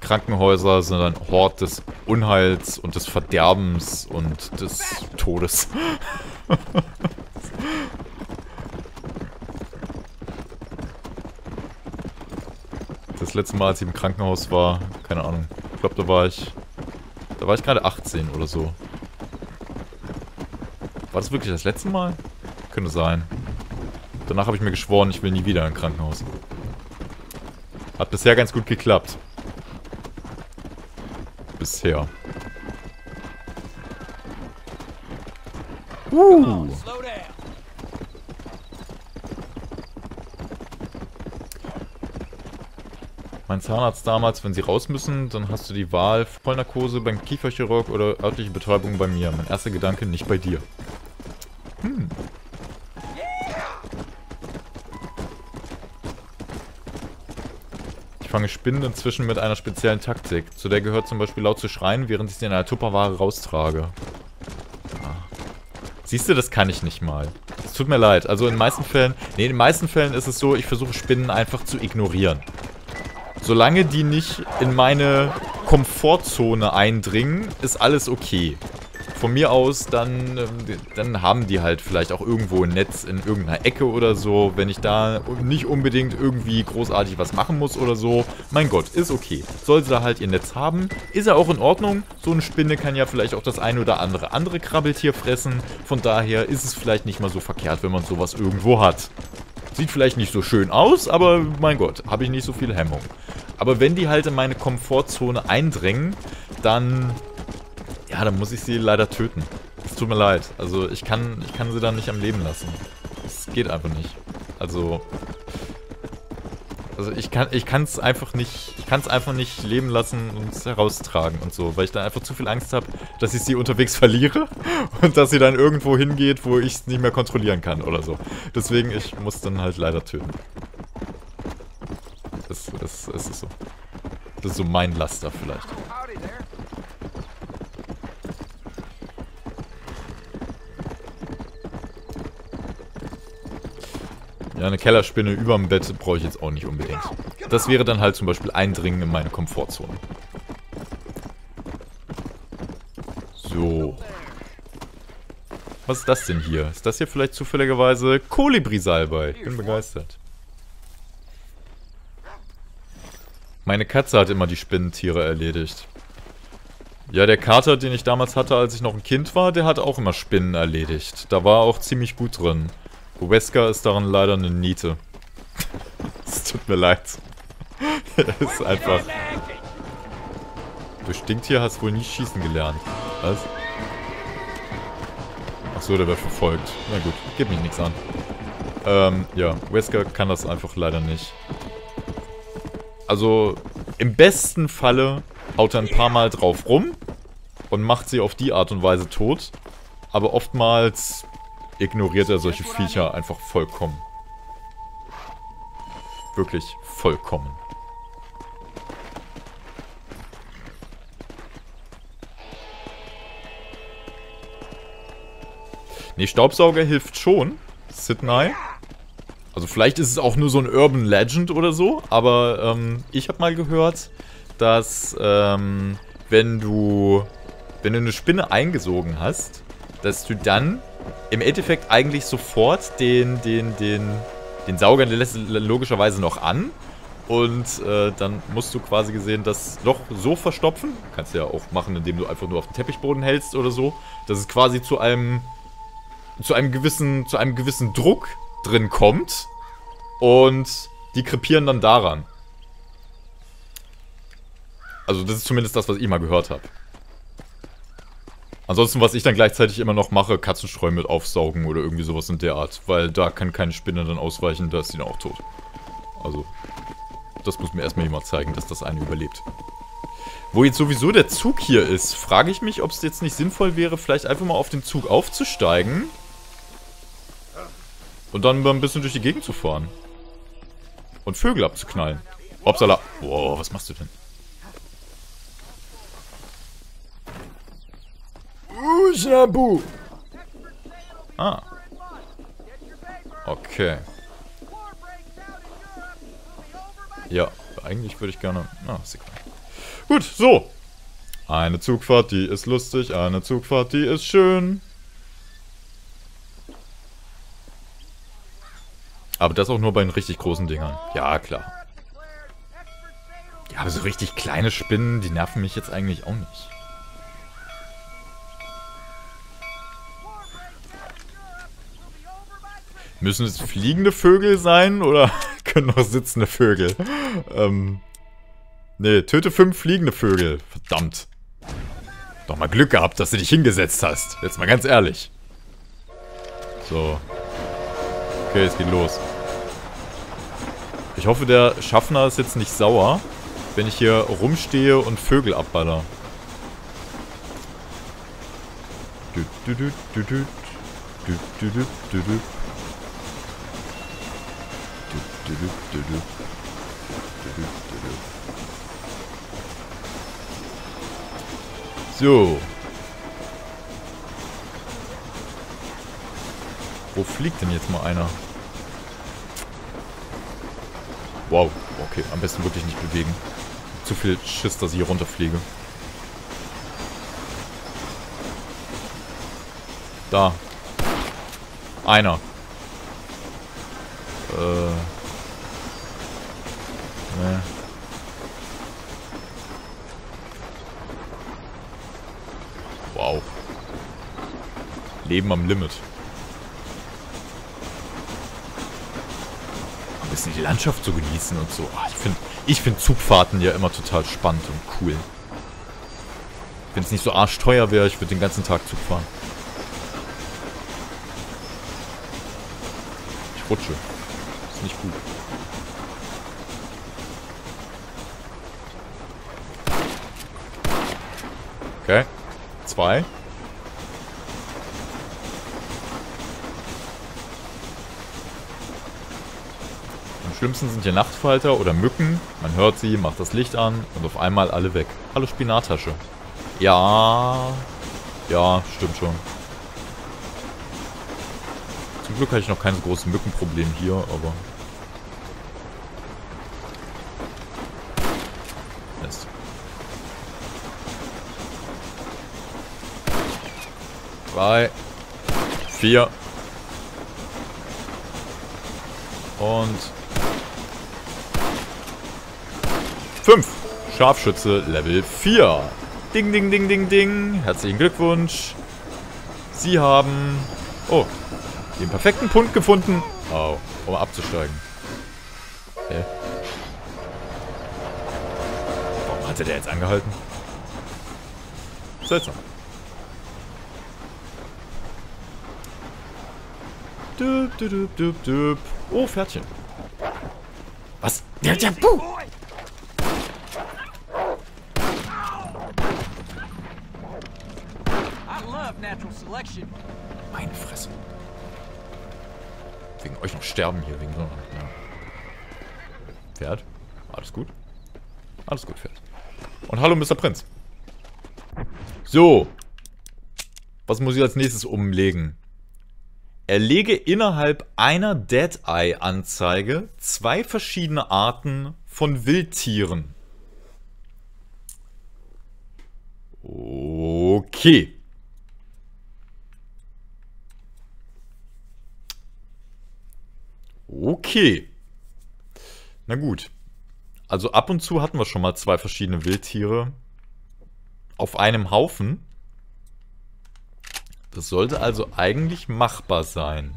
Krankenhäuser sind ein Hort des Unheils und des Verderbens und des Todes. Das letzte Mal, als ich im Krankenhaus war, keine Ahnung, ich glaube, da war ich gerade 18 oder so. War das wirklich das letzte Mal? Könnte sein. Danach habe ich mir geschworen, ich will nie wieder in ein Krankenhaus. Hat bisher ganz gut geklappt. Bisher. Mein Zahnarzt damals, wenn sie raus müssen, dann hast du die Wahl Vollnarkose beim Kieferchirurg oder örtliche Betäubung bei mir. Mein erster Gedanke, nicht bei dir. Hm. Fange Spinnen inzwischen mit einer speziellen Taktik. Zu der gehört zum Beispiel laut zu schreien, während ich sie in einer Tupperware raustrage. Ah. Siehst du, das kann ich nicht mal. Es tut mir leid. Also in den meisten Fällen... Nee, in den meisten Fällen ist es so, ich versuche Spinnen einfach zu ignorieren. Solange die nicht in meine Komfortzone eindringen, ist alles okay. Von mir aus, dann haben die halt vielleicht auch irgendwo ein Netz in irgendeiner Ecke oder so. Wenn ich da nicht unbedingt irgendwie großartig was machen muss oder so. Mein Gott, ist okay. Soll sie da halt ihr Netz haben, ist ja auch in Ordnung. So eine Spinne kann ja vielleicht auch das ein oder andere Krabbeltier fressen. Von daher ist es vielleicht nicht mal so verkehrt, wenn man sowas irgendwo hat. Sieht vielleicht nicht so schön aus, aber mein Gott, habe ich nicht so viel Hemmung. Aber wenn die halt in meine Komfortzone eindringen, dann... Ja, dann muss ich sie leider töten. Es tut mir leid. Also ich kann sie dann nicht am Leben lassen. Es geht einfach nicht. Also ich kann es einfach nicht leben lassen und es heraustragen und so, weil ich dann einfach zu viel Angst habe, dass ich sie unterwegs verliere und dass sie dann irgendwo hingeht, wo ich es nicht mehr kontrollieren kann oder so. Deswegen, ich muss dann halt leider töten. Das ist so. Das ist so mein Laster vielleicht. Ja, eine Kellerspinne überm Bett brauche ich jetzt auch nicht unbedingt. Das wäre dann halt zum Beispiel Eindringen in meine Komfortzone. So. Was ist das denn hier? Ist das hier vielleicht zufälligerweise Kolibri-Salbei? Ich bin begeistert. Meine Katze hat immer die Spinnentiere erledigt. Ja, der Kater, den ich damals hatte, als ich noch ein Kind war, der hat auch immer Spinnen erledigt. Da war er auch ziemlich gut drin. Wesker ist daran leider eine Niete. Es tut mir leid. Er ist einfach... Du Stinktier hast wohl nie schießen gelernt. Was? Achso, der wird verfolgt. Na gut, gib mich nichts an. Ja, Wesker kann das einfach leider nicht. Also, im besten Falle haut er ein paar Mal drauf rum und macht sie auf die Art und Weise tot. Aber oftmals... ignoriert er solche Viecher einfach vollkommen. Wirklich vollkommen. Nee, Staubsauger hilft schon. Sidney. Also vielleicht ist es auch nur so ein Urban Legend oder so, aber ich habe mal gehört, dass wenn du eine Spinne eingesogen hast, dass du dann im Endeffekt eigentlich sofort den Sauger lässt logischerweise noch an. Und dann musst du quasi gesehen das Loch so verstopfen. Kannst du ja auch machen, indem du einfach nur auf den Teppichboden hältst oder so. Dass es quasi zu einem gewissen Druck drin kommt. Und die krepieren dann daran. Also das ist zumindest das, was ich mal gehört habe. Ansonsten, was ich dann gleichzeitig immer noch mache, Katzenstreu mit aufsaugen oder irgendwie sowas in der Art. Weil da kann keine Spinne dann ausweichen, da ist sie dann auch tot. Also, das muss mir erstmal jemand zeigen, dass das eine überlebt. Wo jetzt sowieso der Zug hier ist, frage ich mich, ob es jetzt nicht sinnvoll wäre, vielleicht einfach mal auf den Zug aufzusteigen. Und dann mal ein bisschen durch die Gegend zu fahren. Und Vögel abzuknallen. Upsala. Wow, was machst du denn? Shabu. Ah. Okay. Ja, eigentlich würde ich gerne... Ah, ist egal. Gut, so. Eine Zugfahrt, die ist lustig. Eine Zugfahrt, die ist schön. Aber das auch nur bei den richtig großen Dingern. Ja, klar. Ja, aber so richtig kleine Spinnen, die nerven mich jetzt eigentlich auch nicht. Müssen es fliegende Vögel sein oder können auch sitzende Vögel? Nee, töte 5 fliegende Vögel. Verdammt. Doch mal Glück gehabt, dass du dich hingesetzt hast. Jetzt mal ganz ehrlich. So. Okay, es geht los. Ich hoffe, der Schaffner ist jetzt nicht sauer, wenn ich hier rumstehe und Vögel abballer. So. Wo fliegt denn jetzt mal einer? Wow, okay, am besten wirklich nicht bewegen. Zu viel Schiss, dass ich hier runterfliege. Da. Einer. Nee. Wow. Leben am Limit. Ein bisschen die Landschaft zu genießen und so. Ich find Zugfahrten ja immer total spannend und cool. Wenn es nicht so arschteuer wäre, ich würde den ganzen Tag Zug fahren. Ich rutsche. Ist nicht gut. Okay. 2. Am schlimmsten sind hier Nachtfalter oder Mücken. Man hört sie, macht das Licht an und auf einmal alle weg. Hallo Spinattasche. Ja. Ja, stimmt schon. Zum Glück hatte ich noch kein so großes Mückenproblem hier, aber... Drei, 4 und 5. Scharfschütze Level 4. Ding, ding, ding, ding, ding. Herzlichen Glückwunsch. Sie haben... Oh, den perfekten Punkt gefunden. Oh, um abzusteigen. Okay. Warum hatte der jetzt angehalten? Seltsam. Düb, düb, düb, düb. Oh, Pferdchen. Was? Ja, puh. Meine Fresse. Wegen euch noch sterben hier, wegen so einer. Ja. Pferd? Alles gut? Alles gut, Pferd. Und hallo, Mr. Prinz. So. Was muss ich als nächstes umlegen? Erlege innerhalb einer Dead-Eye-Anzeige 2 verschiedene Arten von Wildtieren. Okay. Okay. Na gut. Also ab und zu hatten wir schon mal 2 verschiedene Wildtiere auf einem Haufen. Das sollte also eigentlich machbar sein.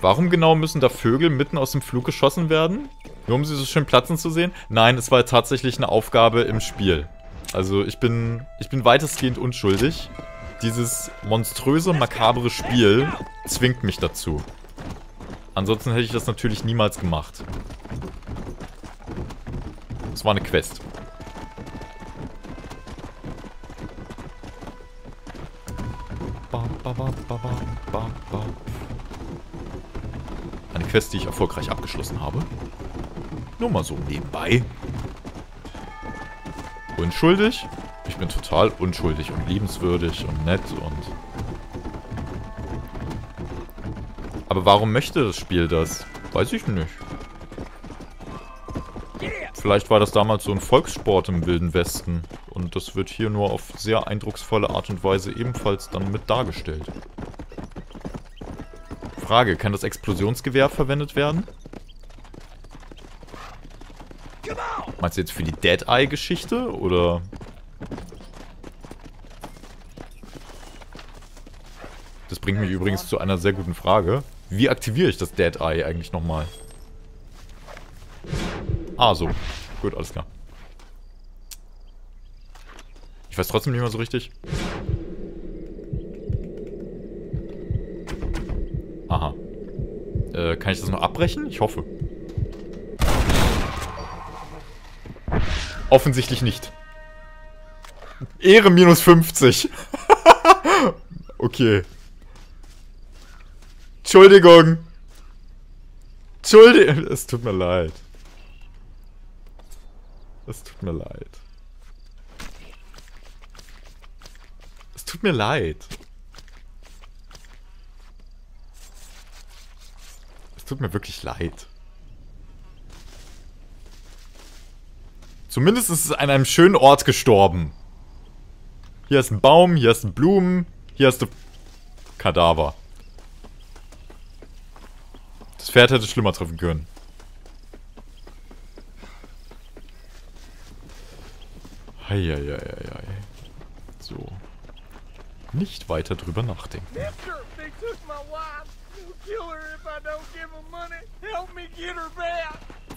Warum genau müssen da Vögel mitten aus dem Flug geschossen werden? Nur um sie so schön platzen zu sehen? Nein, es war tatsächlich eine Aufgabe im Spiel. Also ich bin weitestgehend unschuldig. Dieses monströse, makabere Spiel zwingt mich dazu. Ansonsten hätte ich das natürlich niemals gemacht. Das war eine Quest. Eine Quest, die ich erfolgreich abgeschlossen habe. Nur mal so nebenbei. Unschuldig? Ich bin total unschuldig und liebenswürdig und nett und... Aber warum möchte das Spiel das? Weiß ich nicht. Vielleicht war das damals so ein Volkssport im Wilden Westen. Und das wird hier nur auf sehr eindrucksvolle Art und Weise ebenfalls dann mit dargestellt. Frage, kann das Explosionsgewehr verwendet werden? Meinst du jetzt für die Dead-Eye-Geschichte? Oder... Das bringt mich übrigens zu einer sehr guten Frage. Wie aktiviere ich das Dead-Eye eigentlich nochmal? Ah, so. Gut, alles klar. Ich weiß trotzdem nicht mehr so richtig. Aha. Kann ich das noch abbrechen? Ich hoffe. Offensichtlich nicht. Ehre minus 50. Okay. Entschuldigung. Entschuldigung. Es tut mir leid. Es tut mir leid. Es tut mir leid. Es tut mir wirklich leid. Zumindest ist es an einem schönen Ort gestorben. Hier ist ein Baum, hier ist ein Blumen, hier ist ein Kadaver. Das Pferd hätte schlimmer treffen können. Eieieiei. So. Nicht weiter drüber nachdenken.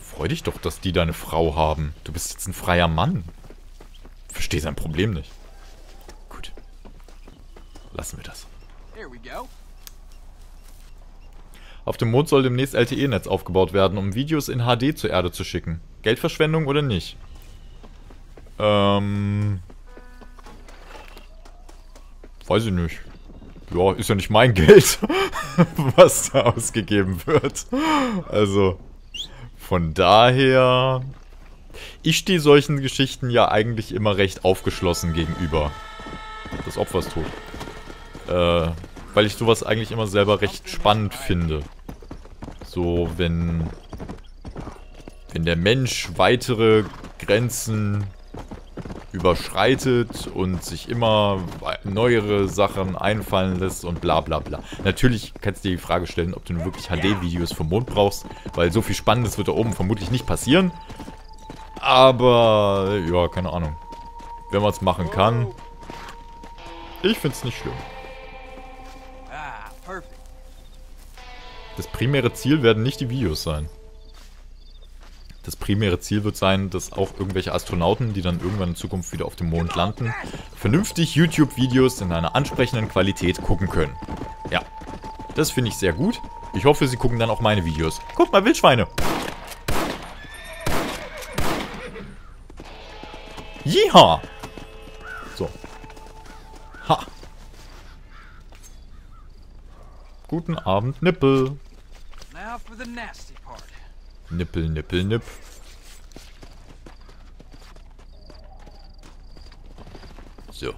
Freu dich doch, dass die deine Frau haben. Du bist jetzt ein freier Mann. Verstehe sein Problem nicht. Gut. Lassen wir das. Auf dem Mond soll demnächst LTE-Netz aufgebaut werden, um Videos in HD zur Erde zu schicken. Geldverschwendung oder nicht? Weiß ich nicht. Ja, ist ja nicht mein Geld, was da ausgegeben wird. Also, von daher... Ich stehe solchen Geschichten ja eigentlich immer recht aufgeschlossen gegenüber. Das Opfer ist tot. Weil ich sowas eigentlich immer selber recht spannend finde. So, wenn der Mensch weitere Grenzen... überschreitet und sich immer neuere Sachen einfallen lässt und bla bla bla. Natürlich kannst du dir die Frage stellen, ob du nun wirklich HD-Videos vom Mond brauchst, weil so viel Spannendes wird da oben vermutlich nicht passieren. Aber, ja, keine Ahnung. Wenn man es machen kann, ich finde es nicht schlimm. Das primäre Ziel werden nicht die Videos sein. Das primäre Ziel wird sein, dass auch irgendwelche Astronauten, die dann irgendwann in Zukunft wieder auf dem Mond landen, vernünftig YouTube-Videos in einer ansprechenden Qualität gucken können. Ja, das finde ich sehr gut. Ich hoffe, sie gucken dann auch meine Videos. Guck mal, Wildschweine! Jeha! So. Ha! Guten Abend, Nippel. Now for the nasty part. Nippel, nippel, nipp. So.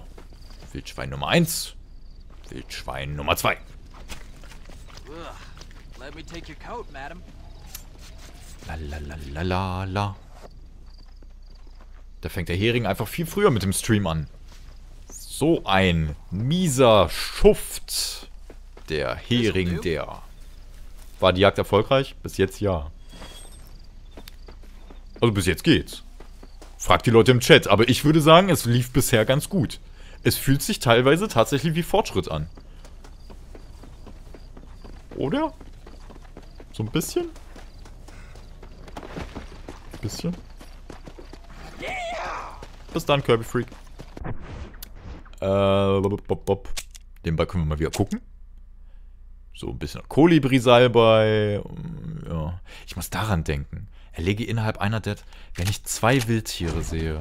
Wildschwein Nummer 1. Wildschwein Nummer 2. Let me take your coat, madam. La la la la la la. Da fängt der Hering einfach viel früher mit dem Stream an. So ein mieser Schuft. Der Hering, der. War die Jagd erfolgreich? Bis jetzt ja. Also bis jetzt geht's. Fragt die Leute im Chat, aber ich würde sagen, es lief bisher ganz gut. Es fühlt sich teilweise tatsächlich wie Fortschritt an. Oder? So ein bisschen? Ein bisschen? Bis dann, Kirby Freak. Den Ball können wir mal wieder gucken. So ein bisschen Kolibri-Salbei. Ja. Ich muss daran denken. Erlege innerhalb einer Dead... Wenn ich zwei Wildtiere sehe,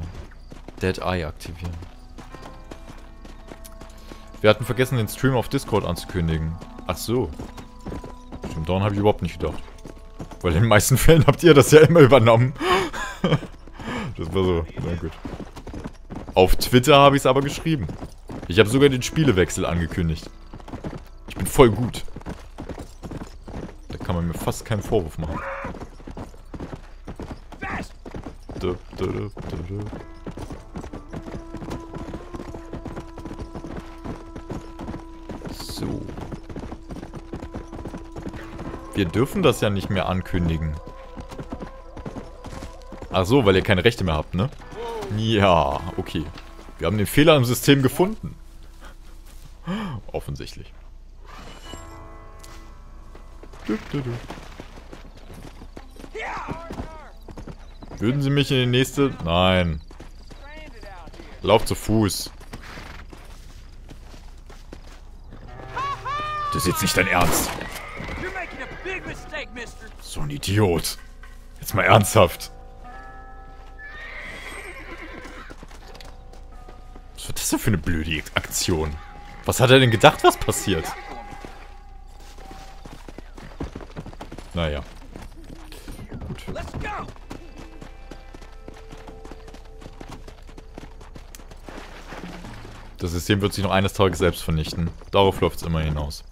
Dead Eye aktivieren. Wir hatten vergessen, den Stream auf Discord anzukündigen. Ach so. Stimmt, daran habe ich überhaupt nicht gedacht. Weil in den meisten Fällen habt ihr das ja immer übernommen. Das war so. Na gut. Auf Twitter habe ich es aber geschrieben. Ich habe sogar den Spielewechsel angekündigt. Ich bin voll gut. Da kann man mir fast keinen Vorwurf machen. So. Wir dürfen das ja nicht mehr ankündigen. Ach so, weil ihr keine Rechte mehr habt, ne? Ja, okay. Wir haben den Fehler im System gefunden. Offensichtlich. Würden Sie mich in die nächste... Nein. Lauf zu Fuß. Das ist jetzt nicht dein Ernst. So ein Idiot. Jetzt mal ernsthaft. Was war das denn für eine blöde Aktion? Was hat er denn gedacht, was passiert? Naja. Gut. Das System wird sich noch eines Tages selbst vernichten. Darauf läuft es immer hinaus.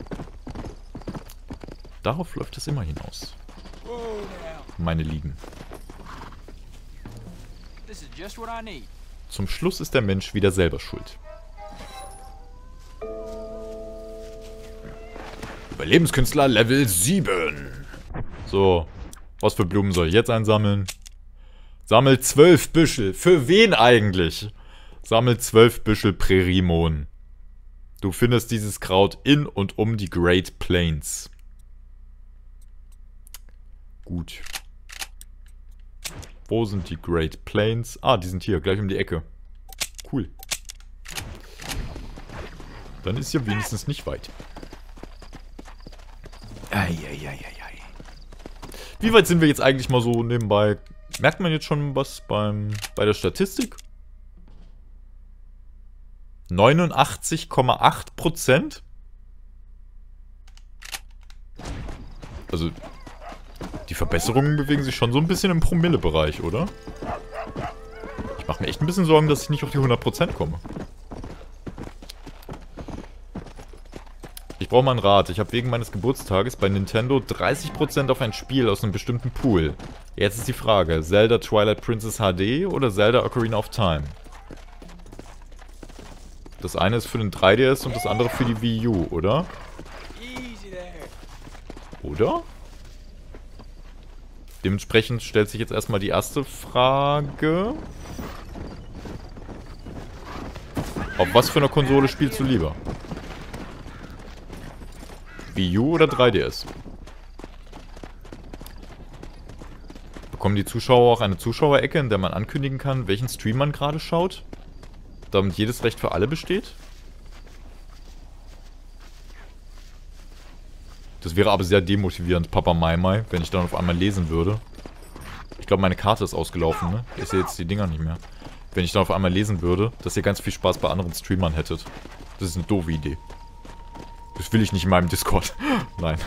Darauf läuft es immer hinaus. Meine Lieben. Zum Schluss ist der Mensch wieder selber schuld. Überlebenskünstler Level 7. So, was für Blumen soll ich jetzt einsammeln? Sammel 12 Büschel. Für wen eigentlich? Sammel 12 Büschel Prerimon. Du findest dieses Kraut in und um die Great Plains. Gut. Wo sind die Great Plains? Ah, die sind hier, gleich um die Ecke. Cool. Dann ist hier wenigstens nicht weit. Eieieiei. Wie weit sind wir jetzt eigentlich mal so nebenbei? Merkt man jetzt schon was bei der Statistik? 89,8%? Also... Die Verbesserungen bewegen sich schon so ein bisschen im Promille-Bereich, oder? Ich mache mir echt ein bisschen Sorgen, dass ich nicht auf die 100% komme. Ich brauche mal einen Rat. Ich habe wegen meines Geburtstages bei Nintendo 30% auf ein Spiel aus einem bestimmten Pool. Jetzt ist die Frage, Zelda Twilight Princess HD oder Zelda Ocarina of Time? Das eine ist für den 3DS und das andere für die Wii U, oder? Oder? Dementsprechend stellt sich jetzt erstmal die erste Frage. Auf was für eine Konsole spielst du lieber? Wii U oder 3DS? Bekommen die Zuschauer auch eine Zuschauerecke, in der man ankündigen kann, welchen Stream man gerade schaut? Damit jedes Recht für alle besteht? Das wäre aber sehr demotivierend, Papa Mai Mai, wenn ich dann auf einmal lesen würde. Ich glaube, meine Karte ist ausgelaufen, ne? Ich sehe jetzt die Dinger nicht mehr. Wenn ich dann auf einmal lesen würde, dass ihr ganz viel Spaß bei anderen Streamern hättet. Das ist eine doofe Idee. Das will ich nicht in meinem Discord. Nein.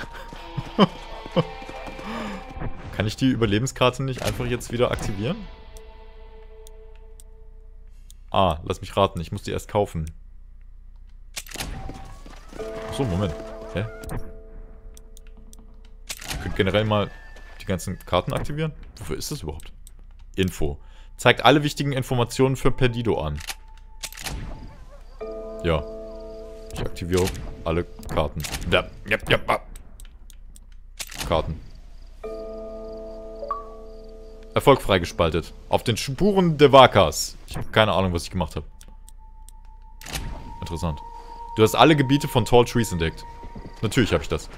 Kann ich die Überlebenskarte nicht einfach jetzt wieder aktivieren? Ah, lass mich raten. Ich muss die erst kaufen. Achso, Moment. Hä? Ich könnte generell mal die ganzen Karten aktivieren. Wofür ist das überhaupt? Info. Zeigt alle wichtigen Informationen für Perdido an. Ja. Ich aktiviere alle Karten. Da. Karten. Erfolg freigeschaltet. Auf den Spuren der Wakas. Ich habe keine Ahnung, was ich gemacht habe. Interessant. Du hast alle Gebiete von Tall Trees entdeckt. Natürlich habe ich das.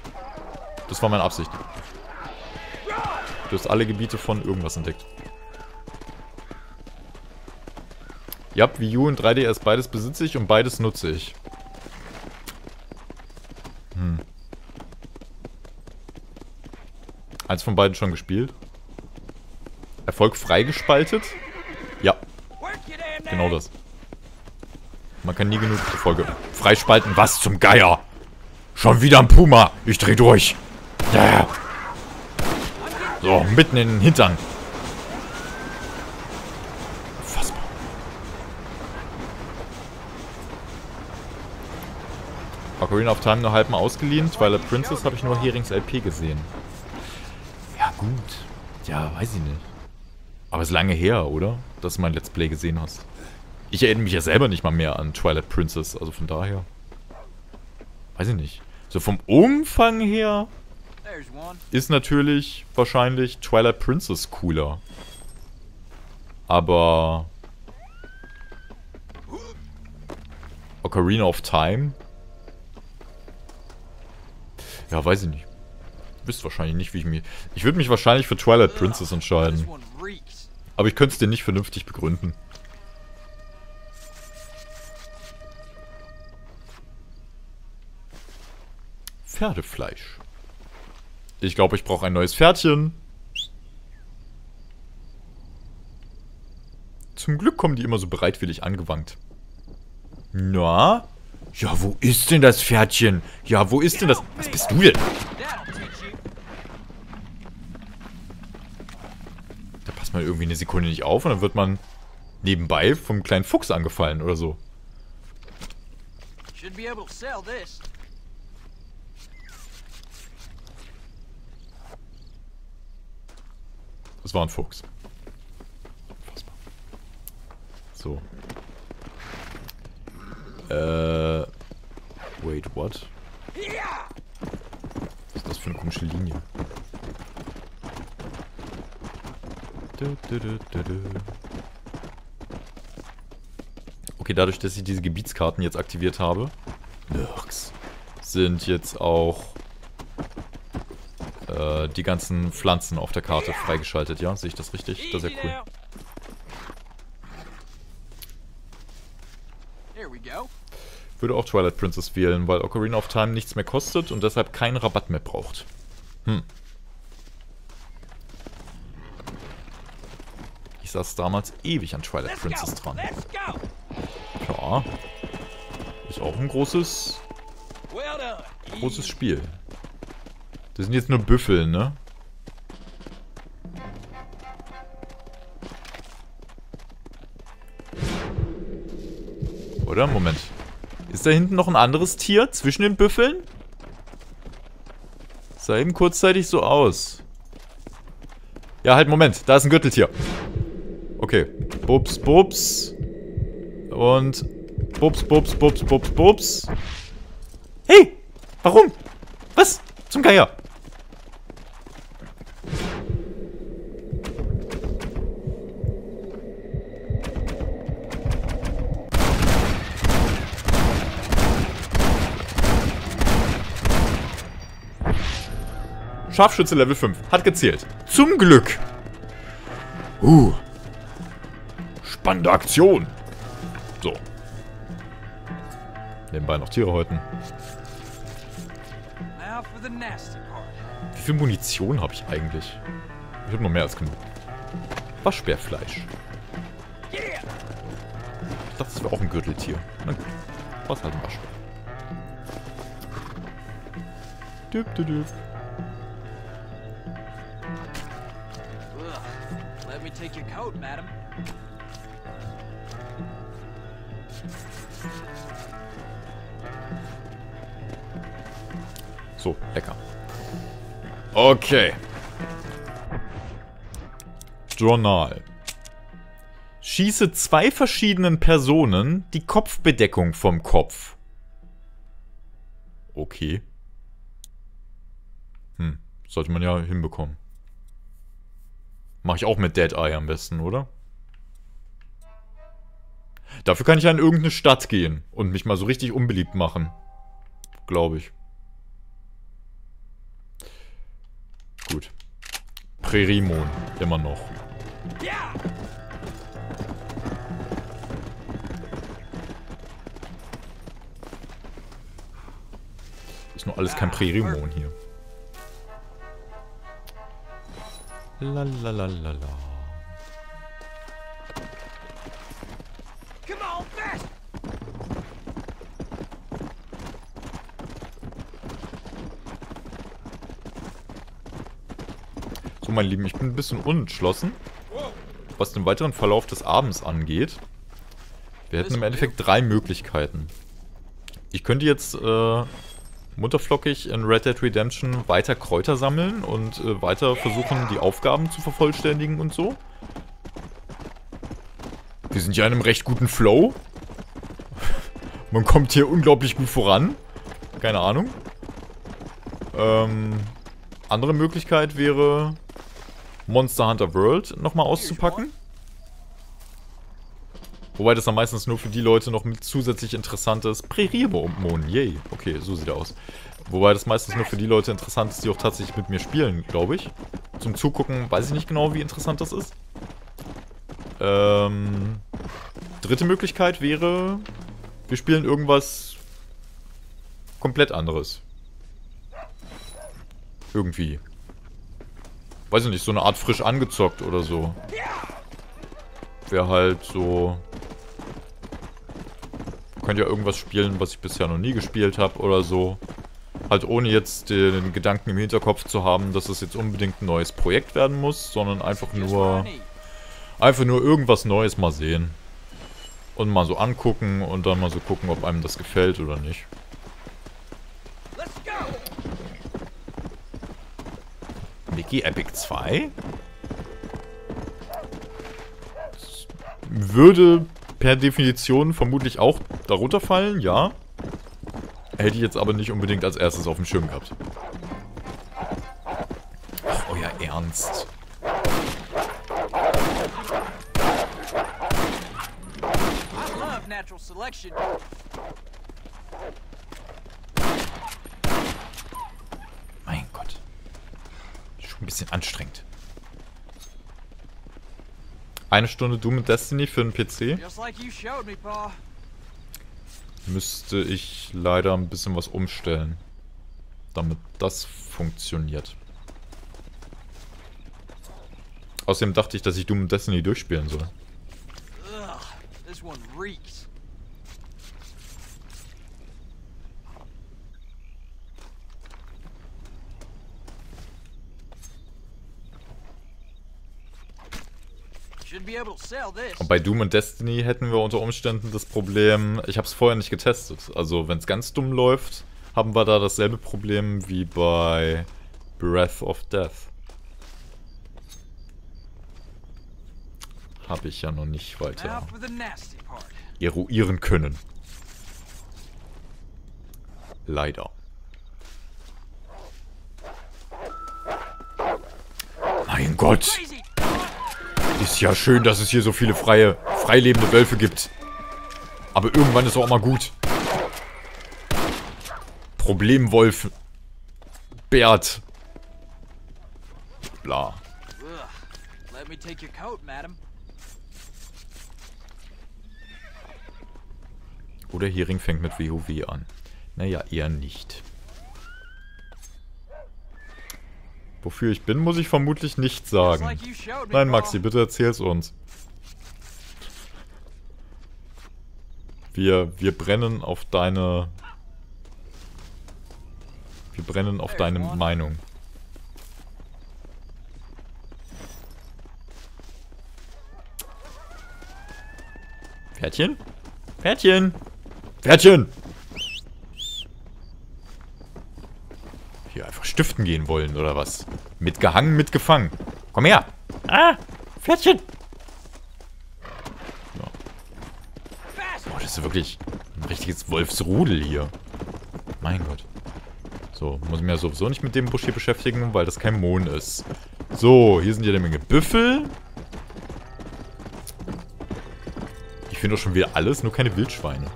Das war meine Absicht. Du hast alle Gebiete von irgendwas entdeckt. Ja, Wii U und 3DS, beides besitze ich und beides nutze ich. Hm. Eins von beiden schon gespielt. Erfolg freigespaltet? Ja. Genau das. Man kann nie genug Erfolge freispalten. Was zum Geier? Schon wieder ein Puma. Ich dreh durch. Yeah. So, mitten in den Hintern. Fassbar. Ocarina of Time nur halb mal ausgeliehen. Twilight Princess habe ich nur Herings LP gesehen. Ja, gut. Ja, weiß ich nicht. Aber es ist lange her, oder? Dass du mein Let's Play gesehen hast. Ich erinnere mich ja selber nicht mal mehr an Twilight Princess. Also von daher... Weiß ich nicht. So vom Umfang her... Ist natürlich wahrscheinlich Twilight Princess cooler. Aber... Ocarina of Time? Ja, weiß ich nicht. Wisst wahrscheinlich nicht, wie ich mir... Ich würde mich wahrscheinlich für Twilight Princess entscheiden. Aber ich könnte es dir nicht vernünftig begründen. Pferdefleisch. Ich glaube, ich brauche ein neues Pferdchen. Zum Glück kommen die immer so bereitwillig angewankt. Na? Ja, wo ist denn das Pferdchen? Ja, wo ist denn das... Was bist du denn? Man irgendwie eine Sekunde nicht auf und dann wird man nebenbei vom kleinen Fuchs angefallen oder so. Das war ein Fuchs. Unfassbar. So. Wait, what? Was ist das für eine komische Linie? Okay, dadurch, dass ich diese Gebietskarten jetzt aktiviert habe, sind jetzt auch die ganzen Pflanzen auf der Karte freigeschaltet. Ja, sehe ich das richtig? Das ist ja cool. Ich würde auch Twilight Princess wählen, weil Ocarina of Time nichts mehr kostet und deshalb keinen Rabatt mehr braucht. Hm. Ich saß damals ewig an Twilight Princess dran. Ja. Ist auch ein großes Spiel. Das sind jetzt nur Büffel, ne? Oder? Moment. Ist da hinten noch ein anderes Tier zwischen den Büffeln? Das sah eben kurzzeitig so aus. Ja, halt, Moment. Da ist ein Gürteltier. Okay. Bubs, Bubs. Und Bubs, Bubs, Bubs, Bubs, Bubs. Hey! Warum? Was? Zum Geier! Scharfschütze Level 5. Hat gezählt. Zum Glück! Spannende Aktion. So. Nebenbei noch Tiere häuten. Wie viel Munition habe ich eigentlich? Ich habe noch mehr als genug. Waschbärfleisch. Ich dachte, das wäre auch ein Gürteltier. Na gut. Was halt ein Waschbär. Düb, düb, düb. Let me take your coat, madam. So, lecker. Okay. Journal. Schieße zwei verschiedenen Personen die Kopfbedeckung vom Kopf. Okay. Sollte man ja hinbekommen. Mache ich auch mit Dead Eye am besten, oder? Dafür kann ich ja in irgendeine Stadt gehen und mich mal so richtig unbeliebt machen. Glaube ich. Gut. Prerimon. Immer noch. Ja! Ist nur alles kein Prerimon hier. Lalalala. So, meine Lieben, ich bin ein bisschen unentschlossen, was den weiteren Verlauf des Abends angeht. Wir hätten im Endeffekt drei Möglichkeiten. Ich könnte jetzt munterflockig in Red Dead Redemption weiter Kräuter sammeln und weiter versuchen, die Aufgaben zu vervollständigen und so. Wir sind ja in einem recht guten Flow. Man kommt hier unglaublich gut voran. Keine Ahnung. Andere Möglichkeit wäre, Monster Hunter World nochmal auszupacken. Wobei das dann meistens nur für die Leute noch mit zusätzlich interessantes Präriebomon, yay. Okay, so sieht er aus. Wobei das meistens nur für die Leute interessant ist, die auch tatsächlich mit mir spielen, glaube ich. Zum Zugucken weiß ich nicht genau, wie interessant das ist. Dritte Möglichkeit wäre, wir spielen irgendwas komplett anderes. Irgendwie. Weiß ich nicht, so eine Art frisch angezockt oder so. Wäre halt so... Könnt ja irgendwas spielen, was ich bisher noch nie gespielt habe oder so. Halt ohne jetzt den Gedanken im Hinterkopf zu haben, dass es jetzt unbedingt ein neues Projekt werden muss, sondern einfach nur irgendwas Neues mal sehen. Und mal so angucken und dann mal so gucken, ob einem das gefällt oder nicht. Mickey Epic 2? Das würde... per Definition vermutlich auch darunter fallen, ja. Hätte ich jetzt aber nicht unbedingt als erstes auf dem Schirm gehabt. Ach, euer Ernst. Mein Gott. Schon ein bisschen anstrengend. Eine Stunde Doom and Destiny für den PC. Müsste ich leider ein bisschen was umstellen, damit das funktioniert. Außerdem dachte ich, dass ich Doom and Destiny durchspielen soll. Und bei Doom and Destiny hätten wir unter Umständen das Problem, ich habe es vorher nicht getestet. Also wenn es ganz dumm läuft, haben wir da dasselbe Problem wie bei Breath of Death. Habe ich ja noch nicht weiter eruieren können. Leider. Mein Gott! Ist ja schön, dass es hier so viele freilebende Wölfe gibt. Aber irgendwann ist auch mal gut. Problemwolf. Bert. Bla. Oder Hering fängt mit WoW an. Naja, eher nicht. Wofür ich bin, muss ich vermutlich nicht sagen. Nein, Maxi, bitte erzähl's uns. Wir brennen auf deine Meinung. Pferdchen? Pferdchen! Pferdchen! Stiften gehen wollen, oder was? Mitgehangen, mitgefangen. Komm her! Ah! Pferdchen! Ja. Oh, das ist wirklich ein richtiges Wolfsrudel hier. Mein Gott. So, muss ich mich ja sowieso nicht mit dem Busch hier beschäftigen, weil das kein Mohn ist. So, hier sind jede Menge Büffel. Ich finde doch schon wieder alles, nur keine Wildschweine.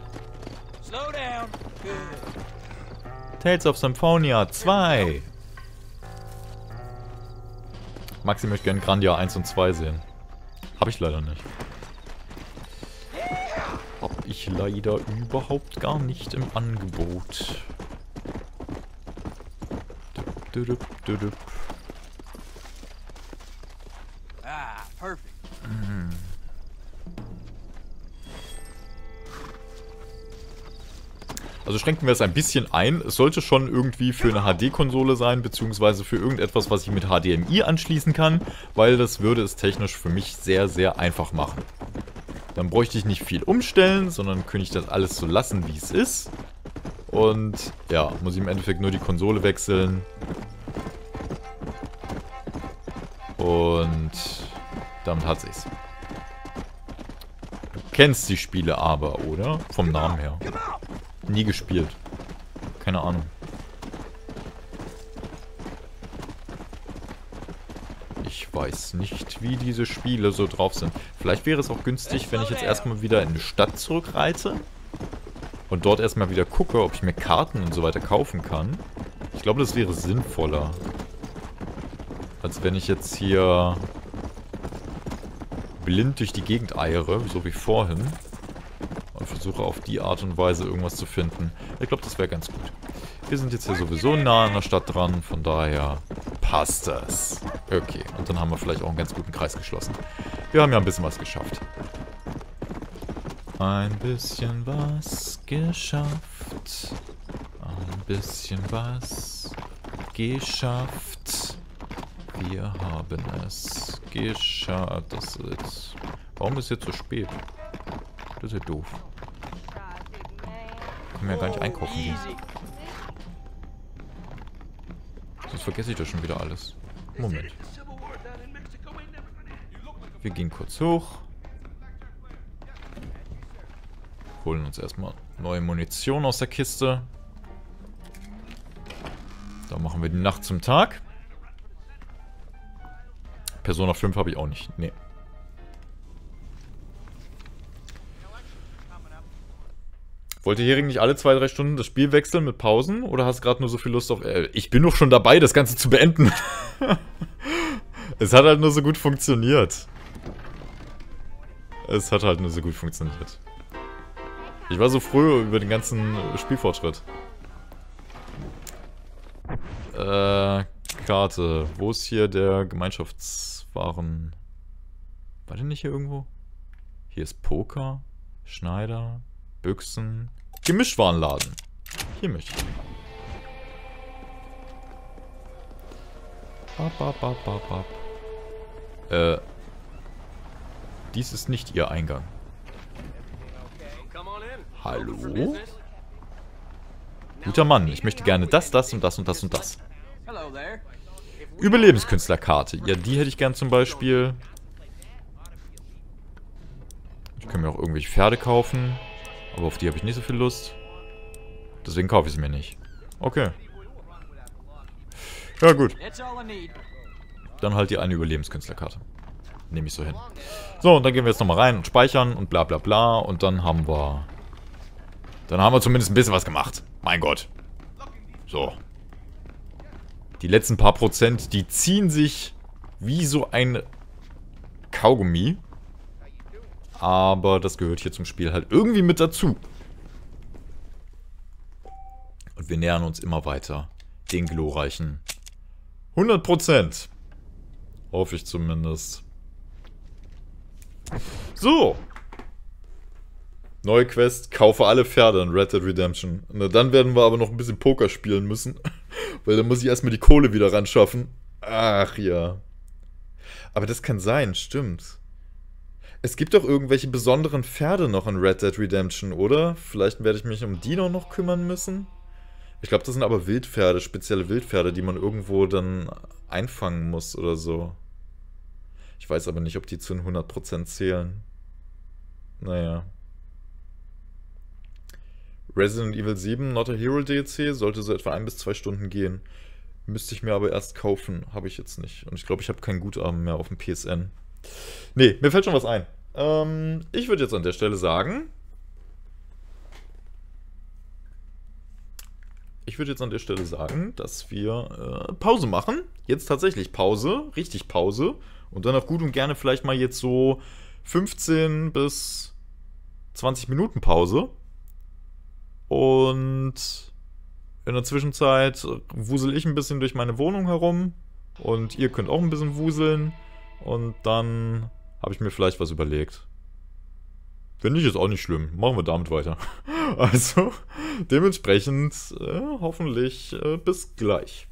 Tales of Symphonia 2. Maxi möchte gerne Grandia 1 und 2 sehen. Hab ich leider nicht. Hab ich leider überhaupt gar nicht im Angebot. Ah, perfekt. Also schränken wir es ein bisschen ein. Es sollte schon irgendwie für eine HD-Konsole sein, beziehungsweise für irgendetwas, was ich mit HDMI anschließen kann, weil das würde es technisch für mich sehr, sehr einfach machen. Dann bräuchte ich nicht viel umstellen, sondern könnte ich das alles so lassen, wie es ist. Und ja, muss ich im Endeffekt nur die Konsole wechseln. Und damit hat sich's. Du kennst die Spiele aber, oder? Vom Namen her. Nie gespielt. Keine Ahnung. Ich weiß nicht, wie diese Spiele so drauf sind. Vielleicht wäre es auch günstig, wenn ich jetzt erstmal wieder in die Stadt zurückreite und dort erstmal wieder gucke, ob ich mir Karten und so weiter kaufen kann. Ich glaube, das wäre sinnvoller, als wenn ich jetzt hier blind durch die Gegend eiere, so wie vorhin. Und versuche auf die Art und Weise irgendwas zu finden. Ich glaube, das wäre ganz gut. Wir sind jetzt hier sowieso nah an der Stadt dran, von daher passt das. Okay, und dann haben wir vielleicht auch einen ganz guten Kreis geschlossen. Wir haben ja ein bisschen was geschafft. Ein bisschen was geschafft. Ein bisschen was geschafft. Wir haben es geschafft. Das ist... Warum ist es jetzt so spät? Das ist ja doof. Können wir ja gar nicht einkaufen gehen. Sonst vergesse ich doch schon wieder alles. Moment. Wir gehen kurz hoch. Holen uns erstmal neue Munition aus der Kiste. Da machen wir die Nacht zum Tag. Persona 5 habe ich auch nicht. Nee. Wollte Hering nicht alle 2-3 Stunden das Spiel wechseln mit Pausen? Oder hast du gerade nur so viel Lust auf... ich bin doch schon dabei, das Ganze zu beenden. Es hat halt nur so gut funktioniert. Es hat halt nur so gut funktioniert. Ich war so froh über den ganzen Spielfortschritt. Karte. Wo ist hier der Gemeinschaftswaren... War der nicht hier irgendwo? Hier ist Poker, Schneider... Büchsen. Gemischwarenladen. Hier möchte ich. Dies ist nicht ihr Eingang. Hallo? Guter Mann, ich möchte gerne das, das und das und das und das. Überlebenskünstlerkarte. Ja, die hätte ich gern zum Beispiel. Ich kann mir auch irgendwelche Pferde kaufen. Aber auf die habe ich nicht so viel Lust. Deswegen kaufe ich sie mir nicht. Okay. Ja, gut. Dann halt die eine Überlebenskünstlerkarte. Nehme ich so hin. So, und dann gehen wir jetzt nochmal rein und speichern und bla bla bla. Und dann haben wir... Dann haben wir zumindest ein bisschen was gemacht. Mein Gott. So. Die letzten paar Prozent, die ziehen sich wie so ein Kaugummi. Aber das gehört hier zum Spiel halt irgendwie mit dazu. Und wir nähern uns immer weiter den glorreichen 100%. Hoffe ich zumindest. So. Neue Quest. Kaufe alle Pferde in Red Dead Redemption. Na, dann werden wir aber noch ein bisschen Poker spielen müssen. Weil dann muss ich erstmal die Kohle wieder ran schaffen. Ach ja. Aber das kann sein, stimmt. Es gibt doch irgendwelche besonderen Pferde noch in Red Dead Redemption, oder? Vielleicht werde ich mich um die noch kümmern müssen? Ich glaube, das sind aber Wildpferde, spezielle Wildpferde, die man irgendwo dann einfangen muss oder so. Ich weiß aber nicht, ob die zu den 100% zählen. Naja. Resident Evil 7 Not a Hero DLC sollte so etwa 1 bis 2 Stunden gehen. Müsste ich mir aber erst kaufen. Habe ich jetzt nicht. Und ich glaube, ich habe kein Guthaben mehr auf dem PSN. Nee, mir fällt schon was ein. Ich würde jetzt an der Stelle sagen... dass wir Pause machen. Jetzt tatsächlich Pause. Richtig Pause. Und dann auf gut und gerne vielleicht mal jetzt so 15 bis 20 Minuten Pause. Und in der Zwischenzeit wusel ich ein bisschen durch meine Wohnung herum. Und ihr könnt auch ein bisschen wuseln. Und dann habe ich mir vielleicht was überlegt. Finde ich jetzt auch nicht schlimm. Machen wir damit weiter. Also, dementsprechend hoffentlich bis gleich.